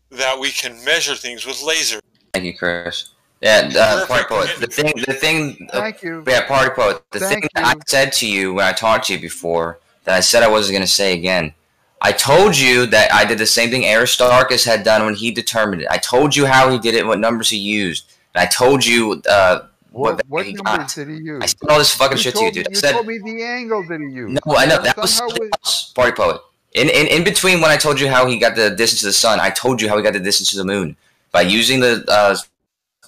that we can measure things with laser. Thank you, Chris. Yeah, uh, Party Poet. The thing, the thing. Thank you. Yeah, Party Poet. The Thank thing that you. I said to you when I talked to you before, that I said I wasn't going to say again. I told you that I did the same thing Aristarchus had done when he determined it. I told you how he did it, and what numbers he used. And I told you uh, What, what number got. did he use? I said all this fucking you shit to you, dude. Me, you I said, told me the angle that he used. No, I know. Yeah, that was, was Party Poet. In, in, in between when I told you how he got the distance to the sun, I told you how he got the distance to the moon. By using the, uh,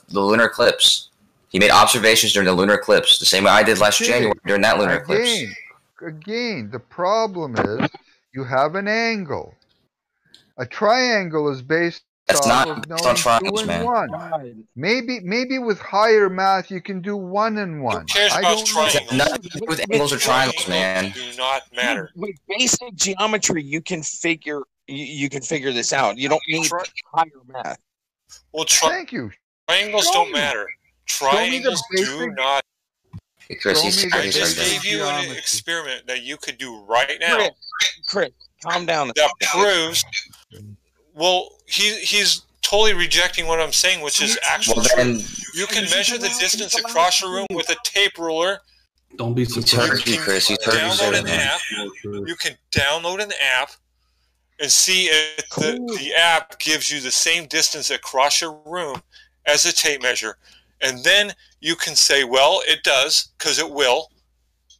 the lunar eclipse. He made observations during the lunar eclipse, the same way I did last See, January during that lunar again, eclipse. Again, the problem is you have an angle. A triangle is based That's not, of knowing not triangles, two and man. one. Maybe, maybe with higher math you can do one and one. Who cares I about don't triangles? Know. Nothing with, with angles or triangles, man. Do not matter. With basic geometry, you can figure you, you can figure this out. You don't need Tri higher math. Well, tri thank you. Triangles Show don't you. matter. Triangles do not. Chris, I just gave you geometry. an experiment that you could do right now. Chris, Chris calm down. That proves. Well, he he's totally rejecting what I'm saying, which is actual well, then, you can measure the distance across your room with a tape ruler. Don't be surprised, you Chris. You can download an app. You can download an app and see if the, the app gives you the same distance across your room as a tape measure. And then you can say, well, it does, because it will.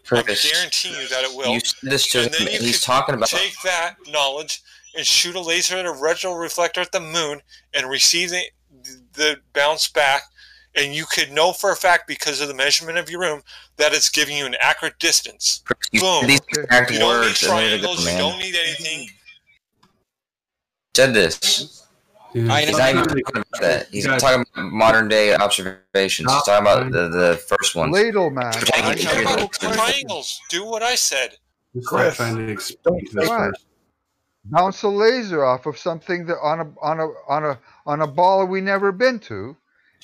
Chris, I guarantee you that it will. You said this to and then him. You He's talking about take that knowledge and shoot a laser at a retinal reflector at the moon and receive the, the bounce back, and you could know for a fact because of the measurement of your room that it's giving you an accurate distance. You Boom. These exact you don't words need triangles, you don't need anything. Said this. Dude, he's not even talking about that. He's not talking about modern day observations. He's talking about the, the first one. Ladle man. Triangles. Do what I said. Chris, bounce a laser off of something that on a on a on a on a ball we never been to,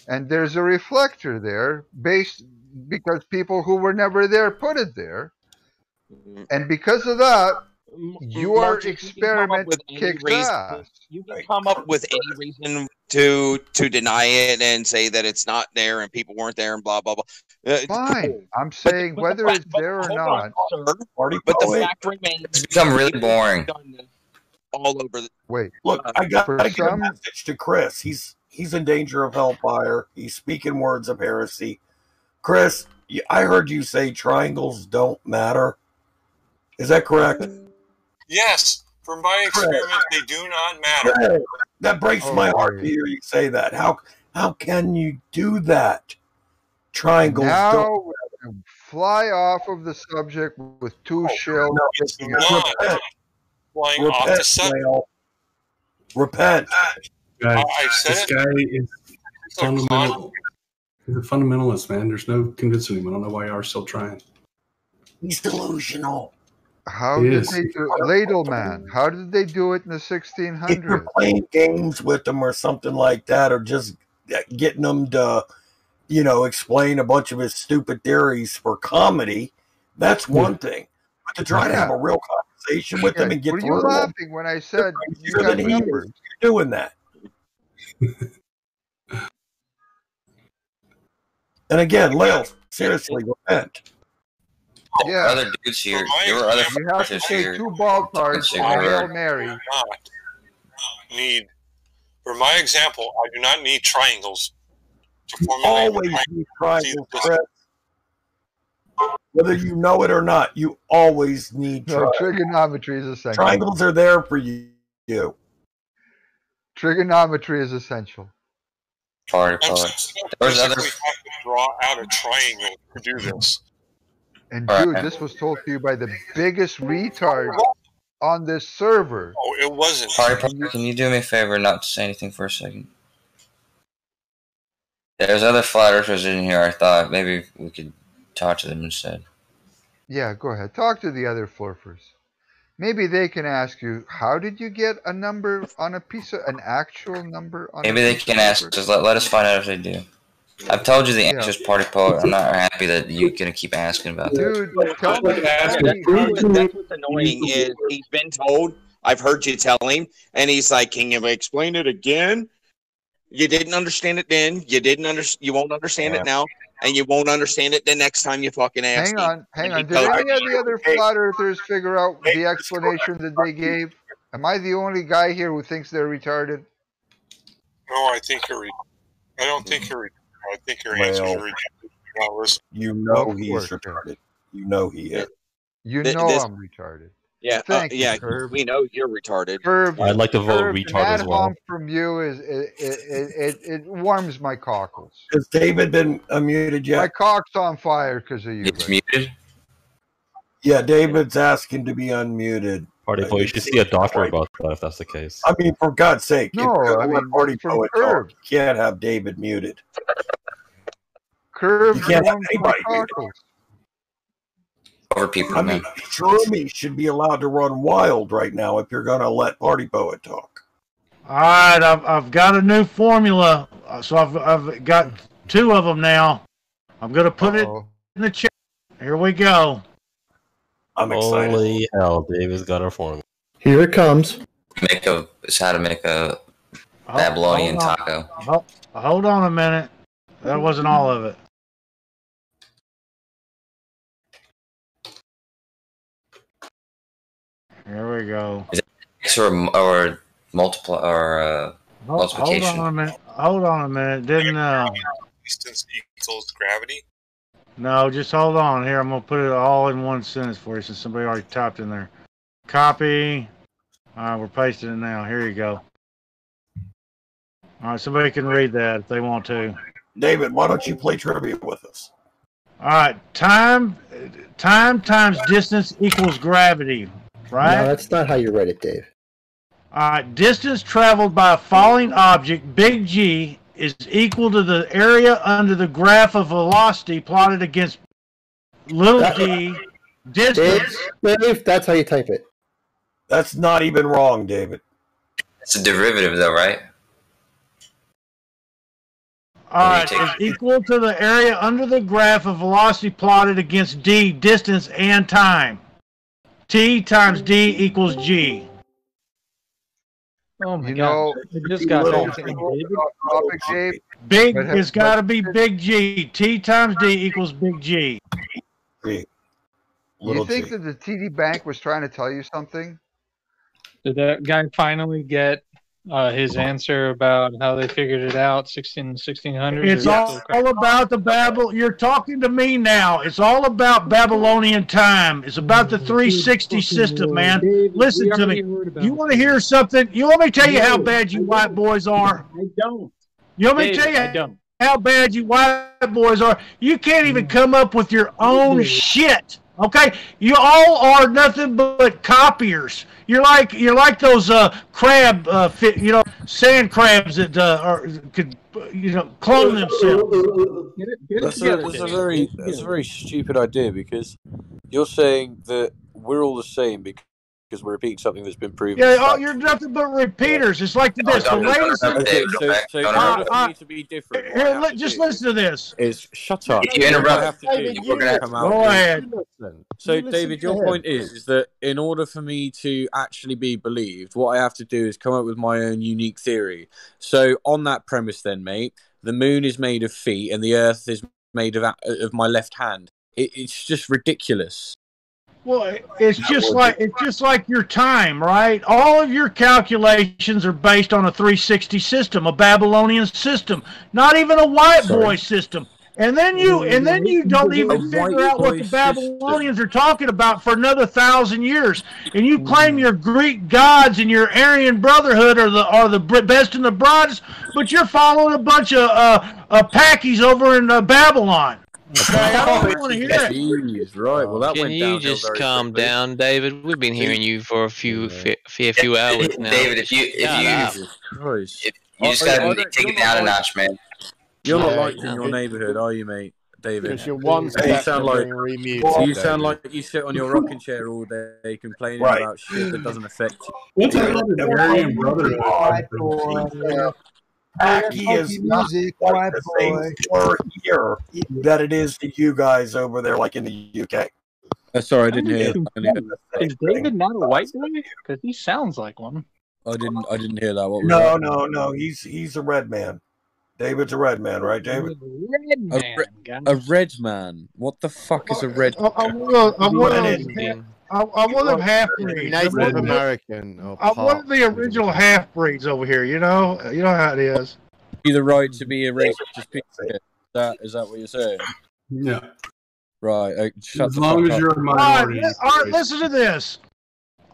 and there's a reflector there based because people who were never there put it there, and because of that, your experiment kicked ass. You can come up with any reason to to deny it and say that it's not there and people weren't there and blah blah blah. Uh, Fine, cool. I'm saying but, whether but, it's but, there or not. On, sir, but the oh, fact wait. remains. It's become really boring. All over the wait look uh, i got to get a message to Chris. He's he's in danger of hellfire. He's speaking words of heresy. Chris, I heard you say triangles don't matter. Is that correct? Yes, from my experience they do not matter. That breaks oh, my heart to hear you say that. How how can you do that? Triangles now don't matter. Fly off of the subject with two oh, shells no, Flying repent, off the sun. Repent. Guys, I said this guy it. is fundamental. He's a fundamentalist, man. There's no convincing him. I don't know why you are still trying. He's delusional. How he did is. they do it? Ladle man. How did they do it in the sixteen hundreds? If you're playing games with them or something like that, or just getting them to, you know, explain a bunch of his stupid theories for comedy, that's one yeah. thing. But to try yeah. to have a real conversation with okay. them and get Were you laughing them? when I said you got numbers? You're doing that. And again, Lil, seriously, repent. Yeah, other dudes here. There were other you have to take two ball cards and Hail Mary. I do not need, for my example, I do not need triangles to formulate. Always need triangles. Whether you know it or not, you always need no, trigonometry is essential. Triangles are there for you. you. Trigonometry is essential. Sorry, sorry. There's other. We have to draw out a triangle to do this. And All dude, right. this was told to you by the biggest retard on this server. Oh, it wasn't. Sorry, can you do me a favor, not to say anything for a second? There's other flat earthers in here. I thought maybe we could talk to them instead. Yeah, go ahead. Talk to the other flurfers. Maybe they can ask you, how did you get a number on a piece of, an actual number on Maybe a they can paper? ask, just let, let us find out if they do. I've told you the yeah. answer's Party Poet. I'm not happy that you're going to keep asking about Dude, that. Tell me that. That's what's annoying is he's been told, I've heard you tell him, and he's like, can you explain it again? You didn't understand it then. You didn't under, You won't understand yeah. it now. And you won't understand it the next time you fucking ask. Hang on, hang on. Did any of the other flat earthers figure out the explanation that they gave? Am I the only guy here who thinks they're retarded? No, I think you're. I don't think you're. I think your answer is retarded. hours. You know he is retarded. You know he is. You know this, I'm retarded. Yeah, Thank uh, yeah. You, we know you're retarded. Herb, I'd like to vote Herb, retard that as well. Home from you is it it, it it warms my cockles. Has David been unmuted yet? My cock's on fire because of you. It's right? muted. Yeah, David's asking to be unmuted. Party boy, you should see a doctor about that if that's the case. I mean, for God's sake, no, I mean, Party boy, you can't have David muted. Curve, you can't have anybody muted. Over people, I mean, Jeremy should be allowed to run wild right now if you're going to let Party Poet talk. All right, I've, I've got a new formula, so I've, I've got two of them now. I'm going to put Uh-oh. it in the chat. Here we go. I'm excited. Holy hell, David's got a formula. Here it comes. Make a, it's how to make a oh, Babylonian hold taco. Oh, hold on a minute. That wasn't all of it. Here we go. Is it X or, or multiply or uh, hold, multiplication? Hold on a minute. Hold on a minute. Didn't uh, distance equals gravity? No, just hold on. Here, I'm gonna put it all in one sentence for you since somebody already typed in there. Copy. All right, we're pasting it now. Here you go. All right, somebody can read that if they want to. David, why don't you play trivia with us? All right, time, time times distance equals gravity. Right? No, that's not how you read it, Dave. All right. Distance traveled by a falling object, big G, is equal to the area under the graph of velocity plotted against little that, g. Distance. Dave, Dave, that's how you type it. That's not even wrong, David. It's a derivative, though, right? All right. Is equal to the area under the graph of velocity plotted against d, distance, and time. T times D equals G. Oh my you God! Know, just got topic, Dave. Big has got to be big G. T times D equals big G. Big. You think G. that the T D Bank was trying to tell you something? Did that guy finally get uh, his answer about how they figured it out? sixteen, sixteen hundred. It's all, all about the Babel. You're talking to me now. It's all about Babylonian time. It's about the three sixty system, man. Listen to me. You want to hear something? You want me to tell you how bad you white boys are? I don't. You want me to tell you how bad you white boys are? You can't even come up with your own shit. Okay, you all are nothing but copiers. You're like you're like those uh, crab, uh, fit, you know, sand crabs that uh, are, could, you know, clone themselves. That's a, that's a very that's a very stupid idea because you're saying that we're all the same because. Because we're repeating something that's been proven. Yeah, oh, you're nothing but repeaters. It's like this. The latest. Here, just listen to this. Is shut up. If you interrupt, we're going to come out. Go ahead. So, David, your point is is that in order for me to actually be believed, what I have to do is come up with my own unique theory. So, on that premise, then, mate, the moon is made of feet, and the Earth is made of of my left hand. It, it's just ridiculous. Well, it's just like it's just like your time, right? All of your calculations are based on a three sixty system, a Babylonian system, not even a white Sorry. boy system. And then you and then you don't even figure out what the Babylonians system. are talking about for another thousand years. And you claim your Greek gods and your Aryan Brotherhood are the are the best and the brightest, but you're following a bunch of uh, uh, packies over in uh, Babylon. I don't want to hear that. Right. Well, that Can went you just calm quickly. down, David? We've been hearing you for a few, yeah. few, few yeah. hours now. David, if you, if you, if you oh, just gotta yeah, take it down like, a notch, man. You're not liked in your neighborhood, are you, mate, David? You're one you sound like you David. sound like you sit on your rocking chair all day complaining right. about shit that doesn't affect you. What's Aryan Brotherhood? Aki is not music, like the same slur here that it is to you guys over there, like in the U K. Uh, sorry, I didn't hear. Is David not a white guy? Because he sounds like one. I didn't. I didn't hear that. What was no, that? no, no. He's he's a red man. David's a red man, right, David? Red man, a, re a red man. What the fuck is a red? I, I, I will, I will I, I want them half-breeds. I want the original half-breeds over here. You know, you know how it is. Be the right to be a racist. Is that, is that what you're saying? Yeah. Right. I, shut as long as up. You're a minority. All right, all right, listen to this.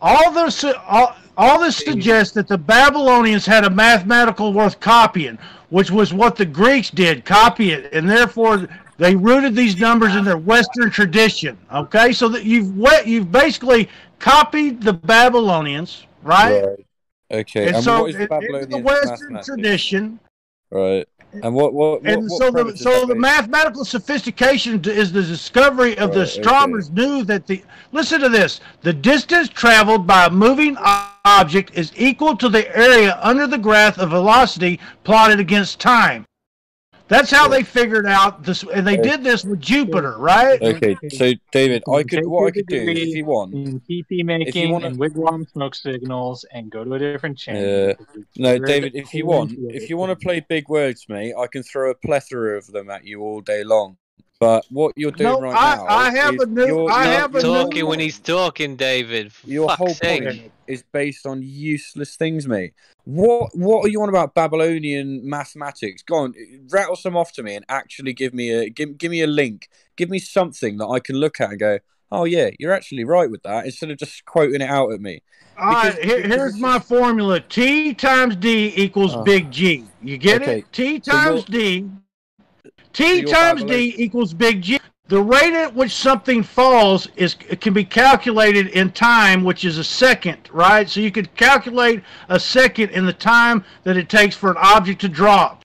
All this, all, all this suggests that the Babylonians had a mathematical worth copying, which was what the Greeks did, copy it, and therefore they rooted these numbers in their Western tradition. Okay, so that you've you've basically copied the Babylonians, right? Right. Okay. And, and so what is Babylonian the Western tradition. Right. And what? what, what and so, what the, so the mathematical sophistication is the discovery of right, the astronomers okay. knew that the. Listen to this: the distance traveled by a moving object is equal to the area under the graph of velocity plotted against time. That's how right. they figured out this, and they did this with Jupiter, right? Okay, so David, I could what I could do if you want, T P making wanna... and wigwam smoke signals, and go to a different channel. Uh, no, David, if you want, if you want to play big words, mate, I can throw a plethora of them at you all day long. But what you're doing no, right I, now, I have a new, I have a talking new when he's talking, David. For your whole sake. Point is based on useless things, mate. What What are you on about Babylonian mathematics? Go on, rattle some off to me, and actually give me a give give me a link, give me something that I can look at and go, oh yeah, you're actually right with that, instead of just quoting it out at me. All because, right, here, here's my formula: T times D equals uh, big G. You get okay. it? T times so D. T times D equals big G. The rate at which something falls is it can be calculated in time, which is a second, right? So you could calculate a second in the time that it takes for an object to drop.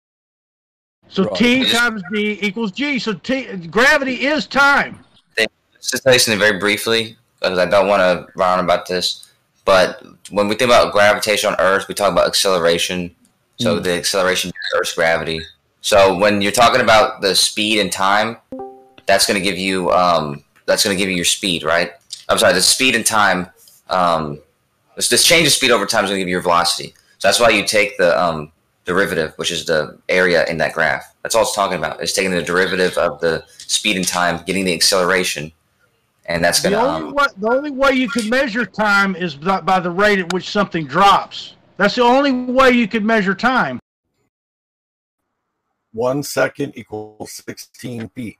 So right. T times D equals G. So T, gravity is time. Just to mention it very briefly, because I don't want to round about this, but when we think about gravitation on Earth, we talk about acceleration. So mm. the acceleration of Earth's gravity. So when you're talking about the speed and time, that's going to give you um, that's going to give you your speed, right? I'm sorry, the speed and time. Um, this, this change of speed over time is going to give you your velocity. So that's why you take the um, derivative, which is the area in that graph. That's all it's talking about. It's taking the derivative of the speed and time, getting the acceleration, and that's going to. The only um, way, the only way you can measure time is by, by the rate at which something drops. That's the only way you can measure time. One second equals sixteen feet.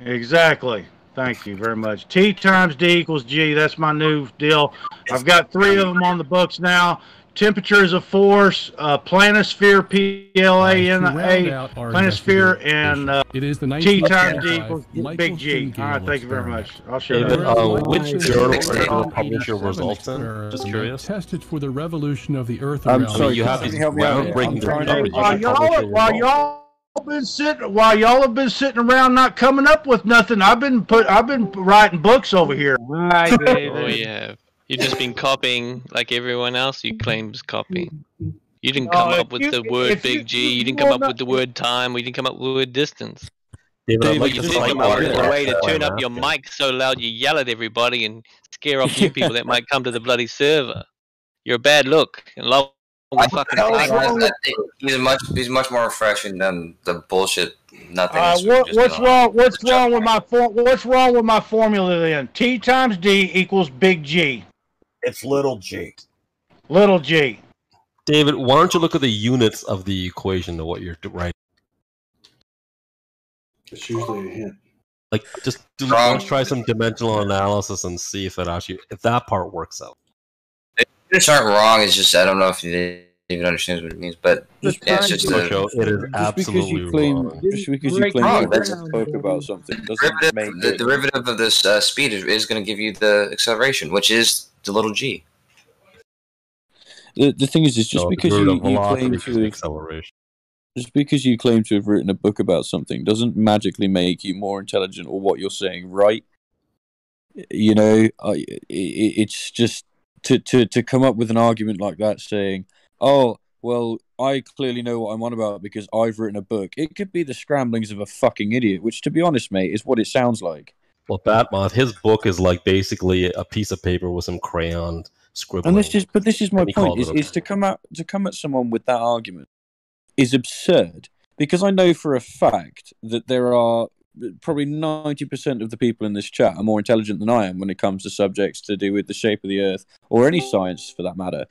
Exactly. Thank you very much. T times D equals G. That's my new deal. I've got three of them on the books now. Temperature is a force. Uh, planisphere, P L A N A, planisphere, and uh, it is the T times D equals big G. All right, thank you very much. I'll show you. Uh, which journal will publish your results? Just curious. Tested for the revolution of the Earth. I'm sorry, you have to help me out. While y'all. Been sitting while y'all have been sitting around not coming up with nothing. I've been put. I've been writing books over here. Right, David. Oh yeah, you've just been copying like everyone else. You claim is copying. You didn't come uh, up with you, the word big you, G. You didn't come up not, with the word time. We didn't come up with the word distance. David, David like you just think about a way to turn up your mic so loud you yell at everybody and scare off new people that might come to the bloody server. You're a bad look and love. I I he's much he's much more refreshing than the bullshit nothing. Uh, what, what's wrong? What's wrong with my for, What's wrong with my formula then? T times D equals big G. It's little G. Little G. David, why don't you look at the units of the equation of what you're writing? It's usually a hint. Like just do, let's try some dimensional analysis and see if it actually if that part works out. Units aren't wrong. It's just I don't know if you even understand what it means, but just yeah, it's just a, show, it is absolutely wrong. Just because you claim wrong, that's spoke about something. Derivative, make the it. derivative of this uh, speed is, is going to give you the acceleration, which is the little g. The the thing is, is just no, because you, you claim to acceleration, just because you claim to have written a book about something, doesn't magically make you more intelligent or what you're saying right. You know, I, it, it's just. To, to, to come up with an argument like that saying, oh, well, I clearly know what I'm on about because I've written a book. It could be the scramblings of a fucking idiot, which, to be honest, mate, is what it sounds like. Well, Batman, his book is like basically a piece of paper with some crayon scribbling. And this is, but this is my point, is, is to come out, to come at someone with that argument is absurd. Because I know for a fact that there are probably ninety percent of the people in this chat are more intelligent than I am when it comes to subjects to do with the shape of the Earth or any science for that matter.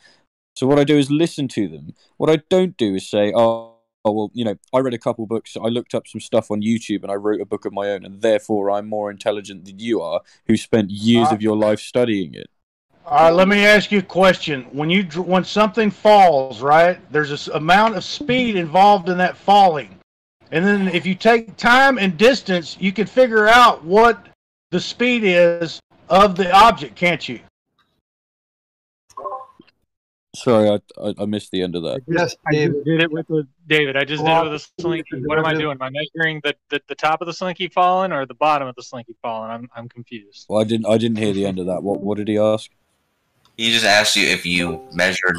So what I do is listen to them. What I don't do is say, oh, oh, well, you know, I read a couple books, I looked up some stuff on YouTube, and I wrote a book of my own, and therefore I'm more intelligent than you are, who spent years uh, of your life studying it. All right, let me ask you a question. When you when something falls, right, there's an amount of speed involved in that falling. And then if you take time and distance, you can figure out what the speed is of the object, can't you? Sorry, I, I I missed the end of that. Yes, I David. did it with the David. I just well, did it with a slinky. What am I doing? Am I measuring the, the, the top of the slinky falling or the bottom of the slinky falling? I'm I'm confused. Well, I didn't I didn't hear the end of that. What what did he ask? He just asked you if you measured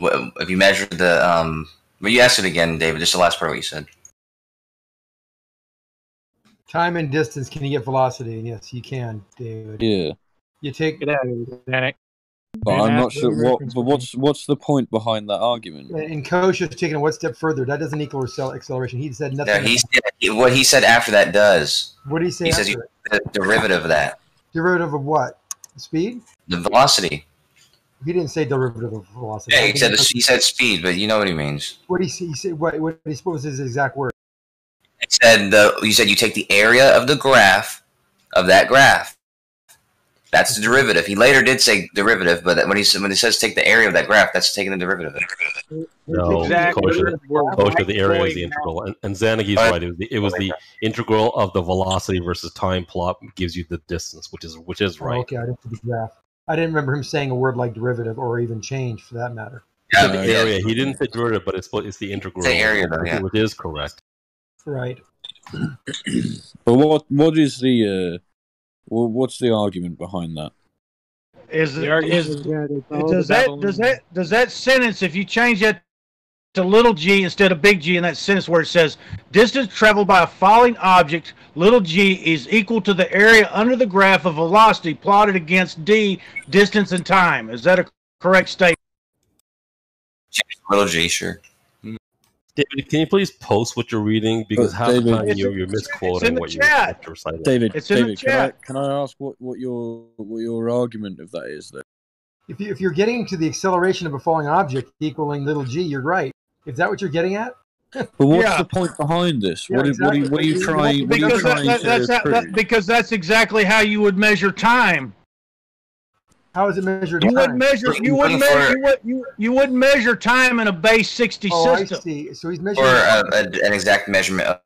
if you measured the um. But you asked it again, David. Just the last part of what you said. Time and distance. Can you get velocity? Yes, you can, David. Yeah. You take it out of it. But I'm not sure what. But what's what's the point behind that argument? And Kosh is taking it one step further. That doesn't equal acceleration. He said nothing. Yeah, he said, what he said after that does. What did he say? He says you, the derivative of that. Derivative of what? Speed. The velocity. He didn't say derivative of velocity. Yeah, he said he said speed, but you know what he means. What he said. What what he supposed is his exact word. He said the. You said you take the area of the graph, of that graph. That's the derivative. He later did say derivative, but when he when he says take the area of that graph, that's taking the derivative. No, exactly. Kosher, Kosher, the area is the integral, and, and Zanagi's uh, right. It was the, it was the integral of the velocity versus time plot gives you the distance, which is which is right. Oh, okay, I didn't see the graph. I didn't remember him saying a word like derivative or even change for that matter. Yeah, he, no, the area. He didn't say derivative, but it's it's the integral. The area, though, yeah. Which is correct. Right. But what what is the uh, Well, what's the argument behind that? Is, it, is, is does that does that does that sentence, if you change that to little g instead of big G in that sentence where it says distance traveled by a falling object, little g is equal to the area under the graph of velocity plotted against d distance and time. Is that a correct statement? Little g, sure. David, can you please post what you're reading? Because half the time you're, you're misquoting what you're reciting. David, it's in the chat. Can I, can I ask what, what your what your argument of that is, though? If you, if you're getting to the acceleration of a falling object equaling little g, you're right. Is that what you're getting at? But what's yeah. the point behind this? Yeah, what, exactly. what, are, what are you trying? What are you trying that, that, to that's that, Because that's exactly how you would measure time. How is it measured? You wouldn't measure. You wouldn't measure. You, would, you, you wouldn't measure time in a base sixty oh, system. I see. So he's measuring. Or a, a, an exact measurement of,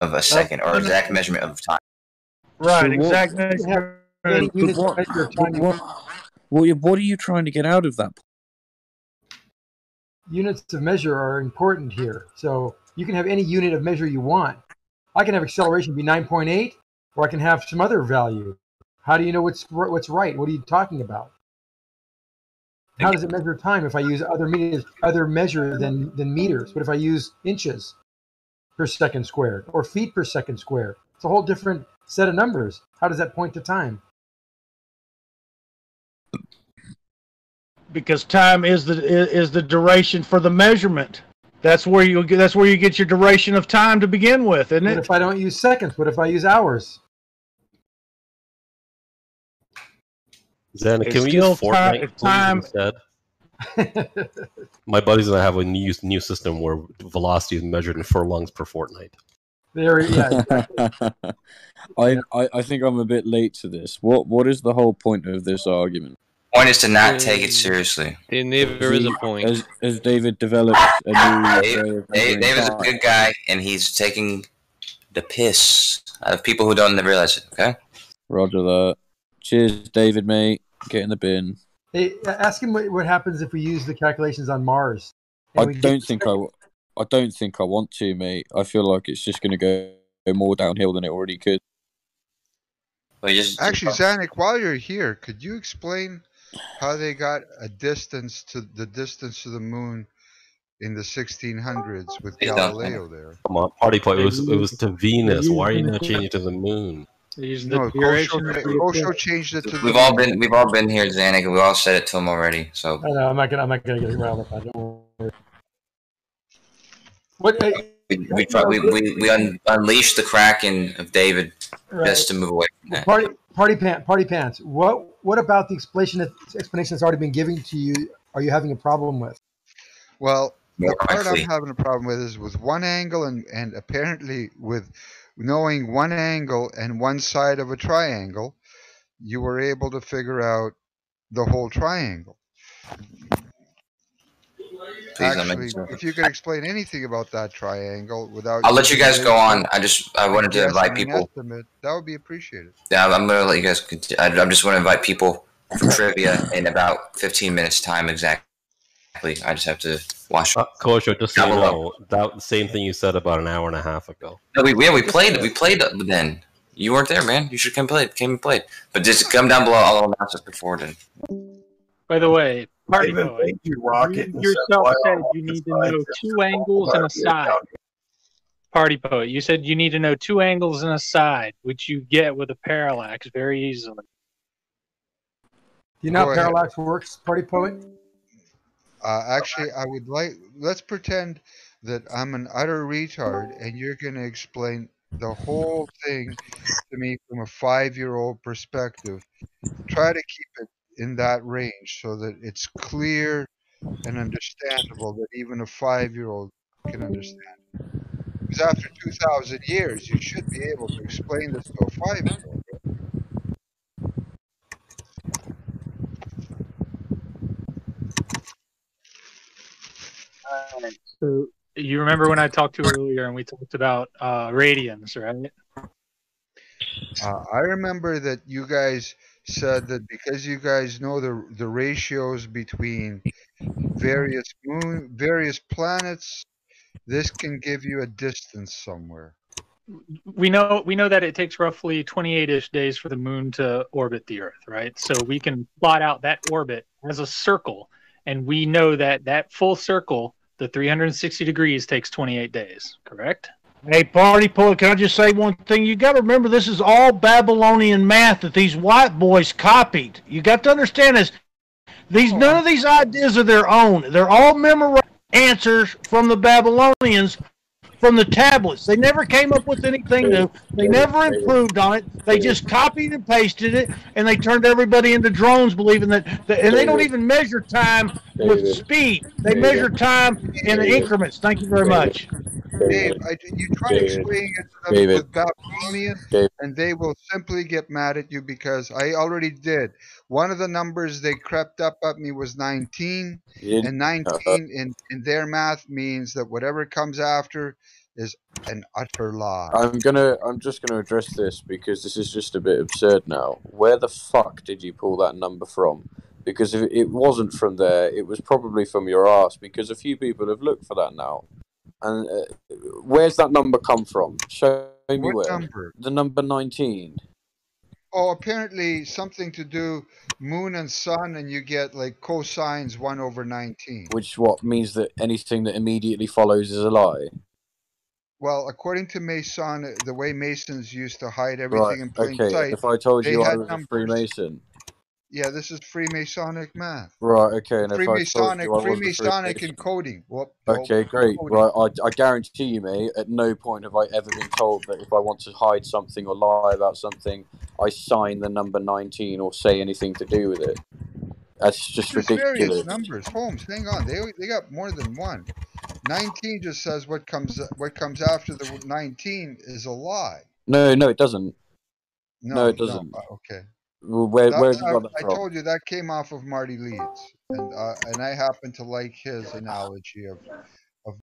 of a second, or exact measurement of time. Right. So exact what, measurement. But, but what, but what, what, what are you trying to get out of that? Units of measure are important here. So you can have any unit of measure you want. I can have acceleration be nine point eight, or I can have some other value. How do you know what's what's right? What are you talking about? How does it measure time if I use other meters, other measure than than meters? What if I use inches per second squared or feet per second squared? It's a whole different set of numbers. How does that point to time? Because time is the is the duration for the measurement. That's where you that's where you get your duration of time to begin with, isn't it? What if I don't use seconds? What if I use hours? Zana, it's can we use Fortnite time, instead? My buddies and I have a new new system where velocity is measured in furlongs per fortnight. There, yeah. I, I I think I'm a bit late to this. What what is the whole point of this argument? The point is to not take it seriously. There never is a point. As, as David develops a new David, David, David's a good guy, and he's taking the piss out of people who don't realize it. Okay. Roger that. Cheers, David, mate. Get in the bin. Hey, ask him what, what happens if we use the calculations on Mars. I don't think I, I don't think I want to, mate. I feel like it's just going to go more downhill than it already could. Actually, Zanuck, while you're here, could you explain how they got a distance to the distance to the moon in the sixteen hundreds with Galileo there? Come on, party point. It was it was to Venus. Why are you not changing it to the moon? No, Kosho changed it to we've all been we've all been here, Zanuck, and we all said it to him already. So I know I'm not gonna I'm not gonna get around with that. What we we, try, we, we, we un, unleashed the Kraken of David right. just to move away from that. Party party pants party pants. What what about the explanation that, explanation that's already been given to you? Are you having a problem with? Well, more the part likely. I'm having a problem with is with one angle and, and apparently with knowing one angle and one side of a triangle, you were able to figure out the whole triangle. Please, Actually, sure. if you could explain anything about that triangle without... I'll let you guys go on. I just I wanted to invite people. Estimate, that would be appreciated. Yeah, I'm going to let you guys... I, I just want to invite people for trivia in about fifteen minutes time exactly. I just have to wash up. Uh, Kosho, just so you know, that same thing you said about an hour and a half ago. No, we, yeah, we played We played then. You weren't there, man. You should come play. Came and played. But just come down below. I'll announce it before then. By the way... Marty, even you rocket you yourself said you need to know two angles and a side. Party Poet, you said you need to know two angles and a side, which you get with a parallax very easily. Do you know how parallax works, Party Poet? Uh, actually, I would like... Let's pretend that I'm an utter retard, and you're going to explain the whole thing to me from a five-year-old perspective. Try to keep it in that range so that it's clear and understandable that even a five-year-old can understand. Because after two thousand years, you should be able to explain this to a five-year-old. Right? So you remember when I talked to you earlier and we talked about uh, radians, right? Uh, I remember that you guys... said that because you guys know the the ratios between various moon, various planets, this can give you a distance somewhere. We know we know that it takes roughly twenty-eight-ish days for the moon to orbit the Earth, right? So we can plot out that orbit as a circle, and we know that that full circle, the three hundred sixty degrees, takes twenty-eight days, correct? Hey, Party Poet, can I just say one thing? You got to remember, this is all Babylonian math that these white boys copied. You got to understand this. These, none of these ideas are their own. They're all memorized answers from the Babylonians, from the tablets. They never came up with anything new. They never improved on it. They just copied and pasted it, and they turned everybody into drones, believing that. The, and they don't even measure time with speed. They measure time in increments. Thank you very much. Dave, I, you try David, explaining it to them David, with Babylonian, David. and they will simply get mad at you because I already did. One of the numbers they crept up at me was nineteen, it, and nineteen uh, in, in their math means that whatever comes after is an utter lie. I'm gonna, I'm just gonna address this because this is just a bit absurd now. Where the fuck did you pull that number from? Because if it wasn't from there, it was probably from your ass. Because a few people have looked for that now. And uh, where's that number come from? Show me what where. Number? The number nineteen. Oh, apparently something to do moon and sun, and you get like cosines one over nineteen. Which what means that anything that immediately follows is a lie. Well, according to Mason, the way Masons used to hide everything right. in plain okay. sight. If I told you I was numbers. a Freemason. Yeah, this is Freemasonic math. Right, okay. And Freemasonic, you, Freemasonic encoding. Whoop, okay, whoop, great. Coding. Right, I, I guarantee you, mate, at no point have I ever been told that if I want to hide something or lie about something, I sign the number nineteen or say anything to do with it. That's just There's ridiculous. Various numbers. Holmes, hang on. They they got more than one. nineteen just says what comes what comes after the nineteen is a lie. No, no, it doesn't. No, no it doesn't. No. Okay. Where, where that, you I, I told you that came off of Marty Leeds, and uh, and I happen to like his analogy of